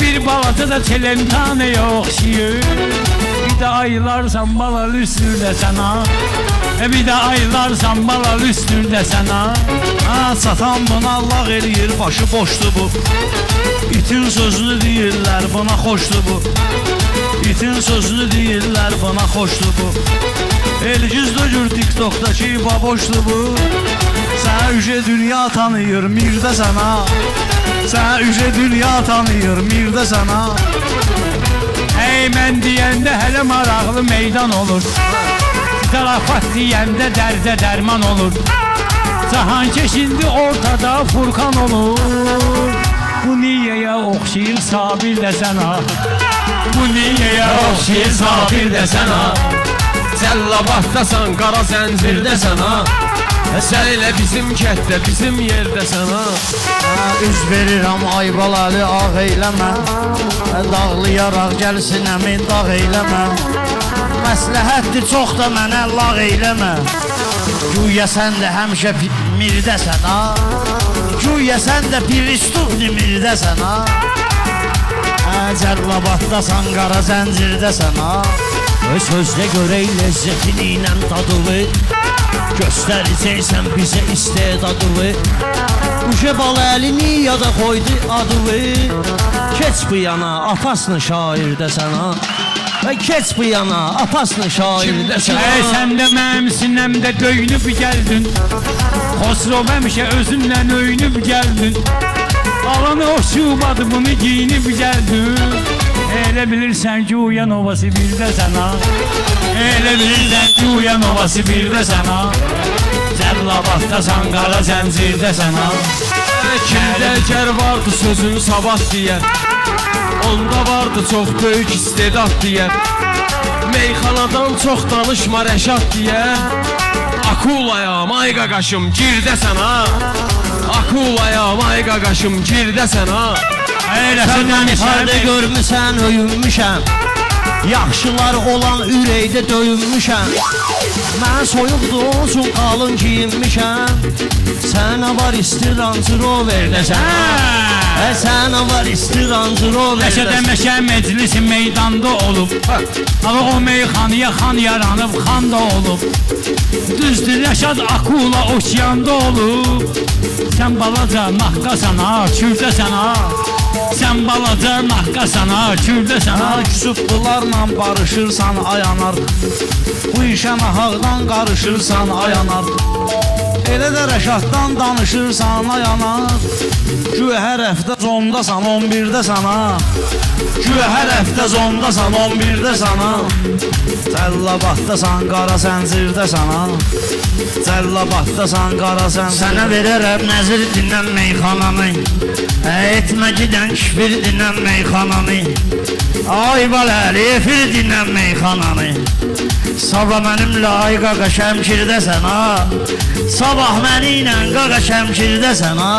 Bir balata da çelentaneye oxşuyur. Bir de aylar zambalalı üstünde sana. Bir de aylar zambalalı üstünde sana. Ha, satan buna Allah eləyir, başı boşdu bu. İtin sözünü deyirlər, bana xoşdu bu. İtin sözünü deyirlər, bana xoşdu bu. Elgiz dögür TikTok'daki baboşdu bu. Sənə ücret dünya tanıyır, mirdə sənə. Sənə ücret dünya tanıyır, mirdə sənə. Hey, mən deyəndə hələ maraqlı meydan olur. Zarafat deyəndə dərdə dərman olur. Cahan keşindi ortada Furkan olur. Bu niyəyə oxşayır Sabir də sənə. Bu niyəyə oxşayır Sabir də sənə. Cəlilabaddasan, qara zəncirdə sənə. Sən elə bizim kətdə, bizim yerdə sənə. Üz verirəm Aybal Əli, ağ eyləmə. Dağlayaraq gəlsin əmin, dağ eyləmə. Məsləhətdir çox da mənə lağ eyləmə. Güya sən də həmşə mirdəsən ha. Güya sən də piristuqni mirdəsən ha. Cəlilabaddasan, qara zəncirdəsən ha. Sözlə görək ləzzətini ilə dadılı. Göstərəcəksən bizə istedadılı. Uşebal əlini ya da qoydu adılı. Keç bu yana, apasını şair dəsən ha. Keç bu yana, apasını şair dəsən ha. Sən də məmsin, həm də döynüb gəldin. Xosrov həmişə özümlə öynüb gəldin. Alanı oşubadı, bunu giyinib gəldin. Elə bilirsən ki, uyan ovası birdəsən ha. Elə bilirsən ki, uyan ovası birdəsən ha. Cəlilabaddasan, qara zəncirdəsən ha. Kimdə kər vardı sözün sabah deyər. Onda vardı çox böyük istedad deyər. Meyxanadan çox danışma Rəşad deyər. Akulayam, ay qaqaşım, girdəsən ha. Akulayam, ay qaqaşım, girdəsən ha. Senden ifade görmüşsən, öyünmüşəm. Yaxşılar olan ürəkdə döyünmüşəm. Mən soyuqdur, olsun qalın giyinmişəm. Sənə var istirran, ciro verdəsən. Sənə var istirran, ciro verdəsən. Məşədə məşə meclisi meydanda olub. Ama o meyxaniyə xan yaranıb, xan da olub. Düzdür, Rəşad akula okeanda olub. Sən balaca naqqasan ha, kürdəsən ha. Sən balaca naqqasan ha, kürdəsən ha. Küsublarla barışırsan, ayanar. Bu işə nahaqdan qarışırsan, ayanar. Elə də Rəşaddan danışırsan, ayanar. Güya hər həftə zondasan, 11-dəsən ha. Güya hər həftə zondasan, 11-dəsən ha. Cəlilabaddasan, qara zəncirdəsən ha. Cəlilabaddasan, qara zəncirdəsən. Sənə verərəm nəzir dinən meyxananı. Etmə gidən şifir dinən meyxananı. Aybal Əli efir dinən meyxananı. Sabah mənimlə ay qaqa şəmkirdəsən ha. Sabah mənimlə qaqa şəmkirdəsən ha.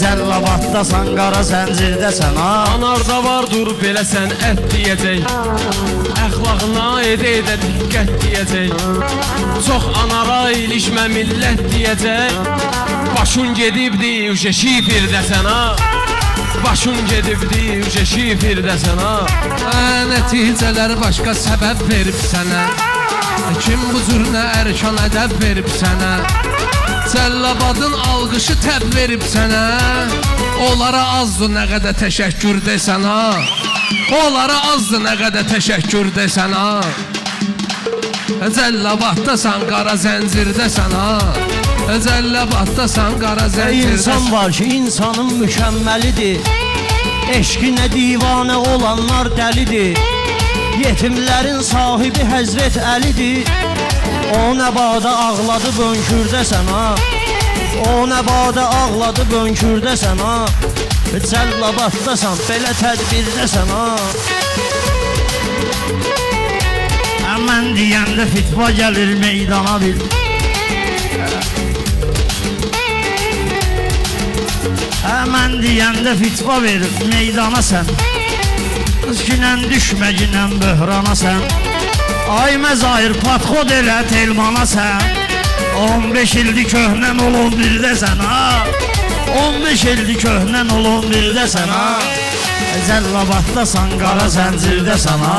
Cəlilabaddasan, qara zəncirdəsən ha. Anarda var dur belə sən ət deyəcək. Əxlaqına edə diqqət deyəcək. Çox anara ilişmə millət deyəcək. Başın gedibdi üşə şifir dəsən ha. Başın gedibdi yüce şifirdə sənə, nəticələr başqa səbəb verib sənə. Kim bu cürnə ərkan ədəb verib sənə? Cəllabadın alqışı təb verib sənə. Onlara azdı nə qədər təşəkkür desən ha. Onlara azdı nə qədər təşəkkür desən ha. Cəllabaddasan qara zəncirdəsən ha. Cəllabaddasan qara zəncirdəsən. İnsan var ki insanın mükəmməlidir. Eşqinə divanə olanlar dəlidir. Yetimlərin sahibi Həzrət Əlidir. O nəbada ağladı bönkürdəsən ha. O nəbada ağladı bönkürdəsən ha. Cəllabaddasan belə tədbirdəsən ha. Mən deyəndə fitva gəlir meydana bil. Mən deyəndə fitva verir meydana sən. Günən düşmə günən böhrana sən. Ay məzahir patxod elə telmana sən. 15 ildi köhnən olun birdəsən ha. 15 ildi köhnən olun birdəsən ha. Cəllabaddasan qara zəncirdəsən ha.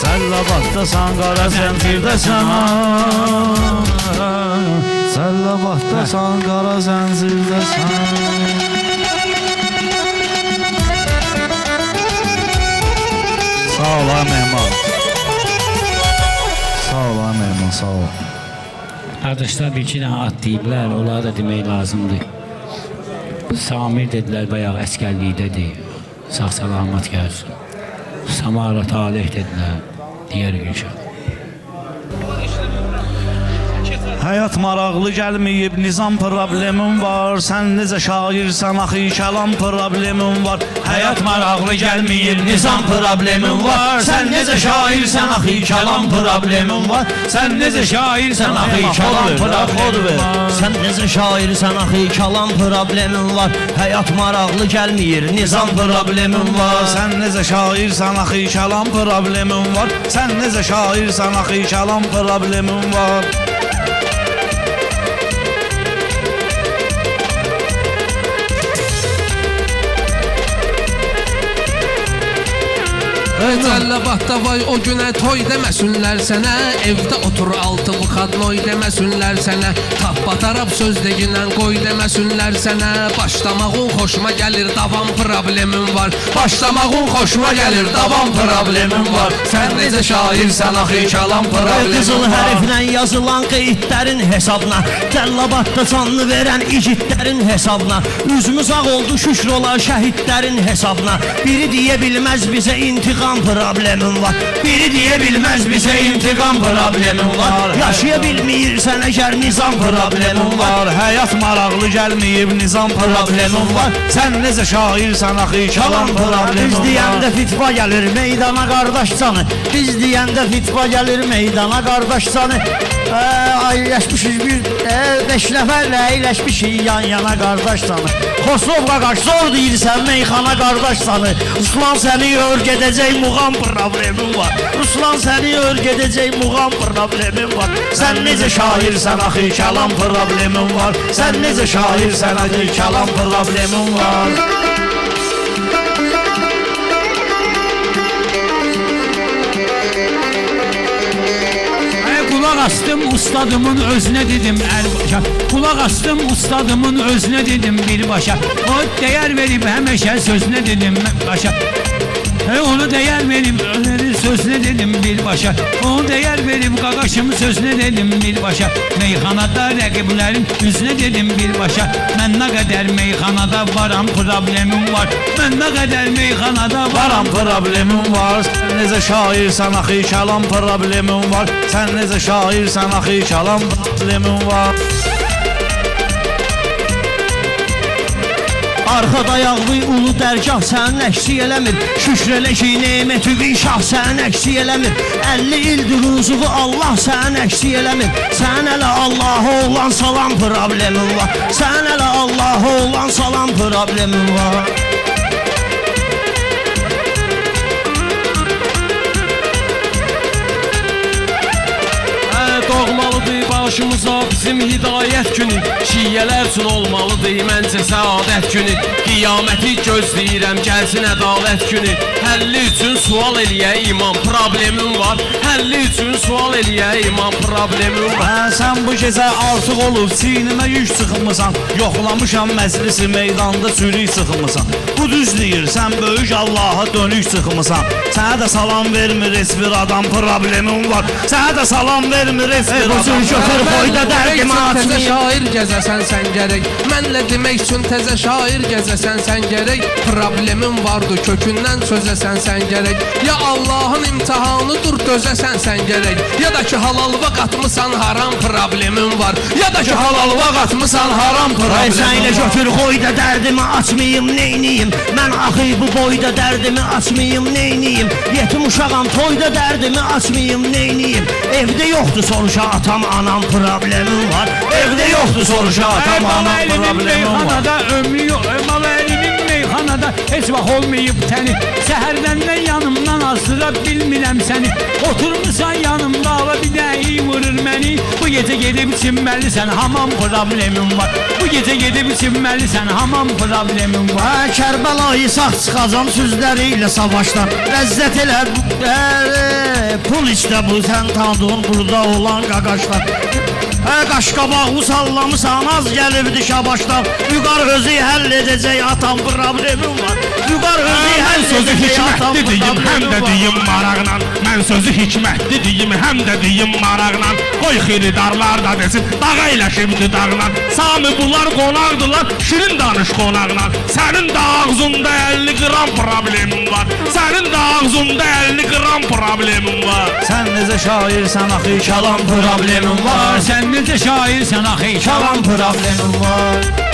Cəllabaddasan qara zəncirdəsən ha. Cəllabaddasan qara zəncirdəsən ha. Sağ ol ha Mehman. Sağ ol ha Mehman, sağ ol. Qardaşlar bir iki dənə at deyiblər, onlara da demək lazımdır. Samir dedilər bayağı əskərlikdədir, sağ salamat gəlsin. Samara Talih dedilər, digər gün şəhər. Həyat maraqlı gəlməyib, nizam problemim var. Sən necə şairsən, axı kəlam problemim var. Həyat maraqlı gəlməyib, nizam problemim var. Sən necə şairsən, axı kəlam problemim var. Sən necə şairsən, axı kəlam problemim var. Sən necə şairsən, axı kəlam problemim var. Həyat maraqlı gəlməyir, nizam problemim var. Sən necə şairsən, axı kəlam problemim var. Sən necə şairsən, axı kəlam problemim var. Cəllabadda vay o günə toy deməsinlər sənə. Evdə otur altı vıxadnoy deməsinlər sənə. Tapbatarab söz deyinən qoy deməsinlər sənə. Başlamağın xoşuma gəlir, davam problemim var. Başlamağın xoşuma gəlir, davam problemim var. Sən necə şairsən, axı kəlam problemim var. Qızıl hərflə yazılan qeydlərin hesabına, Cəllabadda canlı verən igidlərin hesabına. Üzümüz ağ oldu şükür olan şəhidlərin hesabına. Biri deyə bilməz bizə intiqam problemim var. Biri diye bilmez bize intikam problemim var. Yaşayabilmeyirsen eğer nizam problemim var. Hayat maraqlı gelmeyip nizam problemim var. Sen neze şairsen axı çalan problemim var. Biz diyende fitva gelir meydana kardeş sanı. Biz diyende fitva gelir meydana kardeş sanı. Aylaşmışız bir beş neferle eyleşmişiz yan yana kardeş sanı. Xosrov'a karşı zor değilsen meyxana kardeş sanı. Ruslan seni örgedecek muğam problemim var. Ruslan səni örgədəcək muğam problemim var. Sən necə şairsən axı kəlam problemim var. Sən necə şairsən axı kəlam problemim var. Kulaq astım ustadımın özünə dedim əlbaşa. Kulaq astım ustadımın özünə dedim birbaşa. O dəyər verib həməşə sözünə dedim başa. Onu değer verip önerin sözüne dedim birbaşa. Onu değer verip qaqaşımın sözüne dedim birbaşa. Meyxanada rəqiblərin üzünə dedim birbaşa. Mən nə qədər meyxanada varam problemim var. Mən nə qədər meyxanada varam problemim var. Sən necə şairsən axı kəlam problemim var. Sən necə şairsən axı kəlam problemim var. Arxada yağlı ulu dərgah sənin əksi eləmir. Şükr elə ki, neymət üvi şah sənin əksi eləmir. 50 ildir uzuvu Allah sənin əksi eləmir. Sən elə Allah'a olan salam problemin var. Sən elə Allah'a olan salam problemin var. Doğmalı olmalıdır başımıza bizim hidayət günü, şiyyələr üçün olmalıdır məncə səadət günü, qiyaməti gözləyirəm gəlsin ədalət günü. Həlli üçün sual eləyə imam, problemim var, həlli üçün sual eləyə imam, problemim var. Hə, sən bu gecə artıq olub sinimə yük sıxılmısan, yoxlamışam məclisi meydanda sürük sıxılmısan. Bu düz deyir, sən böyük Allaha dönük sıxılmısan. Sənə də salam vermiriz bir adam, problemim var, sənə də salam vermiriz bir adam. Şoför boyda dərdim açmıyım. Şair gəzəsən sən gərək, mənlə demək üçün təzə şair gəzəsən sən gərək. Problemim vardı kökündən çözəsən sən gərək. Ya Allahın imtihanıdır dözəsən sən gərək, ya da ki halalva qatmısan haram, problemim var, ya da ki halalva qatmısan haram, problemim var. Sənlə şoför boyda dərdimi açmayım neyniyim, mən axı bu boyda dərdimi açmayım neyniyim. Yetim uşağam toyda dərdimi açmayım neyniyim. Evdə yoxdur soruşa atam anam, problemim var, evdə yoxdur soruşa atam anam, problemim var. Mala əlinin meyxanada heç vaxt olmayıb təni, səhərləndən yanımdan asdıra bilmirəm səni. Oturmuşsan yanımda hava bir dəyi vurur məni, bu gecə gedib çinməlisən hamam, problemim var, bu gecə gedib çinməlisən hamam, problemim var. Hə, Kərbəlayı sağ çıxacam sözləri ilə savaşdan, ləzzət elət pul içdə bu sən tanıdığın burada olan qaqaşlar. Hə, qaşqabağımı sallamısan, az gəlibdi şabaşlar. Vüqar özü həll edəcək atam, problemim var, Vüqar özü həll edəcək atam, problemim var. Mən sözü hikmətli deyim, həm də deyim maraqla, mən sözü hikmətli deyim, həm də deyim maraqla. Qoy xiridarlar da desin, dağa ilə şimdi dağla. Sami bunlar qonaqdırlar, şirin danış qonaqla. Sənin də ağzında 50 qram problemim var, sənin də ağzında 50 qram problemim var. Sən necə şairsən axı, kəlam problemim var, sən necə şairsən axı, kəlam problemim var.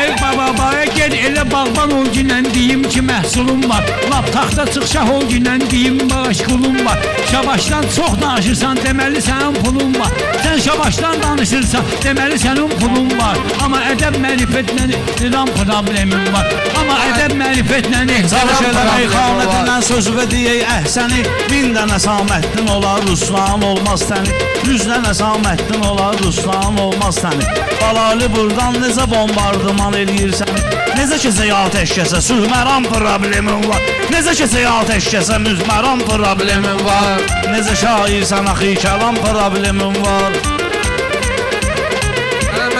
Ey baba, gel elə bağban ol günən deyim ki məhsulum var, lap taxta çıxşah ol günən deyim bağış qulum var. Şabaşdan çox danışırsan deməli sənin pulun var, sən şabaşdan danışırsan deməli sənin pulun var. Amma ədəb mərifətlə nizam problemim var, amma ədəb mərifətlə nizam problemim sözü və deyək əhsəni, bin dənə Samətdin olar Ruslan olmaz təni, 100 dənə Samətdin olar Ruslan olmaz təni. Balali burdan necə bombardıman eləyirsən, necə keçək ateşkəsə müzməram, problemim var, necə keçək ateşkəsə müzməram, problemim var. Necə şairsən axı, kəlam, problemim var.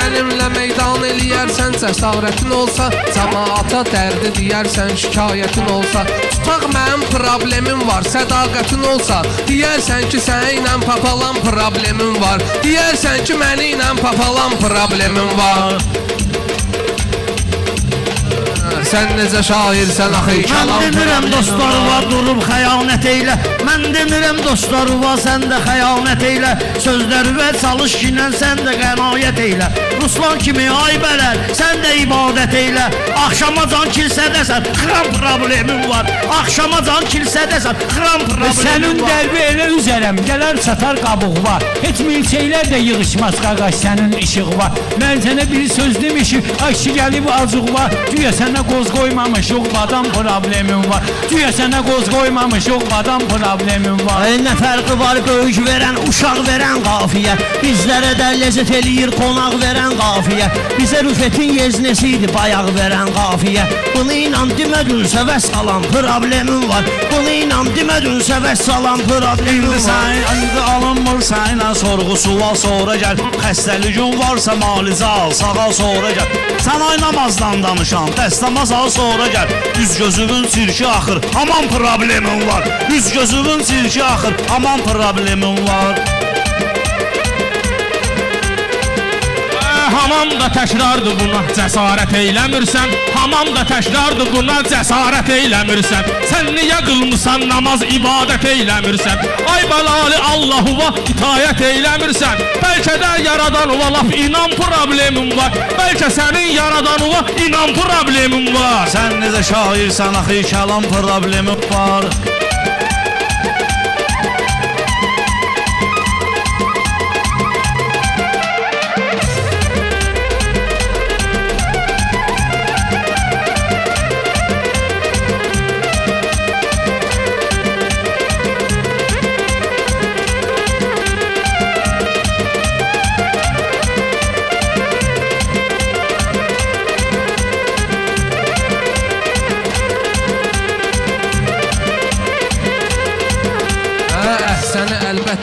Mənimlə meydan eləyərsən, cəsarətin olsa cəmaata dərdi deyərsən, şikayətin olsa tutaq mənim problemim var, sədaqətin olsa deyərsən ki səni ilə papalam, problemim var, deyərsən ki məni ilə papalam, problemim var. Sən necə şairsən axı, kəlam, mən demirəm dostları var durub xəyanət eylə, mən demirəm dostları var sən də xəyanət eylə, sözləri və çalış günlə sən də qənaət eylə. Ruslan kimi ay bələr sən də ibadət eylə, axşama can kilsədəsən xram, problemim var, axşama can kilsədəsən xram, problemim var. Sənin dərbi elə üzərəm gələr çatar qabıq var, heç milçəklər də yığışmaz qaqaş sənin işıq var. Mən sənə bir söz demişim aşı gəlib acıq var, güya sənə qoyaq qoz qoymamış yox adam, problemim var, güya sənə qoz qoymamış yox adam, problemim var. Nə fərqi var böyük verən, uşaq verən qafiyə, bizlərə də ləzzət eləyir qonaq verən qafiyə, bizə Rüfetin yeznesi idi bayaq verən qafiyə. Bunu inan demə dünsə və salam, problemim var, bunu inan demə dünsə və salam, problemim var. İndi sən alınmır sənə sorğu sual, sonra gəl xəstəliyin varsa malicə al, sağa sonra gəl. Sən oynamazdan danışan, dəstəmaz al sonra gəl. Üz gözümün sirki axır, aman problemim var, üz gözümün sirki axır, aman problemim var. Hamam da təkrardır buna cəsarət eyləmirsən, hamam da təkrardır buna cəsarət eyləmirsən. Sən niyə qılmısan namaz, ibadət eyləmirsən, ay balalı Allahuva itayət eyləmirsən. Bəlkə də yaradanova laf inan problemim var, bəlkə sənin yaradanova inan problemim var. Sən necə şairsən axı, kəlam, problemim var.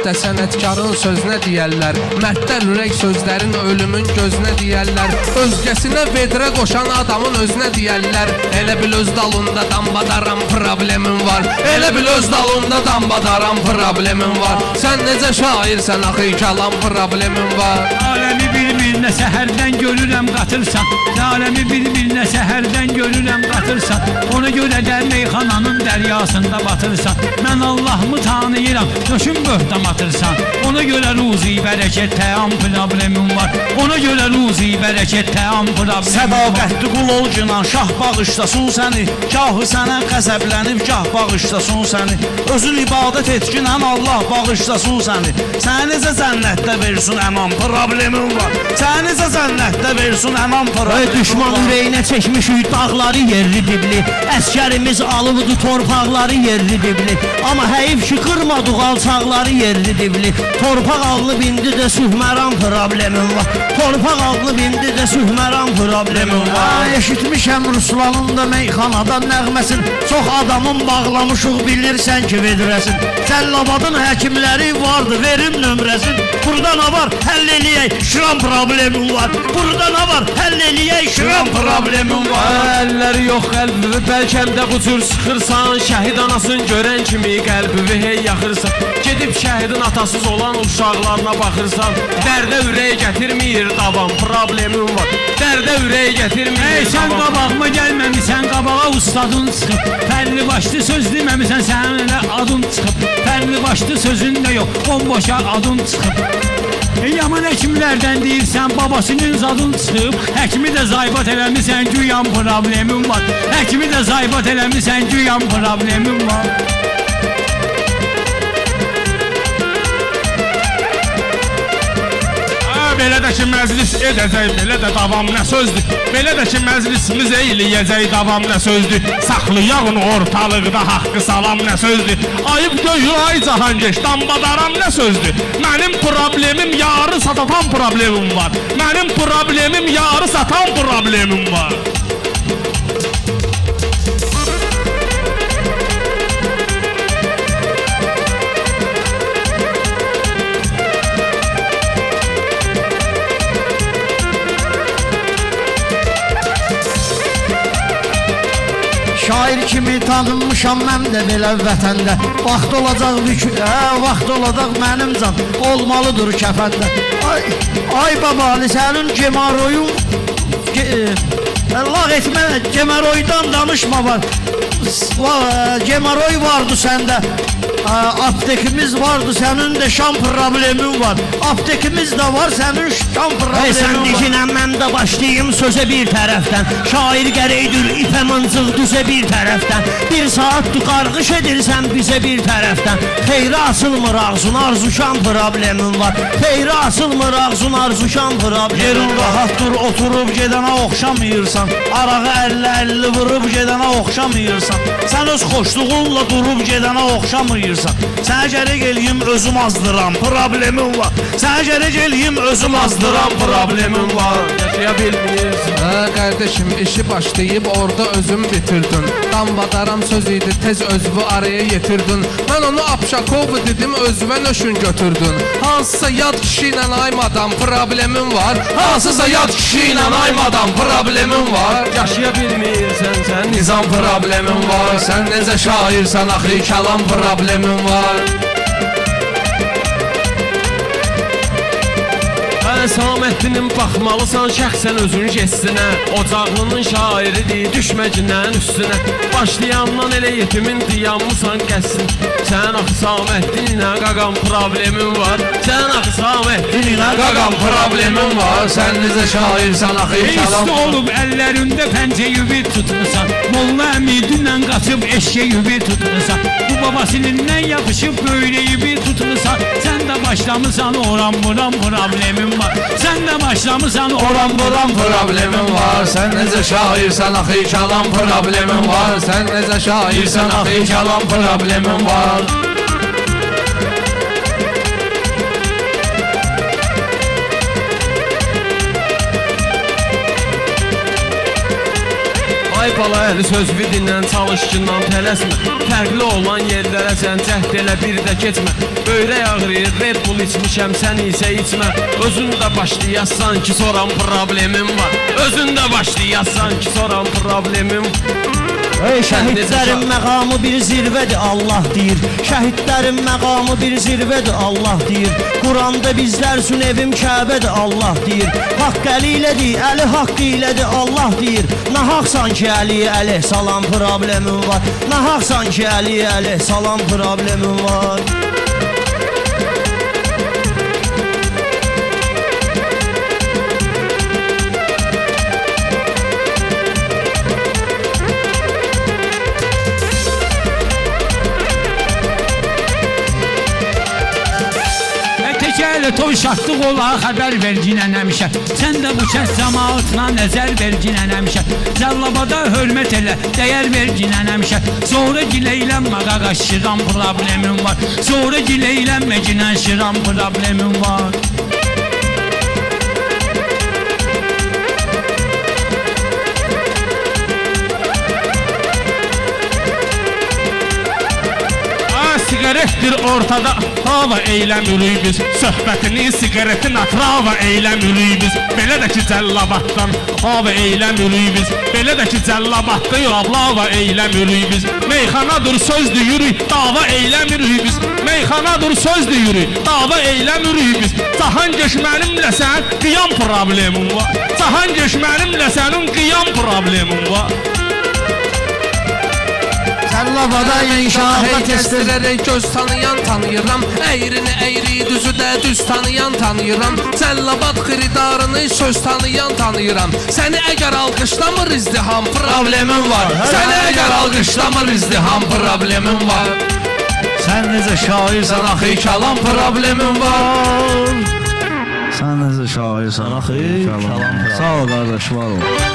də sənətkarın sözünə deyərlər, mərdlər ürək sözlərin ölümün gözünə deyərlər, özgəsinə vedrə qoşan adamın özünə deyərlər. Elə bil öz dalında dambadaram problemim var, elə bil öz dalında dambadaram problemim var. Sən necə şairsən axı kəlam problemim var. Aləmi bir-birinə səhərdən görürəm qatırsan, aləmi bir-birinə səhərdən görürəm qatırsan, ona görə də meyxananın dəryasında batırsan. Mən Allahımı tanıyıram, döşüm böhdam atırsan. Ona görə ruzi bərəkət təam problemim var, ona görə ruzi bərəkət təam problemim var. Sədaqətli qul ol cinan, şah bağışlasın səni, kahı sənə qəzəblənib, kah bağışlasın səni. Özün ibadət et cinan, Allah bağışlasın səni. Sənizə zənnətdə versin əman problemim var, sənizə zənnətdə versin əman problemim var. Düşman ürəyinə çəkmişik dağları yerli dibli, əskərimiz alıbdı torpaqları yerli dibli, amma həyif ki qırmadı alçaqları yerli dibli. Torpaq ağlı bindi də sühməram problemim var, torpaq ağlı bindi də sühməram problemim var. Eşitmişəm Ruslanın da meyxanadan nəğməsin, çox adamın bağlamışıq bilirsən ki vedrəsin. Cəlilabadın həkimləri vardı, verim nömrəsin. Burada nə var, həll eləyək şıram problemim var, burada nə var, həll eləyək şıram problemim var. Əlləri yox qəlbimi bəlkəm də bu cür sıxırsan, şəhid anasın görən kimi qəlbimi hey yaxırsan, gedib şəhidin atasız olan uşaqlarına baxırsan. Dərdə ürək gətirmir davam problemim var, dərdə ürək gətirmir davam. Ey sən qabağıma gəlməmişsən, qabağa ustadın çıxıb, fərli başlı söz deməmişsən, sənin elə adın çıxıb, fərli başlı sözün də yox, bomboşa adın çıxıb. Yaman həkimlərdən deyirsən, babasının zadın çıxıb, həkimi də zaybat eləmişsən, güyan problemim var, həkimi də zaybat eləmişsən, güyan problemim var. Belə də ki məclis edəcək, belə də davam nə sözdür, belə də ki məclisimiz eyləyəcək, davam nə sözdür. Saxlayağın ortalıqda haqqı salam nə sözdür, ayıb göyü ay cahangeş, dambadaram nə sözdür. Mənim problemim yarı satan problemim var, mənim problemim yarı satan problemim var. Şair kimi tanınmışam mən də belə vətəndə, vaxt olacaq mənim can olmalıdır kəfəndə. Ay babali sənin gemaroyun, lağ etmə, gemaroydan danışma var, gemaroy vardı səndə. Aptekimiz vardı, sənin də şam problemin var, aptekimiz də var, sənin şam problemin var. Sən dikinən mən də başlayayım sözə bir tərəfdən, şair gərəkdir ipə mıncıq düzə bir tərəfdən, bir saatdir qarğış edirsən bizə bir tərəfdən. Xeyrə asılmır ağzın, arzu şam problemin var, xeyrə asılmır ağzın, arzu şam problemin var. Yerin rahatdır, oturub gedənə oxşamıyırsan, arağı 50-50 vurub gedənə oxşamıyırsan, sən öz xoşluğunla durub gedənə oxşamıyırsan. Sənə gərək eləyim özüm azdıram problemim var, sənə gərək eləyim özüm azdıram problemim var. Yaşaya bilmirsin. Hə qardaşım, işi başlayıb orada özüm bitirdin, dambadaram söz idi tez özvü araya yetirdin. Mən onu Apşakovu dedim, özvə nöşün götürdün. Hansısa yad kişi ilə aymadan problemim var, hansısa yad kişi ilə aymadan problemim var. Yaşaya bilmirsən, sən nizam problemim var, sən necə şairsən axı kəlam problemim var. Saməddinin baxmalısan şəxsən özün keçsinə, Ocaqlının şairidir düşməcinin üstünə, başlayandan elə yetimin diyanmışsan qəssin. Sən axı Saməddinə qaqam problemim var, sən axı Saməddinə qaqam problemim var, sən necə şairsən axı kəlam. İsti olub əllərində pəncə yübi tutmuşsan, molla əmidindən qaçıb eşyə yübi tutmuşsan, bu babasilindən yapışıb böylə yübi tutmuşsan. Sən də başlamışsan oram buram problemim var, sən də başlamışsan oram buram problemim var. Sən necə şairsən axı kəlam problemim var, sən necə şairsən axı kəlam problemim var. Ay bala əli söz vidinlə, çalışkından tələsmə. Fərqli olan yerlərə sən cəhd elə bir də keçmə. Böyrək ağrıyır, Red Bull içmişəm, sən isə içmə. Özün də başlayassan ki, soran problemim var. Özün də başlayassan ki, soran problemim var. Ey şəhidlərin məqamı bir zirvədir, Allah deyir. Şəhidlərin məqamı bir zirvədir, Allah deyir. Quranda bizlər üçün evim Kəbədir, Allah deyir. Haqq Əli ilədir, Əli haqq ilədir, Allah deyir. Nahaqsan ki Əliyə əleyhissalam problemim var. Nahaqsan ki Əliyə əleyhissalam problemim var. Toy şaxtıq olağa xəbər vergin ənəmişə. Sən də bu kəs cəmaatına nəzər vergin ənəmişə. Cəllabada hörmət elə, dəyər vergin ənəmişə. Sonra giləylənmə qaqa, şıram problemim var. Sonra giləylənmə ginən, şıram problemim var. Sigaretdir ortada, hava eyləmirik biz. Söhbətini sigaretin atrava eyləmirik biz. Belə də ki Cəllabatdan hava eyləmirik biz. Belə də ki Cəllabatdan ablava eyləmirik biz. Meyxanadır söz deyirik, dava eyləmirik biz. Meyxanadır söz deyirik, dava eyləmirik biz. Cahan geç mənimlə sən qiyam problemin var. Cahan geç mənimlə sənin qiyam problemin var. Cəllavada inşahı kestirerek göz tanıyan tanıyıram. Eğrini eğri düzü de düz tanıyan tanıyıram. Cəllabat xiridarını söz tanıyan tanıyıram. Səni əgər alqışlamır izdiham problemim var. Səni əgər alqışlamır izdiham problemim var. Sən necə şairsən axı kəlam problemim var. Sən necə şairsən axı kəlam problemim var. Sağ ol qardaş, var ol.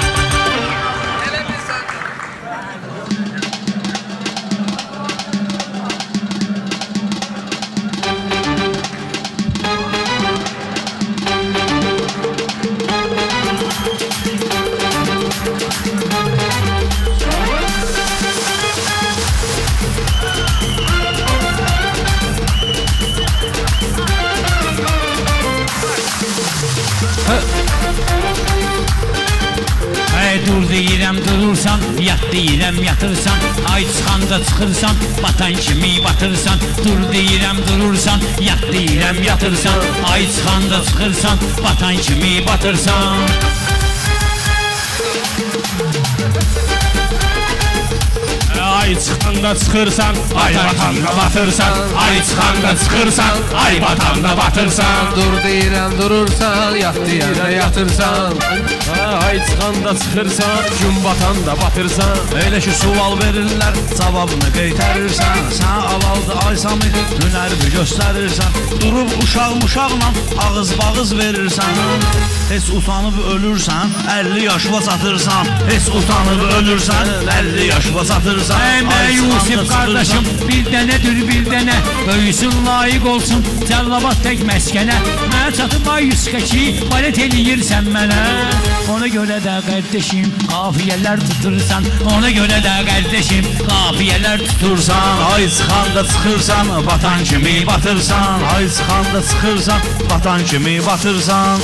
Durursan, yat deyirəm yatırsan. Ay çıxanda çıxırsan, batan kimi batırsan. Dur deyirəm durursan, yat deyirəm yatırsan. Ay çıxanda çıxırsan, batan kimi batırsan. Ay çıxanda çıxırsan, ay batanda batırsan. Ay çıxanda çıxırsan, ay batanda batırsan. Dur deyirəm durursan, yat deyirəm yatırsan. Ay çıxanda çıxırsan, gün batanda batırsan. Elə ki sual verirlər, cavabını qeytərirsən. Sən alaldı ay samid, hünərbi göstərirsən. Durub uşaq-muşaqla ağız-bağız verirsən. Heç utanıb ölürsən, 50 yaşıva çatırsan. Heç utanıb ölürsən, 50 yaşıva çatırsan. Ey Yusif qardaşım, bir dənədir bir dənə. Böyüsün, layiq olsun, Cəllabat tək məskənə. Mənə çatıb ay yüzqəki, balet eləyirsən mənə. Ona görə də qardaşım, qafiyələr tutursan. Ona görə də qardaşım, qafiyələr tutursan. Ay çıxanda çıxırsan, batan kimi batırsan. Ay çıxanda çıxırsan, batan kimi batırsan.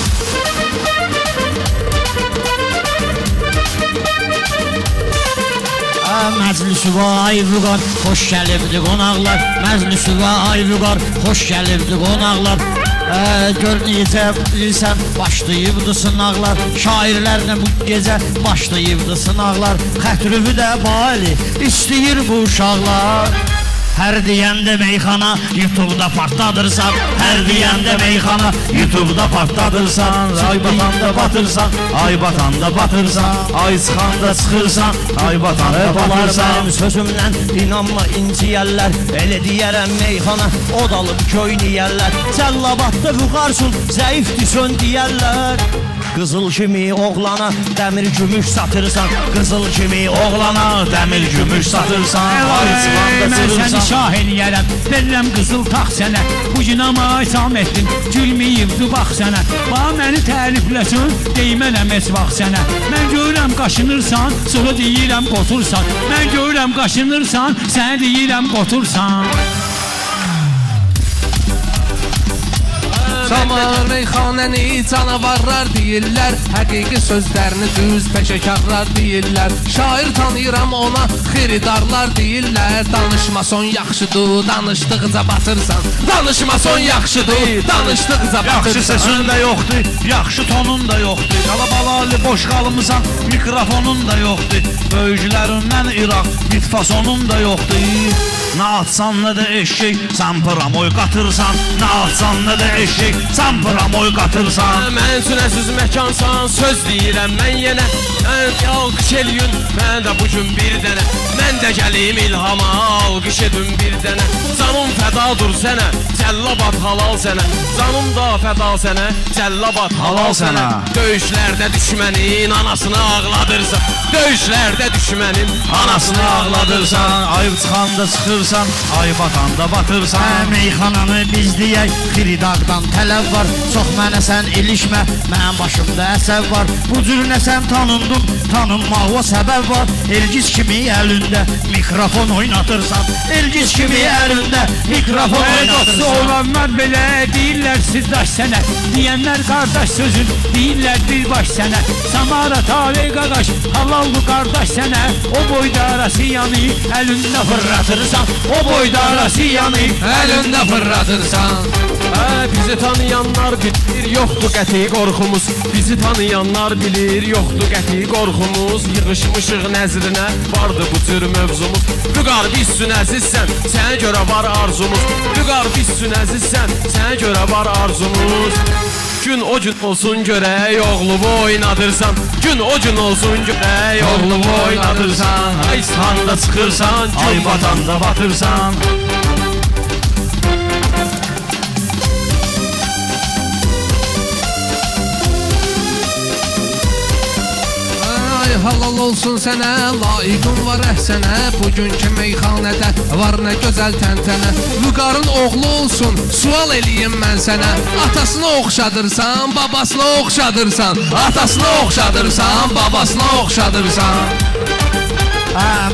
Məclisi və ay vüqar, xoş gəlibdi qonaqlar. Məclisi və ay vüqar, xoş gəlibdi qonaqlar. Gör necə bilsən, başlayıbdı sınaqlar. Şairlərlə bu gecə başlayıbdı sınaqlar. Xətrüvü də bali istəyir bu uşaqlar. Hər deyəndə meyxana, YouTube-da partladırsan. Hər deyəndə meyxana, YouTube-da partladırsan. Ay batanda batırsan, ay batanda batırsan. Ay çıxanda çıxırsan, ay batanda batırsan. Mənim sözümlə inanma inciyərlər. Elə deyərəm meyxana, od alıb köynəyərlər. Cəllabatda vüqarsun, zəifdir sön deyərlər. Qızıl kimi oğlana dəmir gümüş satırsan. Qızıl kimi oğlana dəmir gümüş satırsan. Ay çıxanda çıxırsan. şah eləyərəm, verirəm qızıl taxt sənə. Bugün ama isam etdim, gülməyib zubaq sənə. Bax məni tərifləsin, deymənəm heç vaxt sənə. Mən görürəm qaşınırsan, sonra deyirəm qotursan. Mən görürəm qaşınırsan, sənə deyirəm qotursan. Samar meyxanəni canavarlar deyirlər, həqiqi sözlərini düz peşəkarlar deyirlər. Şair tanıyıram ona, xiridarlar deyirlər. Danışma son yaxşıdır, danışdıqca batırsan. Danışma son yaxşıdır, danışdıqca batırsan. Yaxşı sesin də yoxdur, yaxşı tonun da yoxdur. Qalabalalı boş qalmısan, mikrofonun da yoxdur. Böyüklərindən İraq, bitfasonun da yoxdur. Nə atsan nə də eşşək, sən pıramoy qatırsan. Nə atsan nə də eşşək, sən pıramoy qatırsan. Mən üçün əziz məkansan, söz deyirəm mən yenə. Mən alqış eləyün, mən də bugün bir dənə. Mən də gəlim ilhama, alqış edün bir dənə. Canım fədadır sənə, cəllabat halal sənə. Canım da fəda sənə, cəllabat halal sənə. Döyüşlərdə düşmənin anasını ağladırsan. Döyüşlərdə düşmənin anasını ağladırsan. Ayıb çıxanda çıxır, ay batanda batırsan. Meyxananı biz deyək, xiridaqdan tələb var. Çox mənə sən ilişmə, mən başımda əsəb var. Bu cür nəsəm tanındım, tanınmağa səbəb var. Elgiz kimi əlində mikrofon oynatırsan. Elgiz kimi əlində mikrofon oynatırsan. Ey olanlar belə deyirlər sirdaş sənə. Deyənlər qardaş sözün, deyirlər birbaş sənə. Samara tali qaqaş, halal bu qardaş sənə. O boyda rasiyanı əlində fırlatırsan. O boyda Rasiyanı əlində fırladırsan. Bizi tanıyanlar bilir, yoxdur qəti qorxumuz. Bizi tanıyanlar bilir, yoxdur qəti qorxumuz. Yığışmışıq nəzrinə, vardı bu cür mövzumuz. Vüqar bizsün əzizsən, sənə görə var arzumuz. Vüqar bizsün əzizsən, sənə görə var arzumuz. Gün o gün olsun görək, oğlumu oynadırsan. Gün o gün olsun görək, oğlumu oynadırsan. Ay sanda çıxırsan, ay batanda batırsan. Halal olsun sənə, layiqin var əhsənə. Bugünkü meyxanədə var nə gözəl təntənə. Vüqarın oğlu olsun, sual eləyim mən sənə. Atasını oxşadırsan, babasını oxşadırsan. Atasını oxşadırsan, babasını oxşadırsan.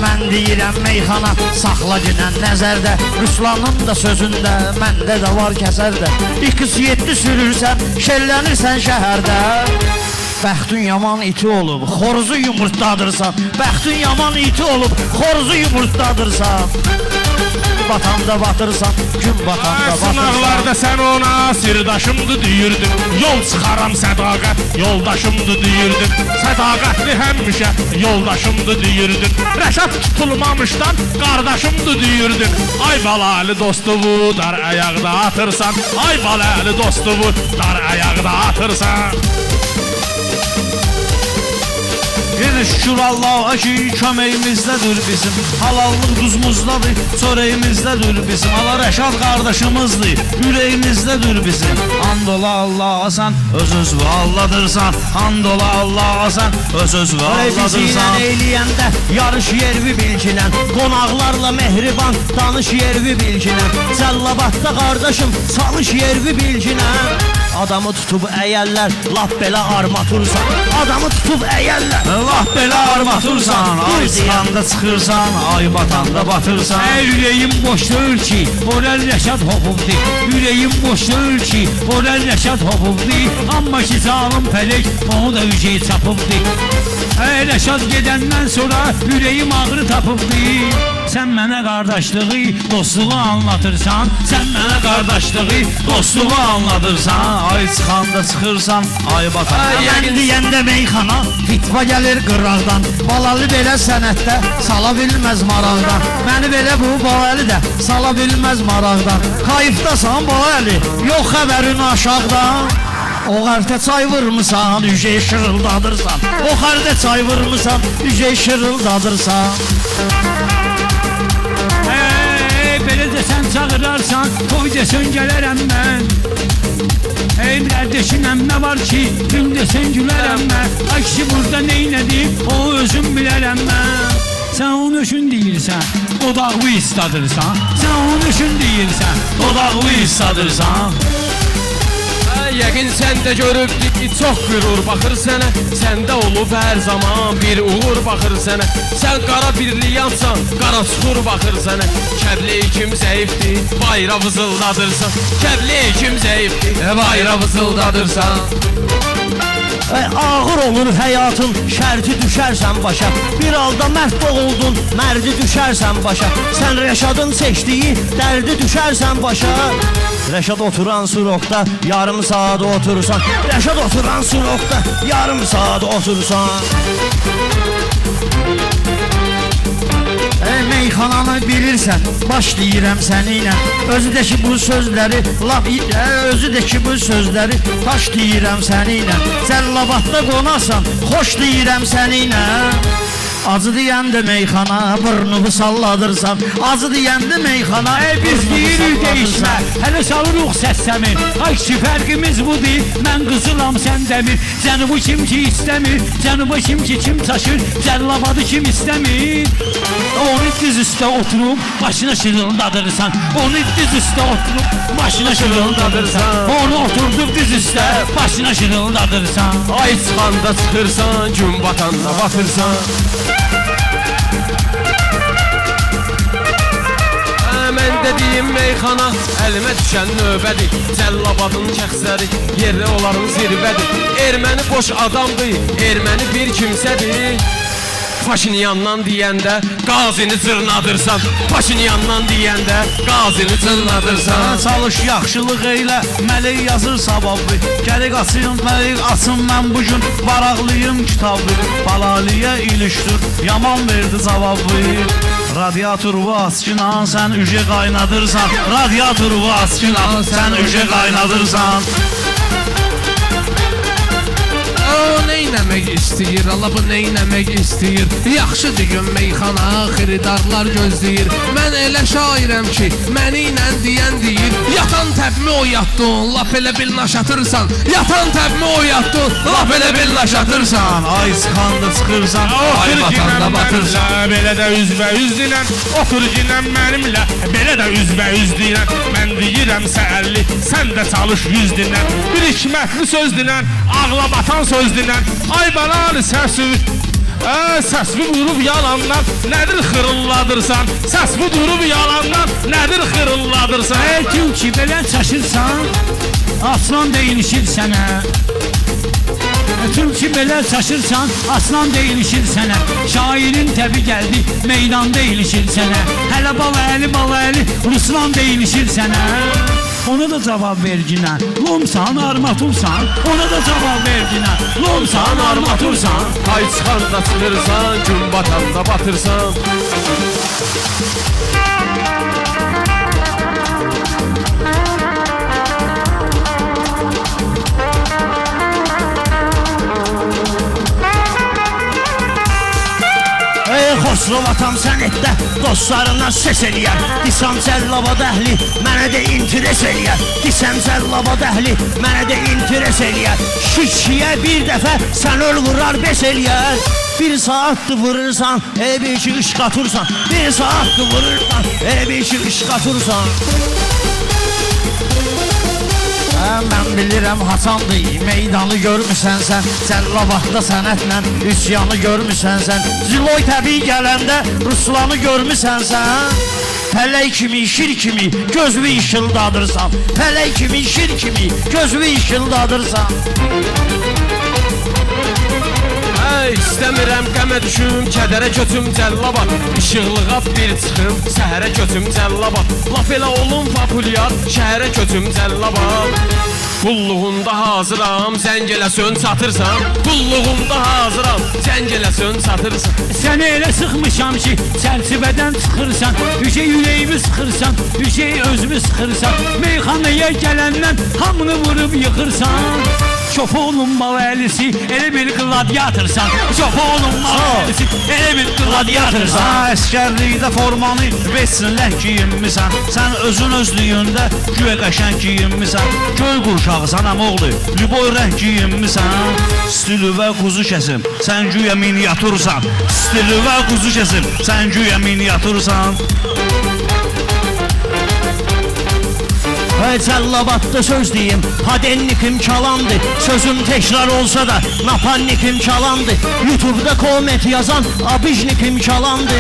Mən deyirəm meyxana, saxla günən nəzərdə. Ruslanın da sözündə, məndə də var kəsərdə. X7 sürürsən, şəllənirsən şəhərdə. Bəxtün yaman iti olub, xoruzu yumurtladırsan. Bəxtün yaman iti olub, xoruzu yumurtladırsan. Batanda batırsan, gün batanda batırsan. Sınaqlarda sən ona sirdaşımdı deyirdin. Yol çıxaram sədaqət, yoldaşımdı deyirdin. Sədaqətli həmişə yoldaşımdı deyirdin. Rəşad tutulmamışdan qardaşımdı deyirdin. Ay balalı dostumu dar ayaqda atırsan. Ay balalı dostumu dar ayaqda atırsan. Yenə şükür Allaha ki, köməyimizdədir bizim. Halallıq duzumuzdadır, çörəyimizdədir bizim. Allah Rəşad qardaşımızdır, ürəyimizdədir bizim. And ola Allaha sən, öz-öz və alladırsan. And ola Allaha sən, öz-öz və alladırsan. Bizinlə eyləyəndə yarış yervi bilginən. Qonaqlarla mehriban, danış yervi bilginən. Cəllabatda qardaşım, çalış yervi bilginən. Adamı tutub əyərlər, laf belə armatursan. Adamı tutub əyərlər, laf belə armatursan. Ay çıxanda çıxırsan, ay batanda batırsan. Ürəyim boş deyil ki, moral Rəşad Hopubdur. Ürəyim boş deyil ki, moral Rəşad Hopubdur. Amma ki zalım pələk, onu da ücəyi çapıbdır. Rəşad gedəndən sonra ürəyim ağrı tapıbdır. Sən mənə qardaşlığı, dostluğu anlatırsan. Sən mənə qardaşlığı, dostluğu anlatırsan. Ay çıxanda çıxırsan, ay batanda. Mən deyəndə meyxana, fitva gəlir qıraqdan. Balalı belə sənətdə, sala bilməz maraqdan. Məni belə bu balalı də, sala bilməz maraqdan. Kayıfdasan balalı, yox xəbərin aşağıdan. O xərdə çay vırmısan, ücəyi şırıldadırsan. O xərdə çay vırmısan, ücəyi şırıldadırsan. Belə desən çağırarsan, toy desən gələrəm mən. Ey qardaşınəm nə var ki, gün desən gülərəm mən. Ay kişi burada neynədi, o özüm bilərəm mən. Sən onun üçün deyirsən, dodağını istadırsan, sən onun üçün deyirsən, dodağını istadırsan. Yəqin sən də görübdü ki, çox qürur baxır sənə, səndə olub hər zaman bir uğur baxır sənə. Sən qara birliyansan, qara çuxur baxır sənə. Kəbləyi kim zəifdir, bayra vızıldadırsan. Kəbləyi kim zəifdir, bayra vızıldadırsan. Ağır olur həyatın, şərti düşərsən başa. Bir halda mərd boğuldun, mərdi düşərsən başa. Sən Rəşadın seçdiyi, dərdi düşərsən başa. Rəşad oturan surokda, yarım saat otursan. Rəşad oturan surokda, yarım saat otursan. Meyxananı bilirsən, başlayıram səninlə. Özü də ki, bu sözləri, özü də ki, bu sözləri taş deyirəm səninlə. Cəlilabadda qonarsan, xoş deyirəm səninlə. Acı deyəndə meyxana, burnubu salladırsan. Acı deyəndə meyxana, biz deyirik deyişmə. Hələ saluruq səsləmir, ay ki, fərqimiz budur. Mən qızılam, sən dəmir. Cənubu kim ki istəmir, cənubu kim ki kim taşır, Cəlilabadı kim istəmir. Onu diz üstə oturub, başına şırıldadırsan. Onu diz üstə oturub, başına şırıldadırsan. Onu oturdub diz üstə, başına şırıldadırsan. Ay çıxanda çıxırsan, gün batanda batırsan. Mən dediyim meyxana, əlimə düşən növbədir. Cəlilabadın kəxsəri, yerli onların zirvədir. Erməni boş adamdır, erməni bir kimsədir. Paşinyandan deyəndə qazini cırnadırsan. Paşinyandan deyəndə qazini cırnadırsan. Çalış yaxşılıq eylə, mələk yazır sababı. Gəlik asıyım, mələk asım mən bugün, varaqlıyım kitabı. Balaliyə ilişdir, yaman verdi cavabı. Radiator vasıqla sən ücə qaynadırsan. Radiator vasıqla sən ücə qaynadırsan. Neynəmək istəyir, Allah bu neynəmək istəyir. Yaxşı digün meyxana, xiridarlar gözləyir. Mən elə şairəm ki, məniylə deyən deyir. Yatan təbmi oyatdın, laf elə bil naşatırsan. Yatan təbmi oyatdın, laf elə bil naşatırsan. Ay sıxanda sıxırsan, ay batanda batırsan. Belə də üzvə üz dilən, otur gilən mənimlə. Belə də üzvə üz dilən, mən deyirəm səhərli. Sən də çalış yüz dilən, bir hikmətli söz dilən, ağla batan söz dilən. Ay balalı səsir, səsvi durub yalandan, nədir xırılladırsan? Səsvi durub yalandan, nədir xırılladırsan? Ey kim ki belə çaşırsan, aslan deyilişir sənə. Tüm ki belə çaşırsan, aslan deyilişir sənə. Şairin təbi gəldi, meydanda deyilişir sənə. Hələ bala əli, Ruslan deyilişir sənə. Ona da cavab verginə, lomsan, armatursan. Ona da cavab verginə, lomsan, armatursan. Ay çıxanda çıxırsan, gün batanda batırsan. Xosrov atam sən etdə dostlarından ses eləyər. Disam Cəlilabad əhli mənə də interes eləyər. Disam Cəlilabad əhli mənə də interes eləyər. Şişiyə bir dəfə sən öl vurar bes eləyər. Bir saatdır vurursan, ey bir ki ışıq atırsan. Bir saatdır vurursan, ey bir ki ışıq atırsan. Mən bilirəm Hasandır, meydanı görmüsən sən. Cəlilabadda sənətlə üsyanı görmüsən sən. Ziloy təbii gələndə Ruslanı görmüsən sən. Pələk kimi, şir kimi, gözlü işıldadırsan. Pələk kimi, şir kimi, gözlü işıldadırsan. İstəmirəm qəmə düşüm, kədərə götüm Cəlilabad. İşıqlığa bir çıxım, səhərə götüm Cəlilabad. Laf elə olun populyar, şəhərə götüm Cəlilabad. Qulluğunda hazıram, zəng elə sön çatırsan. Qulluğunda hazıram, zəng elə sön çatırsan. Səni elə sıxmışam ki, çərçibədən çıxırsan. Yücə yüreğimi sıxırsan, yücə özümü sıxırsan. Meyxanaya gələndən hamını vurub yıxırsan. Şofonun mavelisi, ele bir gladyatırsan. Şofonun mavelisi, ele bir gladyatırsan. Əsgərlikdə formanı besinlər giyinmisən. Sən özün özlüyündə güvə qəşən giyinmisən. Göy qurşağısan am oğlu, lüboy rəng giyinmisən. Stilüvə quzu kəsim, sən güya miniatürsən. Stilüvə quzu kəsim, sən güya miniatürsən. Cellabat'ta söz diyeyim, padenlikim çalandı. Sözüm tekrar olsa da napanlikim çalandı. YouTube'da komet yazan abijnikim çalandı.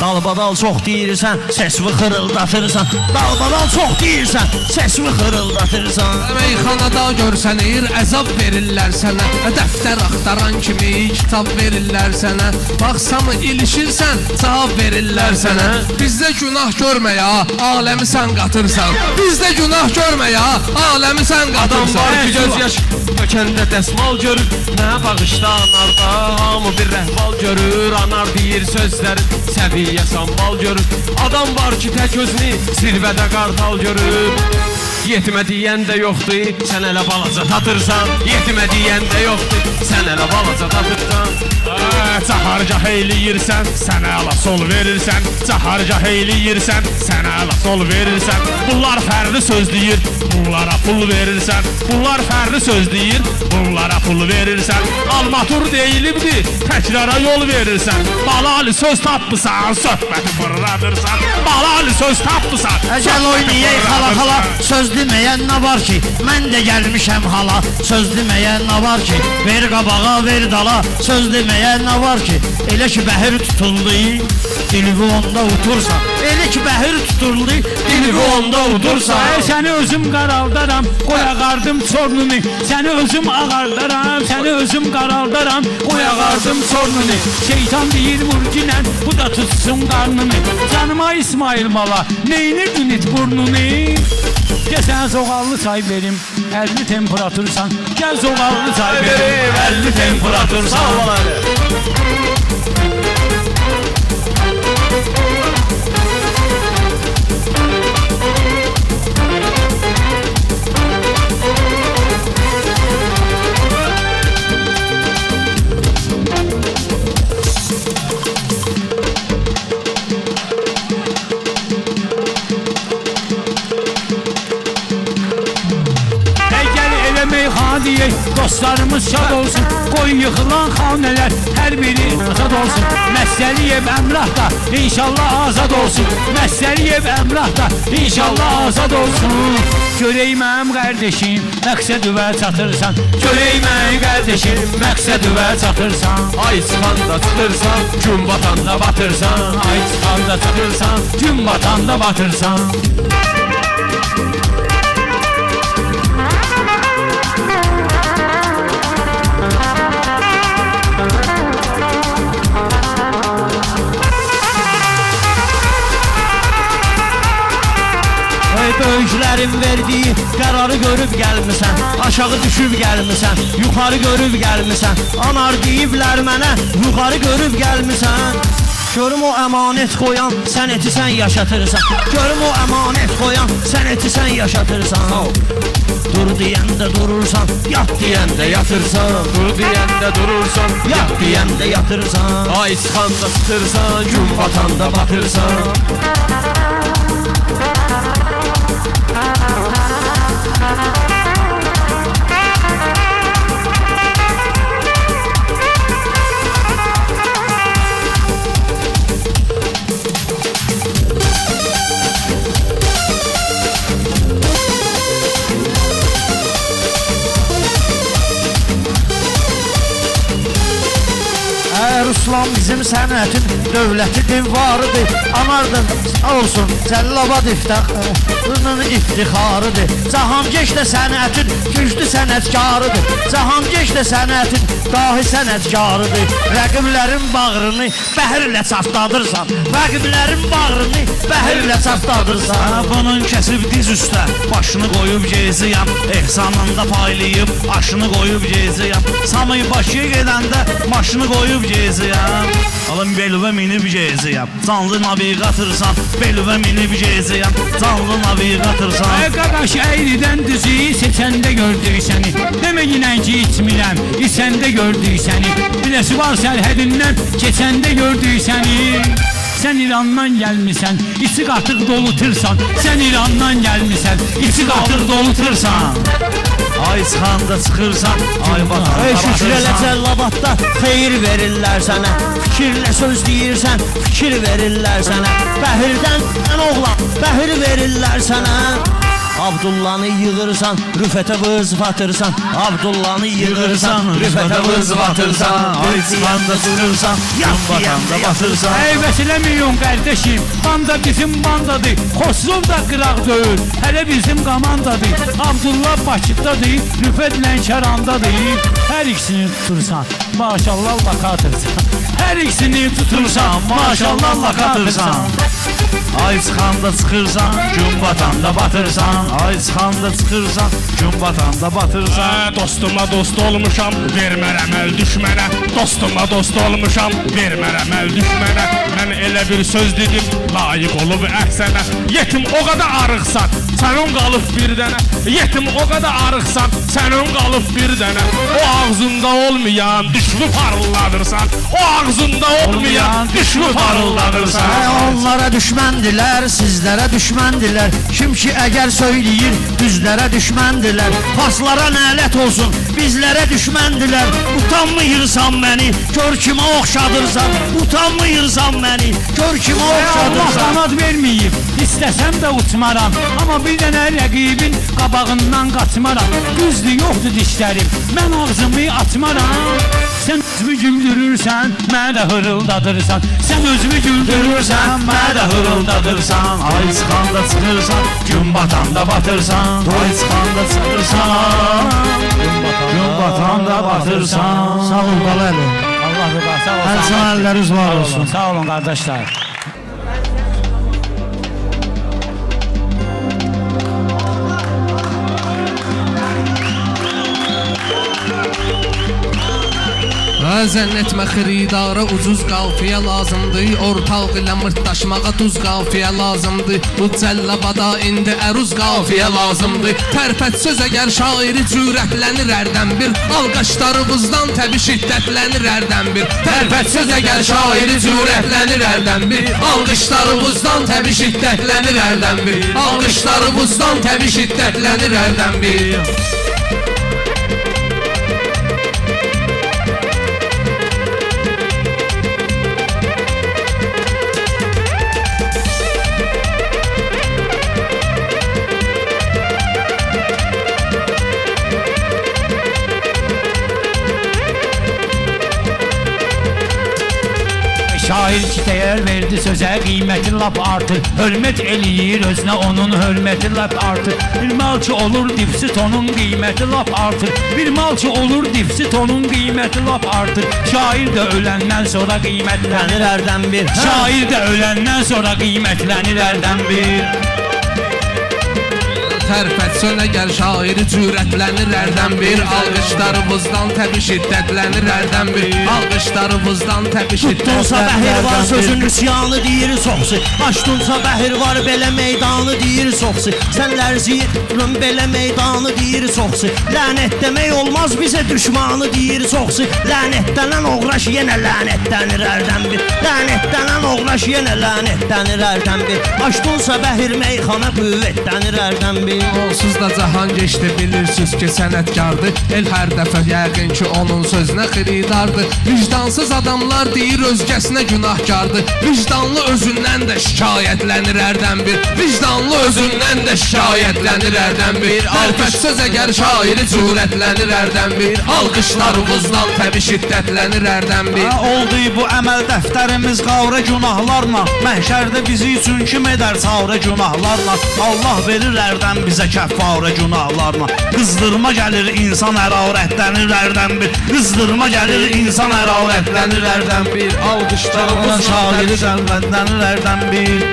Dalbadal çok deyirsən, sesimi hırıldatırsan. Dalbadal çok deyirsən, sesimi hırıldatırsan. Meyxanada görsənir, əzab verirlər sənə. Dəftər axtaran kimi kitab verirlər sənə. Baxsamı ilişirsən, cavab verirlər sənə. Bizdə günah görmə ya, aləmi sən qatırsan. Bizdə günah görmə ya, aləmi sən qatırsan. Adam var ki göz yaş kökəndə dəsmal görür. Nə bağışda anarda, hamı bir rəhval görür. Anar deyir sözlərin səviyyə yasan bal görür. Adam var ki tək özünü zirvədə qartal görür. Yetimə deyən də yoxdur, sən elə balaca tatırsan. Yetimə deyən də yoxdur, sən elə balaca tatırsan. Caharca heyliyirsən, sənə ala sol verirsən. Caharca heyliyirsən, sənə ala sol verirsən. Bunlar fərli söz deyir, bunlara pul verirsən. Bunlar fərli söz deyir, bunlara pul verirsən. Almatur deyilibdir, təkrara yol verirsən. Balalı söz tapmısan, söhbəti fırladırsan. Balalı söz tapmısan, söhbəti fırladırsan. Demeyen ne var ki, mən de gelmişem hala. Söz demeyen ne var ki, ver qabağa ver dala. Söz demeyen ne var ki, elə ki bəhir tutuldu, dilvi onda utursa. Elə ki bəhir tutuldu, dilvi onda utursa. Səni özüm qaraldaram, qoya qardım sornunu. Səni özüm ağardaram, səni özüm qaraldaram, qoya qardım sornunu. Şeytan deyir vurginən, bu da tutsun qarnını. Canıma İsmail mala, neynirdin it burnunu? Gel sen zoğallı çay verim, 50 temperatürsan. Gel zoğallı çay verim, 50 temperatürsan. Dostlarımız şad olsun, qoy yıxılan xaneler hər biri azad olsun. Məsləhəliyev Əmrah da inşallah azad olsun. Məsləhəliyev Əmrah da inşallah azad olsun. Görey mənim qardeşim, məqsədüvə çatırsan. Görey mənim qardeşim, məqsədüvə çatırsan. Ay çıxanda çıxırsan, gün batanda batırsan. Ay çıxanda çıxırsan, gün batanda batırsan. Böyüklərin verdiği qərarı görüb gəlmisən. Aşağı düşüb gəlmisən, yuxarı görüb gəlmisən. Anar deyiblər mənə, yuxarı görüb gəlmisən. Görüm o əmanət qoyan, sən eti sən yaşatırsan. Görüm o əmanət qoyan, sən eti sən yaşatırsan. Dur deyəndə durursan, yat deyəndə yatırsan. Dur deyəndə durursan, yat deyəndə yatırsan. Ay çıxanda çıxırsan, gün batanda batırsan. Ruslan bizim sənətin dövləti divarıdır. Anardın olsun Cəlilabad iftixarıdır. Cahangeç də sənətin güclü sənətkarıdır. Cahangeç də sənətin dahi sənətkarıdır. Rəqiblərin bağrını bəhirlə çaftadırsan. Rəqiblərin bağrını bəhirlə çaftadırsan. Bunun kəsib diz üstə, başını qoyub geziyəm. Ehsanında paylayıb, aşını qoyub geziyəm. Samı Bakıya gedəndə maşını qoyub geziyəm. We'll be right back. Alın belüve mini biceyziyem. Zanlı navigatırsan belüve mini biceyziyem. Zanlı navigatırsan. Arkadaş eğriden düzüyü seçende gördük seni. Deme yine ki içmirem, içende gördük seni. Bilesi var sərhədindən keçende gördük seni. Sen İran'dan gelmişsen, içi katır dolutursan. Sen İran'dan gelmişsen, içi katır dolutursan. Ay sahanda çıkırsan, ay batanda batırsan. Şükrələ Cəlilabadda xeyir verirlər sənə. Fikirlə söz deyirsən, fikir verirlər sənə. Bəhirdən ən oğlan, bəhir verirlər sənə. Abdullanı yığırsan, rüfətə vız batırsan. Abdullanı yığırsan, rüfətə vız batırsan. Ayçıqanda sürürsan, yan batanda batırsan. Eyvət eləmiyon qardaşim, banda bizim bandadır. Xosrov da qıraq döyür, hələ bizim qamandadır. Abdullah Bakıdadır, rüfət Lənkərandadır. Hər ikisini tutursan, maşallah lakatırsan. Hər ikisini tutursan, maşallah lakatırsan. Ayçıqanda çıxırsan, gün batanda batırsan. Ay çıxanda çıxırsan, gün batanda batırsan. Dostuma dost olmuşam, vermərəm əl düşmənə. Dostuma dost olmuşam, vermərəm əl düşmənə. Mən elə bir söz dedim, layiq olub əhsənə. Yetim o qədər arıqsan, sənin qalıb bir dənə. Yetim o qədər arıqsan, sənin qalıb bir dənə. O ağzında olmayan düşmü parıldadırsan. O ağzında olmayan düşmü parıldadırsan. Onlara düşməndirlər, sizlərə düşməndirlər. Kim ki əgər söyleyir, düzlərə düşməndirlər. Paslara nələt olsun, bizlərə düşməndirlər. Utanmıyırsan məni, gör kimə oxşadırsan. Utanmıyırsan məni, gör kimə oxşadırsan. Allah qanad verməyib, istəsəm də uçmaram. Amma bir dənə rəqibin qabağından qaçmaram. Düzdür, yoxdur dişlərim, mən ağzımı açmaram. Sən özümü güldürürsən, mənə hırıldadırsan. Sən özümü güldürürsən, mənə hırıldadırsan. Ay çıxanda çıxırsan, gün batanda batırsan. Ay çıxanda çıxırsan, gün batanda batırsan. Sağ ol, qaləli. Allah rıqa, sağ ol. Hər sənələriniz var olsun. Sağ olun, qardaşlar. Zənn etmə xiridara ucuz qafiyə lazımdır. Ortaq ilə mırtdaşmağa duz qafiyə lazımdır. Bu Cəlilabada indi əruz qafiyə lazımdır. Tərpət söz əgər şairi cürətlənir ərdən bir. Alqaşları buzdan təbi şiddətlənir ərdən bir. Tərpət söz əgər şairi cürətlənir ərdən bir. Alqaşları buzdan təbi şiddətlənir ərdən bir. Alqaşları buzdan təbi şiddətlənir ərdən bir. Şair ki dəyər verdi sözə, qiyməti lap artır. Hörmət eləyir özünə, onun hörməti lap artır. Bir mal ki olur dipsit, onun qiyməti lap artır. Bir mal ki olur dipsit, onun qiyməti lap artır. Şair də öləndən sonra qiymətlənir ərdən bir. Şair də öləndən sonra qiymətlənir ərdən bir. Tərfət sönə gəl şairi cürətlənir ərdən bir. Alqışlarımızdan təbi şiddətlənir ərdən bir. Alqışlarımızdan təbi şiddətlənir ərdən bir. Tutdunsa bəhir var sözün rüsiyanı deyir soxsi. Açdunsa bəhir var belə meydanı deyir soxsi. Sən lərziyirəm belə meydanı deyir soxsi. Lənət demək olmaz bizə düşmanı deyir soxsi. Lənətdənən oğraş yenə lənətdənir ərdən bir. Lənətdənən oğraş yenə lənətdənir ərdən bir. Açdunsa bəhir meyxana qüvvətdənir ərdən bir. Onsuz da cahan geçdi, bilirsiniz ki sənətkardır. El hər dəfə yəqin ki onun sözünə xiridardır. Vicdansız adamlar deyir özgəsinə günahkardır. Vicdanlı özündən də şikayətlənir ərdən bir. Vicdanlı özündən də şikayətlənir ərdən bir. Tərpət söz əgər şairi cürətlənir ərdən bir. Alqışlarımızdan təbi şiddətlənir ərdən bir. Oldu bu əməl dəftərimiz qavra günahlarla. Məhşərdə bizi üçün kim edər savra günahlarla. Allah verir ərdən bir bizə kəffara günahlarla. Qızdırma gəlir insan ərarətlənir ərdən bir. Qızdırma gəlir insan ərarətlənir ərdən bir. Alqışlarına şairi cəlbənlənir ərdən bir.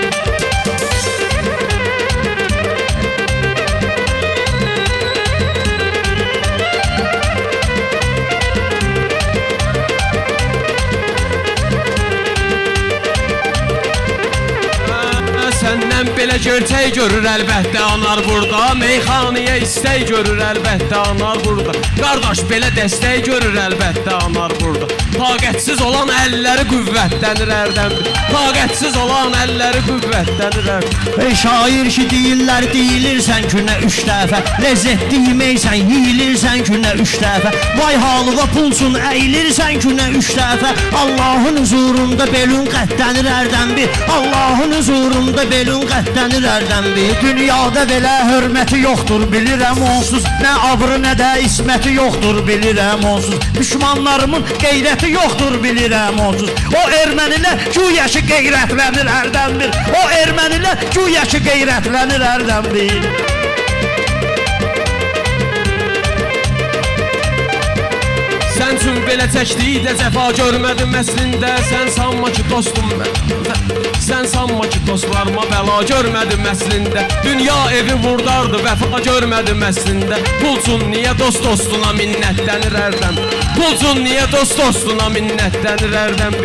Elə görçək görür əlbəttə anar burada, meyxaniyə istək görür əlbəttə anar burada. Qardaş belə dəstək görür əlbəttə anar burada. Taqətsiz olan əlləri qüvvətlənir ərdəndir. Taqətsiz olan əlləri qüvvətlənir ərdəndir. Ey şair ki deyirlər, deyilirsən günə üç dəfə. Lezzət deyiməysən, yiyilirsən günə üç dəfə. Vay halıva pulsun, əyilirsən günə üç dəfə. Allahın huzurunda belün qətlənir ərdəndir. Allahın huzurunda belün qətlənir ərdəndir. Dünyada belə hörməti yoxdur bilirəm onsuz, nə abrı nə də isməti yoxdur bilirəm onsuz. Düşmanlarımın qeyrəti yoxdur bilirəm onsuz. O ermənilər güya ki qeyrətlənir ərdəndir. O ermənilər güya ki qeyrətlənir ərdəndir. Sən üçün belə çəkdikdə cəfa görmədim əslində. Sən sanma ki dostum mən, sən sanma ki dostlarıma bəla görmədim əslində. Dünya evi vurdardı, vəfa görmədim əslində. Pulsun niyə dost dostuna minnətlənir ərdəm? Pulsun niyə dost dostuna minnətlənir ərdəm?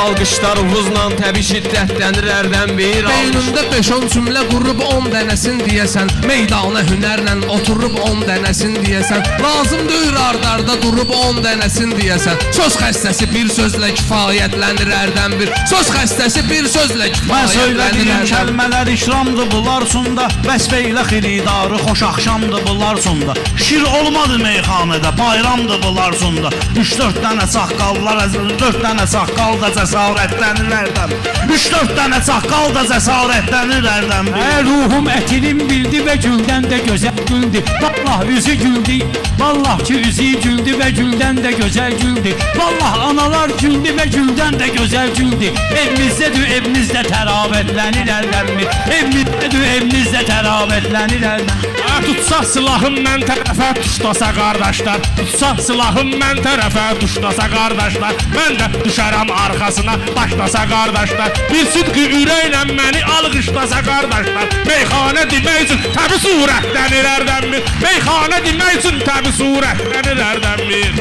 Alqışlar uvuzla təbii şiddətlənir ərdəm bir alqış. Beynimdə 5-10 cümlə qurub 10 dənəsin deyəsən. Meydana hünərlə oturub 10 dənəsin deyəsən. Lazım döyür ardarda durub 10 dənəsin deyəsən. Söz xəstəsi bir sözlə kifayətlənir ərdəm bir. Söz xəstəsi bir sözlə kifayətlənir ərdəm bir. Mən söylədiyim kəlmələr işramdır bunlar sunda. Bəsbeylə xiridarı xoş axşamdır bunlar sunda. Şir olmadı meyxanədə bayramdır bunlar sunda. 3-4 dənə saqqallar, 4 dənə saqqal da cəsarətlənir ərdəm. 3-4 dənə saqqal da cəsarətlənir ərdəm. Ruhum ətinim bildi və güldən də gözəl güldü. Vallah üzü güldü, vallah ki üzü güldü və güldən də gözəl güldü. Vallah analar güldü və güldən də gözəl güldü. Evinizdədir, evinizdə təravətlənir ərdəm. Evinizdədir, evinizdə təravətlənir ərdəm. Tutsaq silahım mən tərəfə tuşlasa qardaşlar. Tutsaq silahım mən tərəfə tuşlasa qardaşlar. Mən də düşərəm arxa başlasa qardaşlar. Bir sidqi ürəklə məni alqışlasa qardaşlar. Meyxanə demək üçün təbi surətlənir ərdənmir. Meyxanə demək üçün təbi surətlənir ərdənmir.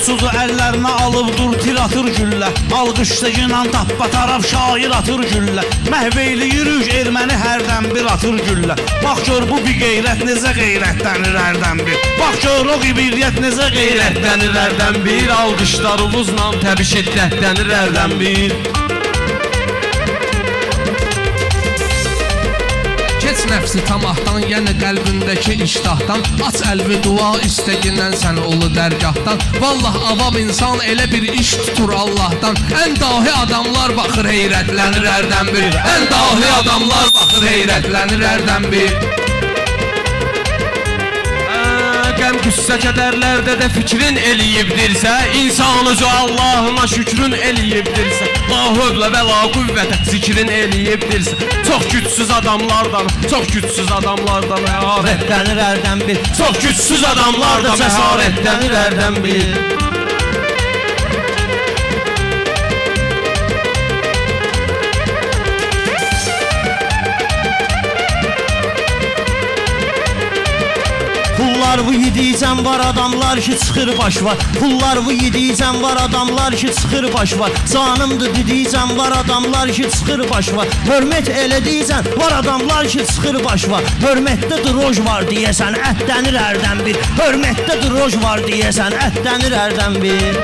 Suzu əllərinə alıb dur, tir atır güllə. Alqışdəginan tappa taraf şair atır güllə. Məhveyli yürüş erməni hərdən bir atır güllə. Bax gör bu bir qeyrət necə qeyrətdənir ərdən bir. Bax gör o qibiriyyət necə qeyrətdənir ərdən bir. Alqışlar uvuzla təbii şiddətlənir ərdən bir. Keç nəfsi tamahdan, yəni qəlbindəki iştahdan. Aç əlvi dua istəgindən sən olu dərgahdan. Vallah avam insan elə bir iş tutur Allahdan. Ən dahi adamlar baxır heyrətlənir ərdəm bir. Ən dahi adamlar baxır heyrətlənir ərdəm bir. Qəm qüssə kədərlərdə də fikrin eləyibdirsə, insanıcı Allahına şükrün eləyibdirsə, la hövlə və la qüvvətə zikrin eləyibdirsə. Çox gücsüz adamlardan, çox gücsüz adamlardan cəsarətlənir ərdəm bir. Çox gücsüz adamlardan cəsarətlənir ərdəm bir. Pullar Pullar bu yediyicəm var adamlar ki çıxır baş var. Pullar bu yediyicəm var adamlar ki çıxır baş var. Canımdır dediyicəm var adamlar ki çıxır baş var. Hörmət elədiyicəm var adamlar ki çıxır baş var. Hörmətdə droj var deyəsən ətdənir ərdən bir. Hörmətdə droj var deyəsən ətdənir ərdən bir.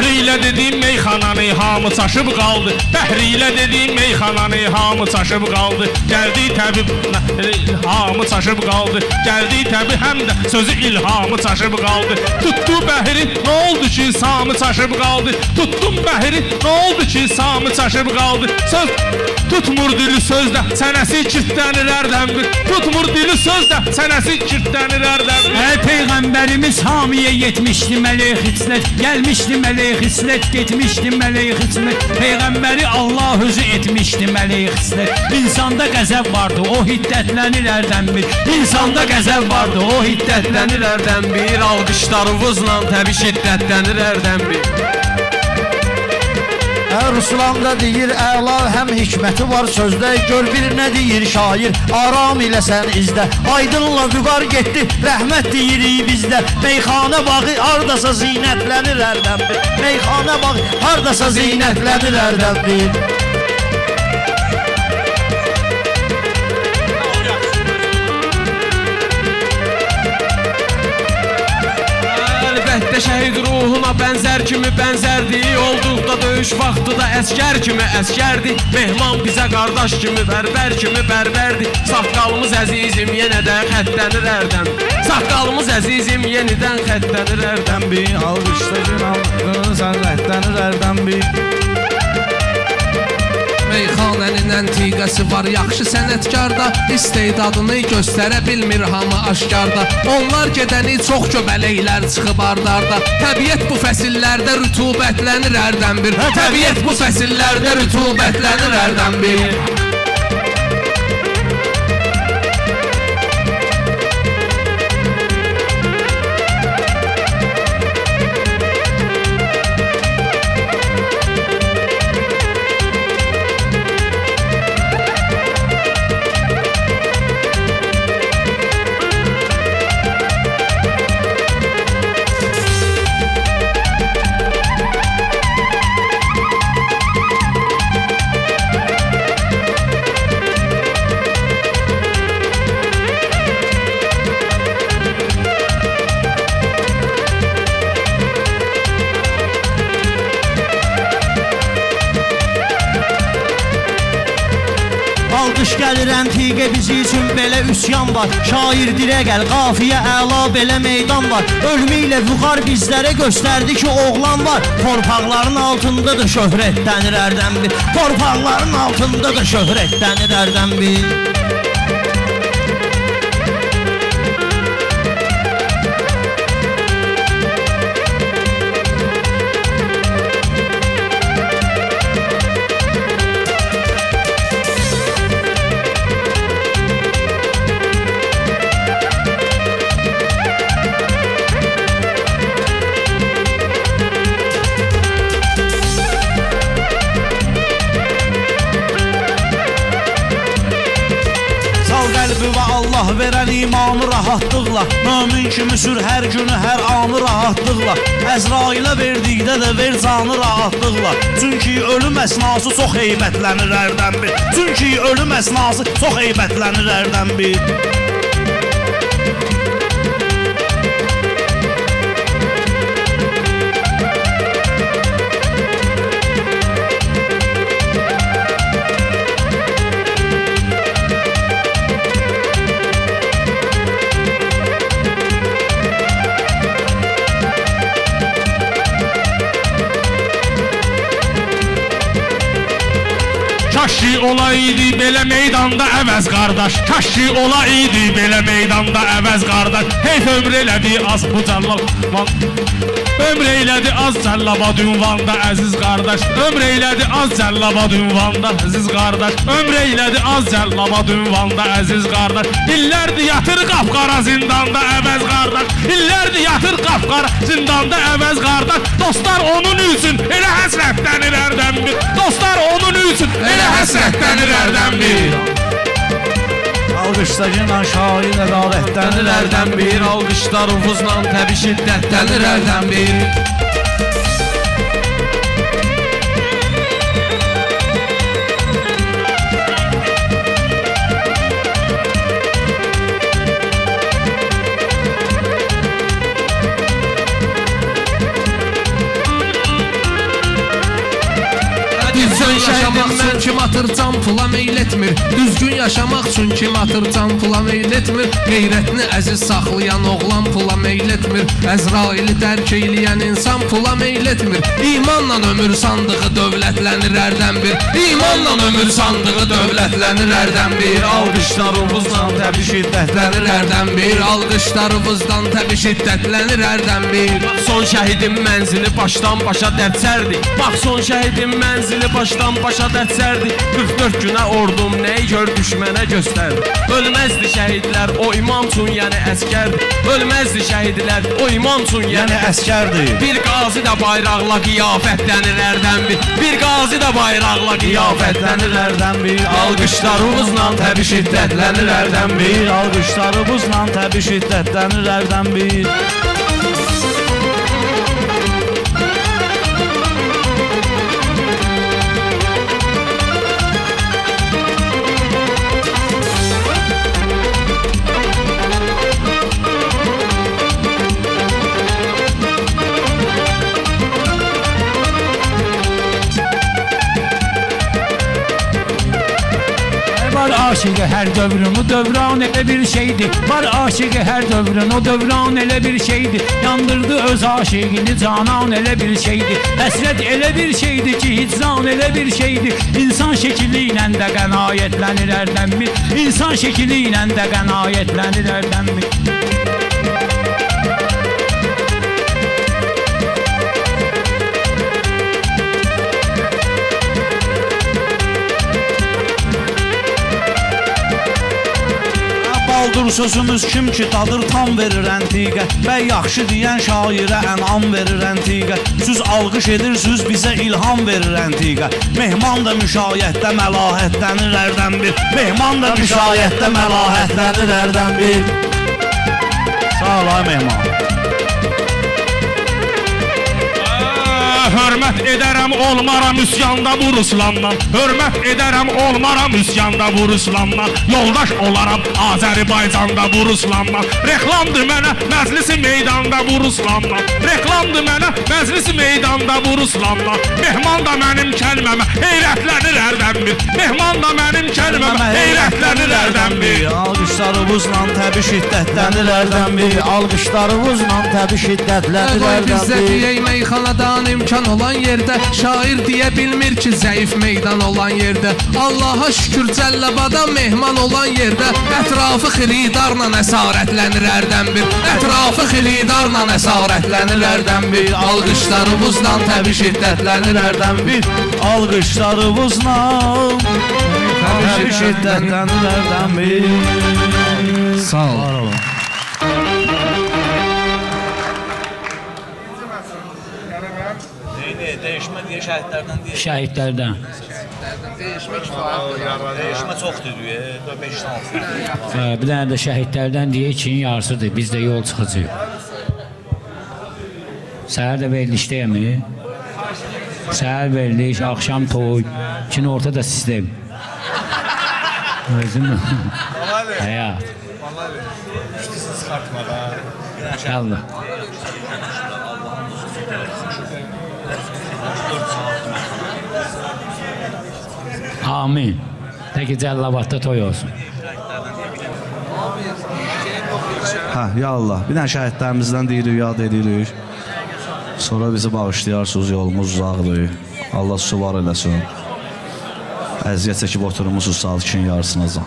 Bəhrilə dediğim meyxananı hamı çaşıb qaldı. Bəhrilə dediğim meyxananı hamı çaşıb qaldı. Gəldi təbib hamı çaşıb qaldı. Gəldi təbi həm də sözü ilhamı çaşıb qaldı. Tutdu bəhri nə oldu ki samı çaşıb qaldı. Tutdum bəhri nə oldu ki samı çaşıb qaldı. Söz tutmur dili sözdə sənəsi kirtlənir ərdən bir. Tutmur dili sözdə sənəsi kirtlənir ərdən bir. Ey Peyğəmbərimiz hamiyə yetmişdi mələk xisnət. Gəlmişdi mələk xisnət. Etmişdi mələk xisnət. Peyğəmbəri Allah özü etmişdi mələk xisnət. İnsanda qəzəb vardı o hiddətlənilərdən bir. İnsanda qəzəb vardı o hiddətlənilərdən bir. Alqışlarınızla təbii şiddətlənilərdən bir. Ruslan da deyir əla həm hikməti var sözdə. Gör bir nə deyir şair aram ilə sən izlə. Aydınla vüqar getdi rəhmət deyirik bizdə. Meyxana bağı hardasa ziynətlənir ərdən bir. Meyxana bağı hardasa ziynətlənir ərdən bir. Şəhid ruhuna bənzər kimi bənzərdi. Olduqda döyüş vaxtı da əskər kimi əskərdi. Mehman bizə qardaş kimi bərbər kimi bərbərdi. Saqqalımız əzizim yenə də xətlənir ərdən. Saqqalımız əzizim yenidən xətlənir ərdən bir. Alqışların alqınsan xətlənir ərdən bir. Meyxanənin əntiqəsi var yaxşı sənətkarda. İstedadını göstərə bilmir hamı aşkarda. Onlar gedəni çox göbələklər çıxıb ardarda. Təbiət bu fəsillərdə rütubətlənir ərdən bir. Təbiət bu fəsillərdə rütubətlənir ərdən bir. Alqış gəlir əntiqə bizi üçün belə üsyan var. Şair dirə gəl, qafiyə əla belə meydan var. Ölmü ilə vüqar bizlərə göstərdi ki oğlan var. Torpaqların altında da şöhrətlənir ərdən bir. Torpaqların altında da şöhrətlənir ərdən bir. Allah verən imanı rahatlıqla. Mömin kimi sür hər günü hər anı rahatlıqla. Əzrailə verdikdə də ver canı rahatlıqla. Çünki ölüm əsnası çox heybətlənir ərdən bir. Çünki ölüm əsnası çox heybətlənir ərdən bir. Kaşı olaydı belə meydanda əvəz qardaş, kaşı olaydı belə meydanda əvəz qardaş. Hey ömr elədi az bu cəllabad, ömr elədi az cəllabad ünvanda əziz qardaş, ömr elədi az cəllabad ünvanda əziz qardaş, ömr elədi az cəllabad ünvanda əziz qardaş. İllərdir yatır qapqara zindanda əvəz qardaş, illərdir yatır qapqara zindanda əvəz qardaş. Dostlar onun üçün elə həsrətlənirərdən bir, dostlar onun üçün elə həsrətlənirərdən bir. Alqışlarla şair ədalətdənirərdən bir, alqışlar ufuzla təbi şiddətdənirərdən bir. Yaşamaq üçün kim atır can pula meyl etmir, düzgün yaşamaq üçün kim atır can pula meyl etmir. Qeyrətini əziz saxlayan oğlan pula meyl etmir, Əzraili dərk eyləyən insan pula meyl etmir. İmanla ömür sandığı dövlətlənir ərdən bir, İmanla ömür sandığı dövlətlənir ərdən bir. Alqışlarımızdan təbii şiddətlənir ərdən bir, alqışlarımızdan təbii şiddətlənir ərdən bir. Bax son şəhidin mənzili başdan başa dərsərdi, bax son şəhidin mənzili başdan başa dətsərdi. 44 günə ordum nəyi gör düşmənə göstərdi. Ölməzdi şəhidlər o imam üçün yəni əskərdi, ölməzdi şəhidlər o imam üçün yəni əskərdi. Bir qazi də bayraqla qiyafətlənirərdən bir, bir qazi də bayraqla qiyafətlənirərdən bir. Alqışlarımızla təbii şiddətlənirərdən bir, alqışlarımızla təbii şiddətlənirərdən bir. Var aşığı her dövrün o dövran ele bir şeydi, var aşığı her dövrün o dövran ele bir şeydi. Yandırdı öz aşığını canan ele bir şeydi, hesret ele bir şeydi ki hicran ele bir şeydi. İnsan şekliyle de qənaətlenir erdem bir, İnsan şekliyle de qənaətlenir erdem bir. Baldır sözümüz kim ki dadır tam verir əntiqə, bəy yaxşı deyən şairə ənam verir əntiqə. Siz alqış edirsiniz bizə ilham verir əntiqə. Mehman da müşayətdə məlahətlənir ərdən bir, mehman da müşayətdə məlahətlənir ərdən bir. Sağ olay mehman. Hörmət edərəm olmaram üsyanda bu Ruslandan, hörmət edərəm olmaram üsyanda bu Ruslandan. Yoldaş olaram Azərbaycanda bu Ruslandan, reklamdı mənə məclisi meydanda bu Ruslandan, reklamdı mənə məclisi meydanda bu Ruslandan. Mehman da mənim kəlməmə heyrətlənir ərdən bir, mehman da mənim kəlməmə heyrətlənir ərdən bir. Alqışlarımızla təbii şiddətlənir ərdən bir, alqışlarımızla təbii şiddətlənir ərdən bir. İzzətiyyəy meyxanadan imkan olan yerdə şair deyə bilmir ki zəif meydan olan yerdə, Allaha şükür cəllabada mehman olan yerdə ətrafı xilidarla əsarətlənir ərdən bir, ətrafı xilidarla əsarətlənir ərdən bir. Alqışlarımızla təbii şiddətlənir ərdən bir, alqışlarımızla təbii şiddətlənir ərdən bir. Sağ olun. Şəhidlərdən. Dəyişmə çoxdur, 5-6. Bir dənə də şəhidlərdən deyək ki, yarısıdır, biz də yol çıxıcıyıq. Səhər də verilişdəyəmi? Səhər veriliş, axşam toy, orta da sistem. Özüm mü? Həyat. Üçtüsünüz xartmadan. Allah. Amin. Təki Cəlilabadda toy olsun. Hə, ya Allah, bir dənə şəhidlərimizdən deyirik, yad edirik. Sonra bizi bağışlayarsınız, yolumuz uzaqdır. Allah sizi var eləsin. əziyyət çəkib oturmuşuz saatçın yarısınıza.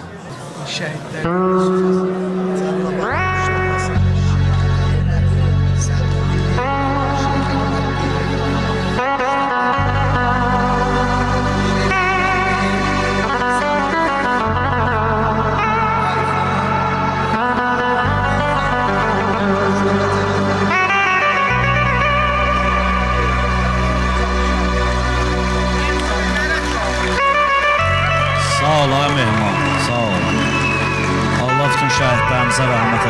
Sağ ol, ay mehman, sağ ol. Allah bütün şəhidlərimizə rəhmət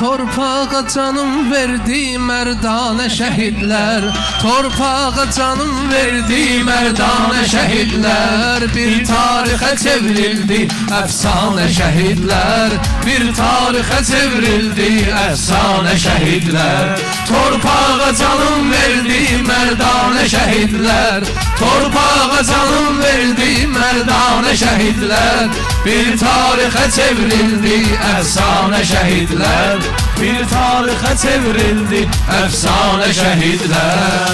Torpağa canım verdiğim merdane şehitler, torpağa canım verdiğim merdane şehitler, bir tarihe çevrildi efsane şehitler, bir tarihe çevrildi efsane şehitler, torpağa canım verdiğim merdane şehitler, torpağa canım verdiğim merdane şehitler, bir tarihe çevrildi efsane şehitler, bir tarihe çevrildi efsane şehitler.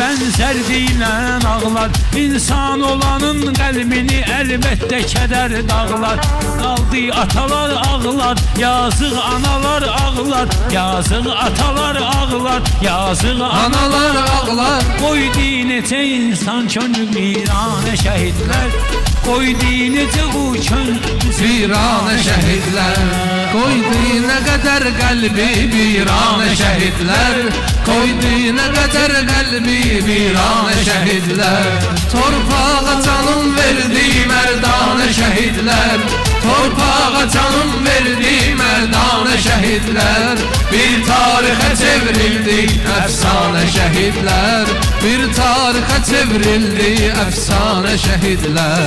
Benzer ağlar, insan olanın kalbini elbette keder dağlar. Kaldı atalar ağlar, yazık analar ağlar, yazık atalar ağlar, yazık analar ağlar. Koydu nece insan çönü virane şehitler, koydu nece uçun virane şehitler, koydu ne kadar kalbi virane şehitler, koydu ne kadar kalbi virane şehitler, torpağa canım verdi merdane şehitler, torpağa canım verdi merdane şehitler, bir tarihe çevrildi efsane şehitler, bir tarihe çevrildi efsane şehitler.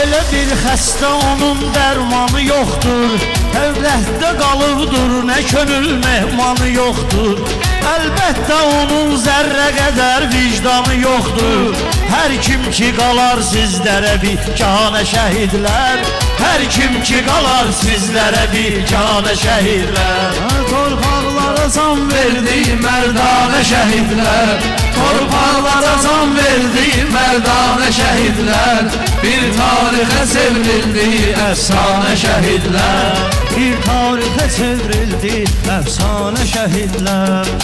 Elə bir xəstə onun dərmanı yoxdur, həvlətdə qalıbdır, nə könül mehmanı yoxdur. Əlbəttə onun zərrə qədər vicdanı yoxdur. Hər kim ki qalar sizlərə bir canə şəhidlər, hər kim ki qalar sizlərə bir canə şəhidlər. Torpaqlara can verdi mərdanə şəhidlər, torpaqlara can verdi mərdanə şəhidlər, bir tarixə çevrildi əfsanə şəhidlər, bir tarixə çevrildi əfsanə şəhidlər.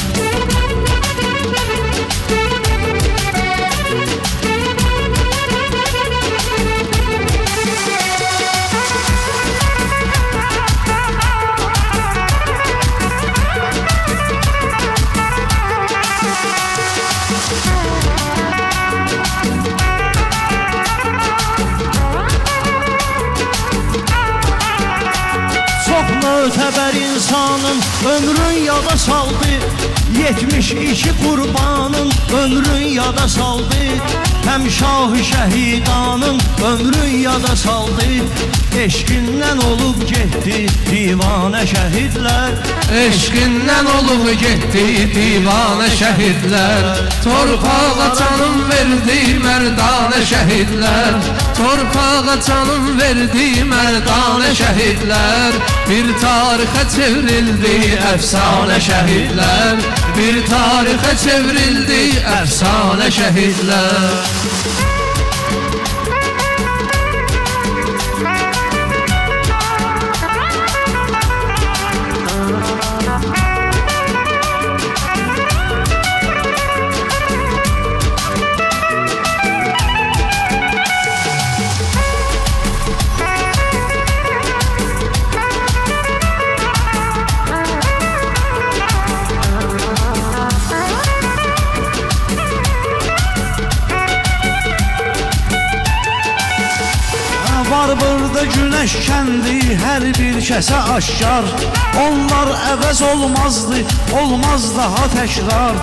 Mötəbər insanın ömrün yada saldı 72 qurbanın ömrün yada saldı Həm şahı şəhidanın ömrün yada saldı Eşkindən olub getdi divanə şəhidlər Eşkindən olub getdi divanə şəhidlər Torpağa canım verdi mərdanə şəhidlər Torpağa canım verdi mərdanə şəhidlər Bir tarihe çevrildi efsane şehitler Bir tarihe çevrildi efsane şehitler Burada güneş kendi her bir kese aşkar Onlar əvəz olmazdı, olmaz daha təkrar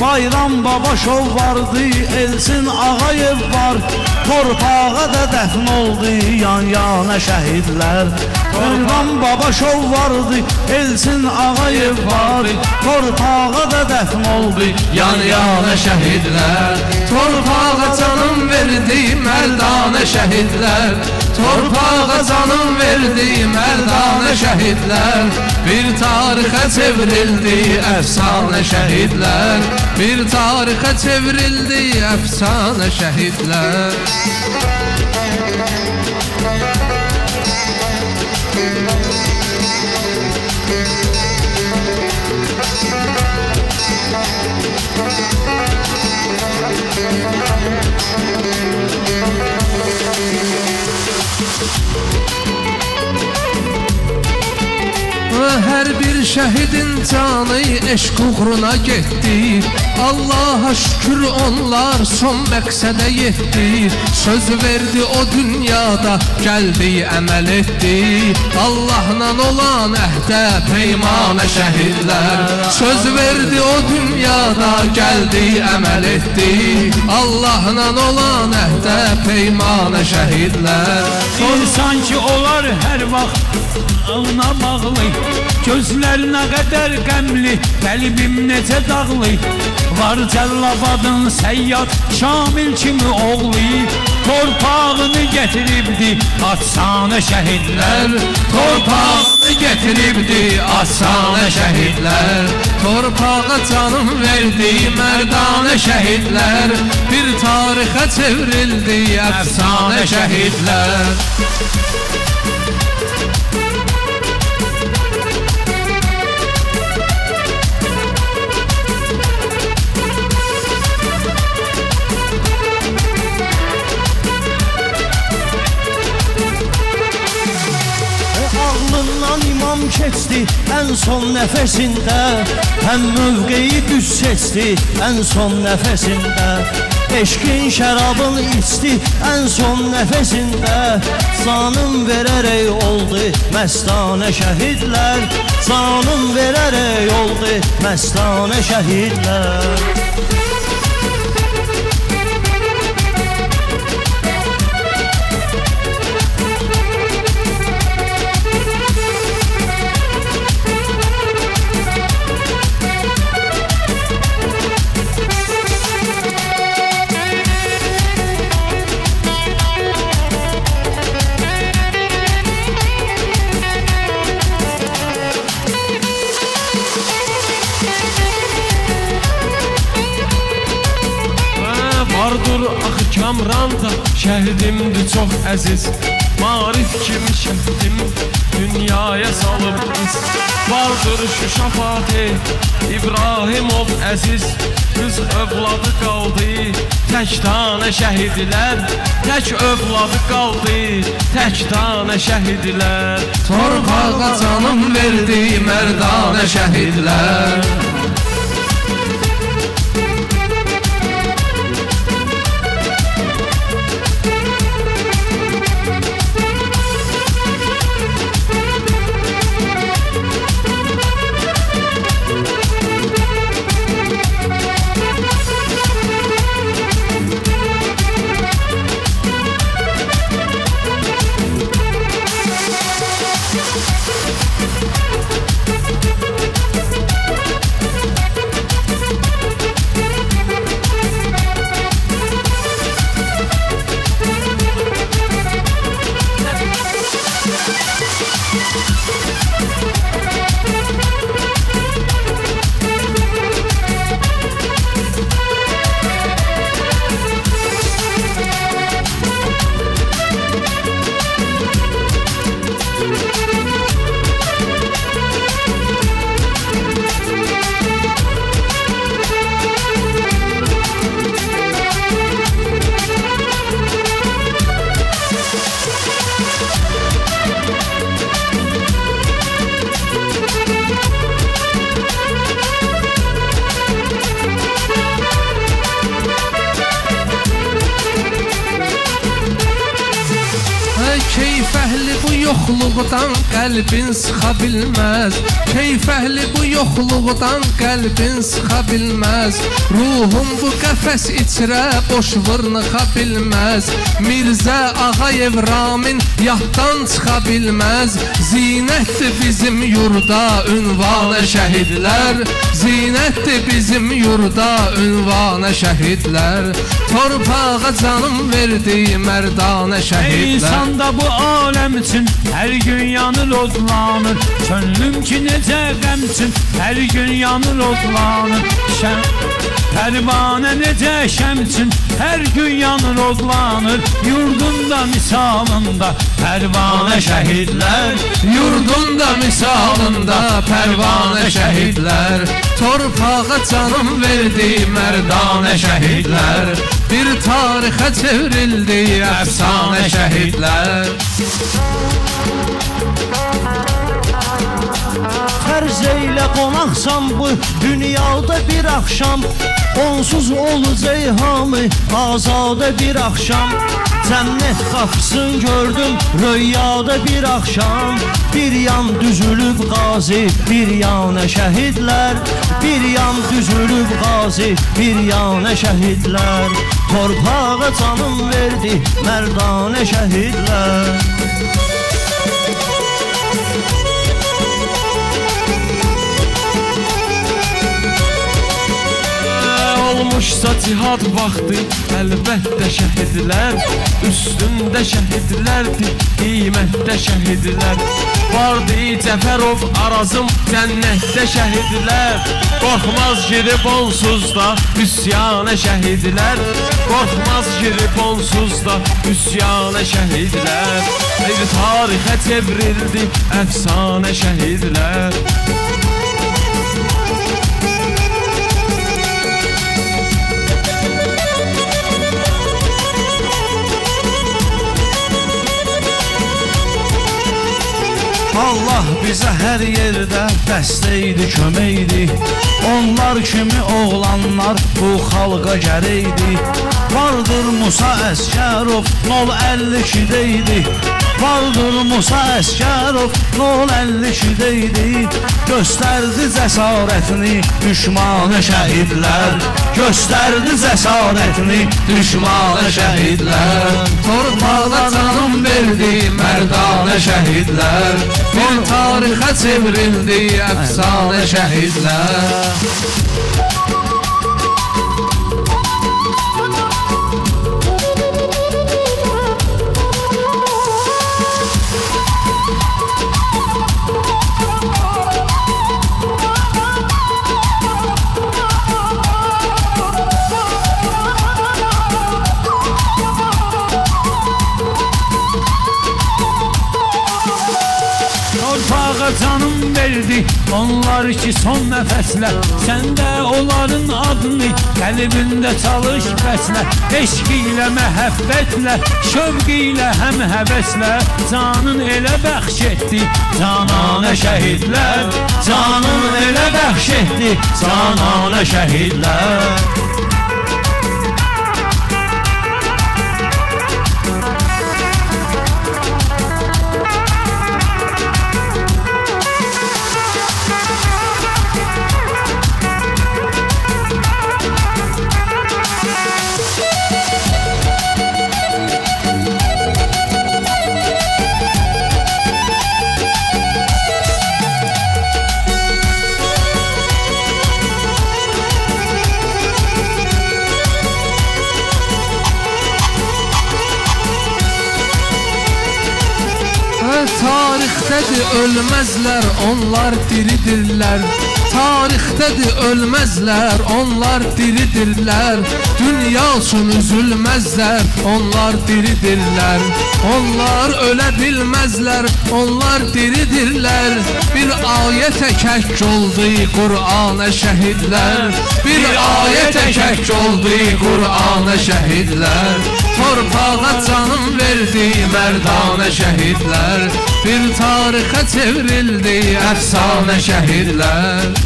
Bayram Babaşov vardı, Elçin Ağayev var Torpağa da dəfn oldu yan-yana şəhidlər Bayram Babaşov vardı, Elçin Ağayev var Torpağa da dəfn oldu yan-yana şəhidlər Torpağa canım verdi mərdanə şəhidlər Torpağa canım verdi merdane şehitler Bir tarihe çevrildi efsane şehitler Bir tarihe çevrildi efsane şehitler Her bir şehidin canı eşk uğruna gitti Allah'a şükür onlar son məqsədə yetti Söz verdi o dünyada gəldi əməl etdi Allah'la olan əhdə peymana şəhidlər Söz verdi o dünyada gəldi əməl etdi Allah'la olan əhdə peymana şəhidlər İnsan ki olar hər vaxt ağına bağlı Gözlər nə qədər qəmli, qəlbim necə dağlı Var Cəlilabadın səyyad Şamil kimi oğlu Torpağını getiribdi asanə şəhidlər Torpağını getiribdi asanə şəhidlər Torpağa canım verdi mərdanə şəhidlər Bir tarixə çevrildi əfsanə şəhidlər İmam keçdi en son nəfəsində Həm mövqeyi düz seçdi en son nəfəsində Eşkin şərabını içdi en son nəfəsində Canım verərək oldu məstanə şəhidlər Canım verərək oldu məstanə şəhidlər Vardır axı Kamranda şəhidimdir çox əziz Marif kimi şəhdim dünyaya salıb biz Vardır Şuşa Fatih İbrahimov əziz Qız övladı qaldı tək tanə şəhidlər Tək övladı qaldı tək tanə şəhidlər Torpağa canım verdi mərdanə şəhidlər yokluktan kalbin sıkabilmez. Keyif ehli bu yokluktan kalbin sıkabilmez. Ruhum bu kafes içre boş vırnıka bilmez. Mirza Ağayev Ramin yahtan çıkabilmez. Zinettir bizim yurda ünvana şehitler. Zinettir bizim yurda ünvana şehitler. Torpağa canım verdi merdana şehitler. İnsanda bu alem için her gün yanır odlanır. Könlüm ki nece gəm için her gün yanır odlanır. Pervane nece şem için her gün yanır odlanır. Yurdunda misalında pervane şehitler. Yurdunda misalında pervane şehitler. Torpağa canım verdi merdane şehitler. Bir tarihe çevrildi efsane şehitler. Terzeyle konaksam bu dünyada bir akşam. Onsuz olacak hamı azade bir akşam. Cennet kapısını gördüm rüyada bir akşam. Bir yan düzülüp gazi bir yana şehitler. Bir yan düzülüp gazi bir yana şehitler. Torpağa canım verdi merdane şehitler. Olmuşsa cihad vaxtı elbette şəhidlər. Üstündə şəhidlərdir, qiymətdə şəhidlər. Vardı Cəfərov Arazım cənnətdə şəhidlər. Qorxmaz girib onsuz da üsyana şəhidlər. Qorxmaz girib onsuz da üsyana şəhidlər. Bir tarixə çevrildi əfsanə şəhidlər. Allah bizə hər yerdə dəstəkdi, köməkdi. Onlar kimi oğlanlar bu xalqa gərəkdi. Vardır Musa Əsgərov, 052-də idi. Vardır Musa Əsgərov, 052-də idi. Göstərdi cəsarətini düşmanə şəhidlər. Göstərdi cəsarətini düşmanə şəhidlər. Torpağa canım verdi mərdanə şəhidlər. Bir tarixə çevrildi əfsanə şəhidlər. Canım verdi onlar ki son nəfəslə. Sən də onların adını qəlbində çalış bəslə. Eşq ilə məhəbbətlə, şövq ilə həm həvəslə. Canın elə bəxş etdi canana şəhidlər. Canın elə bəxş etdi canana şəhidlər. Tarixdədir ölməzlər, onlar diridirlər. Tarixdədir ölməzlər, onlar diridirlər. Dünya üçün üzülməzlər, onlar diridirlər. Onlar ölə bilməzlər, onlar diridirlər. Bir ayətə kək oldu Qur'ana şəhidlər. Bir ayətə kək oldu Qur'ana şəhidlər. Torpağa canım verdi merdana şəhidlər. Bir tarixə çevrildi əfsanə şəhidlər.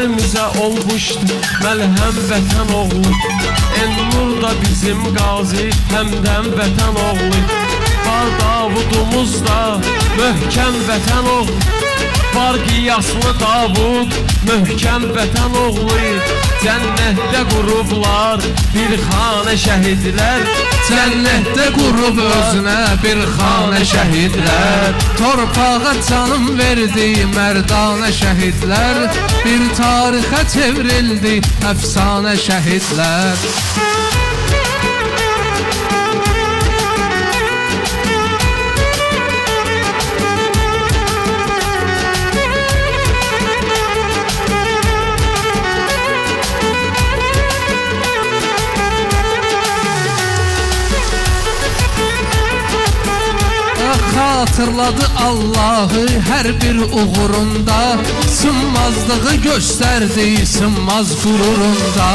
Şəhərimizə olmuşdu məlhəm vətən oğlu Elnur da bizim qazi həmdəm vətən oğlu Var Davudumuz da möhkəm vətən oğlu Var qiyaslı Davud möhkəm vətən oğlu Cənnətdə qurublar bir xanə şəhidlər Cənnətdə qurub özünə bir xanə şəhidlər Torpağa canım verdi mərdanə şəhidlər Bir tarixə çevrildi əfsanə şəhidlər Hatırladı Allah'ı her bir uğrunda Sınmazlığı gösterdi sınmaz gururunda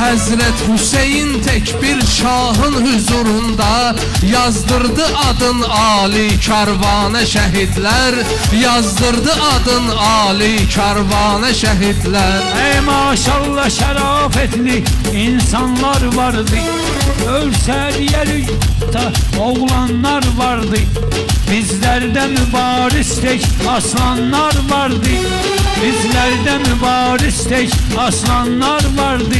Hazret Hüseyin tek bir şahın huzurunda Yazdırdı adın Ali kervana şehitler Yazdırdı adın Ali kervana şehitler Ey maşallah şerafetli insanlar vardı Ölse diğer yurtta oğlanlar vardı Bizlerde mübariz tek aslanlar vardı Bizlerde mübariz tek aslanlar vardı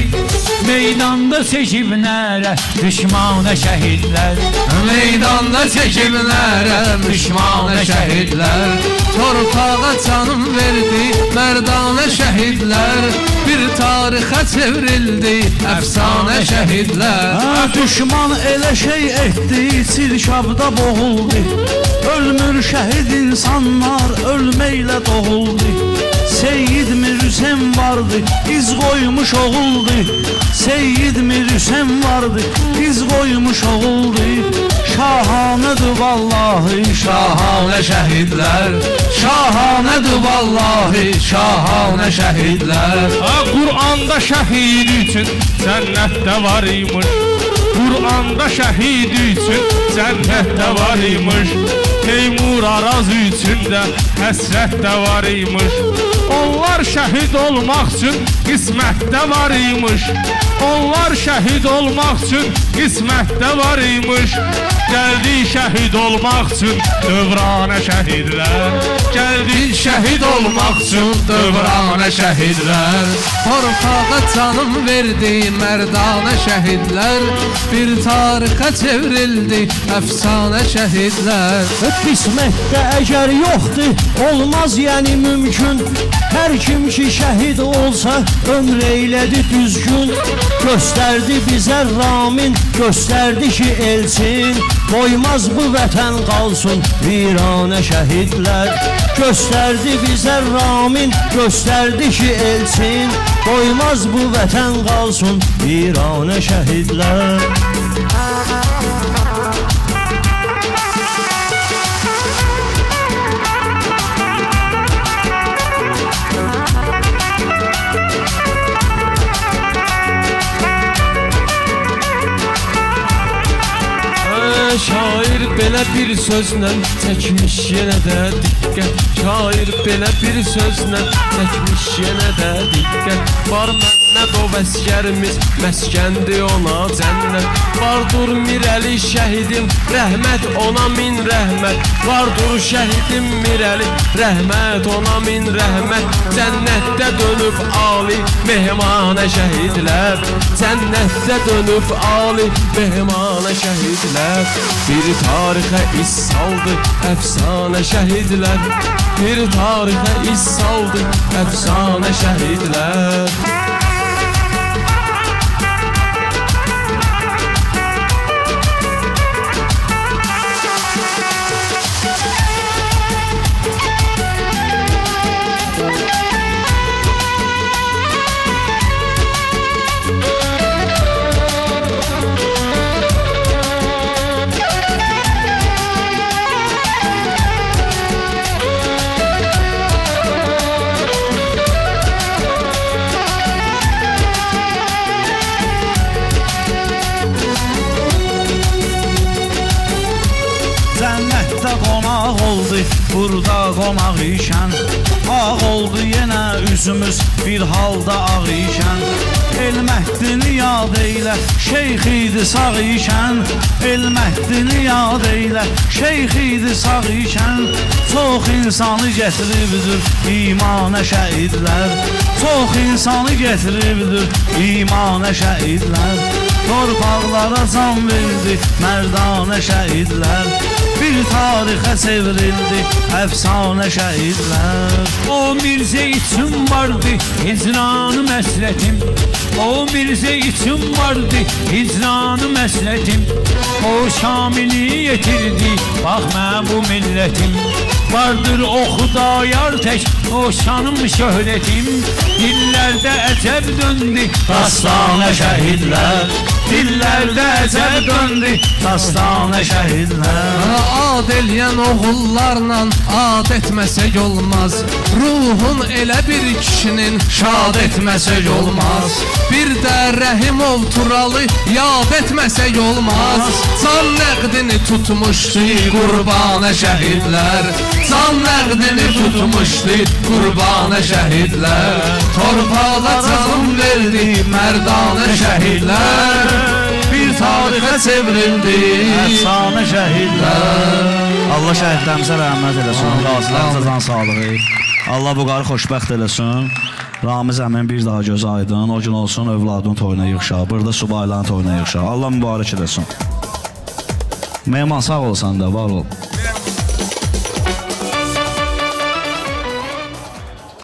Meydanda seçimlere düşmana şehitler Meydanda seçimlere düşmana şehitler Torpağa canım verdi merdane şehitler Bir tarihe çevrildi efsane şehitler Düşman ele şey etti silşabda boğuldu Ölmür şehid insanlar ölmeyle doğuldu Seyyid Mir Hüseyin vardı iz koymuş oğuldu Seyyid Mir Hüseyin vardı iz koymuş oğuldu Şahanedir vallahi şahane şehidler Şahanedir vallahi şahane şehidler Kur'an'da şehid için cennette var imiş Kur'an'da şehid için cennette var imiş Teymur Araz için de həsrət də var imiş Onlar şəhid olmaq üçün qismət də var imiş Onlar şəhid olmaq üçün qismət də var imiş Gəldik şəhid olmaq üçün dövranə şəhidlər Gəldik şəhid olmaq üçün dövranə şəhidlər Torpağa canım verdi mərdanə şəhidlər Bir tarixə çevrildi əfsanə şəhidlər Qismətdə əgər yoxdur Olmaz yani mümkün Her kim ki şehit olsa Ömr eyledi düzgün Gösterdi bize Ramin Gösterdi ki elsin Koymaz bu vətən kalsın Virane şehitler Gösterdi bize Ramin Gösterdi ki elsin Koymaz bu vətən kalsın Virane şehitler Şair belə bir sözlə çəkmiş yenə də diqqət Şair belə bir sözlə çəkmiş yenə də diqqət Var Məmməd o əskərimiz məskəndi ona cənnət Vardır Mirəli şəhidim rəhmət ona min rəhmət Vardır şəhidim Mirəli rəhmət ona min rəhmət Cənnətdə dönüb Ali mehmanə şəhidlər Cənnətdə dönüb Ali mehmanə şəhidlər Bir tarixə iz saldı əfsanə şəhidlər Bir tarixə iz saldı əfsanə şəhidlər kaldı burada qonaq işən. Ağ oldu yenə üzümüz bir halda ağ işən. El məhdini yad eylə, şeyx idi sağ işən. El məhdini yad eylə, şeyx idi sağ işən. Çox insanı gətiribdir imana şəhidlər. Çox insanı gətiribdir imana şəhidlər. Torpaqlara can verdi mərdanə şəhidlər. Bir tarixə çevrildi əfsanə şəhidlər. O Mirzə üçün vardı hicranı məsləhətim. O Mirzə üçün vardı hicranı məsləhətim. O Şamili yetirdi bax mən bu millətim. Vardır o Xudayar tək o şanım şöhrətim. Dillərdə əcəb döndü dastanə şəhidlər. Dillərdə əcəb döndü dastanə şəhidlər. Ad eləyən oğullarla ad etməsək olmaz. Ruhun elə bir kişinin şad etməsək olmaz. Bir də Rəhimov Turalı yad etməsək olmaz. Can nəqdini tutmuşdu qurbanə şəhidlər. Can nəqdini tutmuşdu qurbanə şəhidlər. Torpağa canım verdi mərdanə şəhidlər. Bir tarixə çevrildi əfsanə şəhidlər. Allah şəhidlərimizə rəhmət eləsin, qazilərimizə can sağlığı. Allah bu qarı xoşbəxt eləsin. Ramiz əmin bir daha göz aydın, o gün olsun övladın toyuna yığışaq, burada subayların toyuna yığışaq. Allah mübarək eləsin. Mehman sağ olsan da, var ol.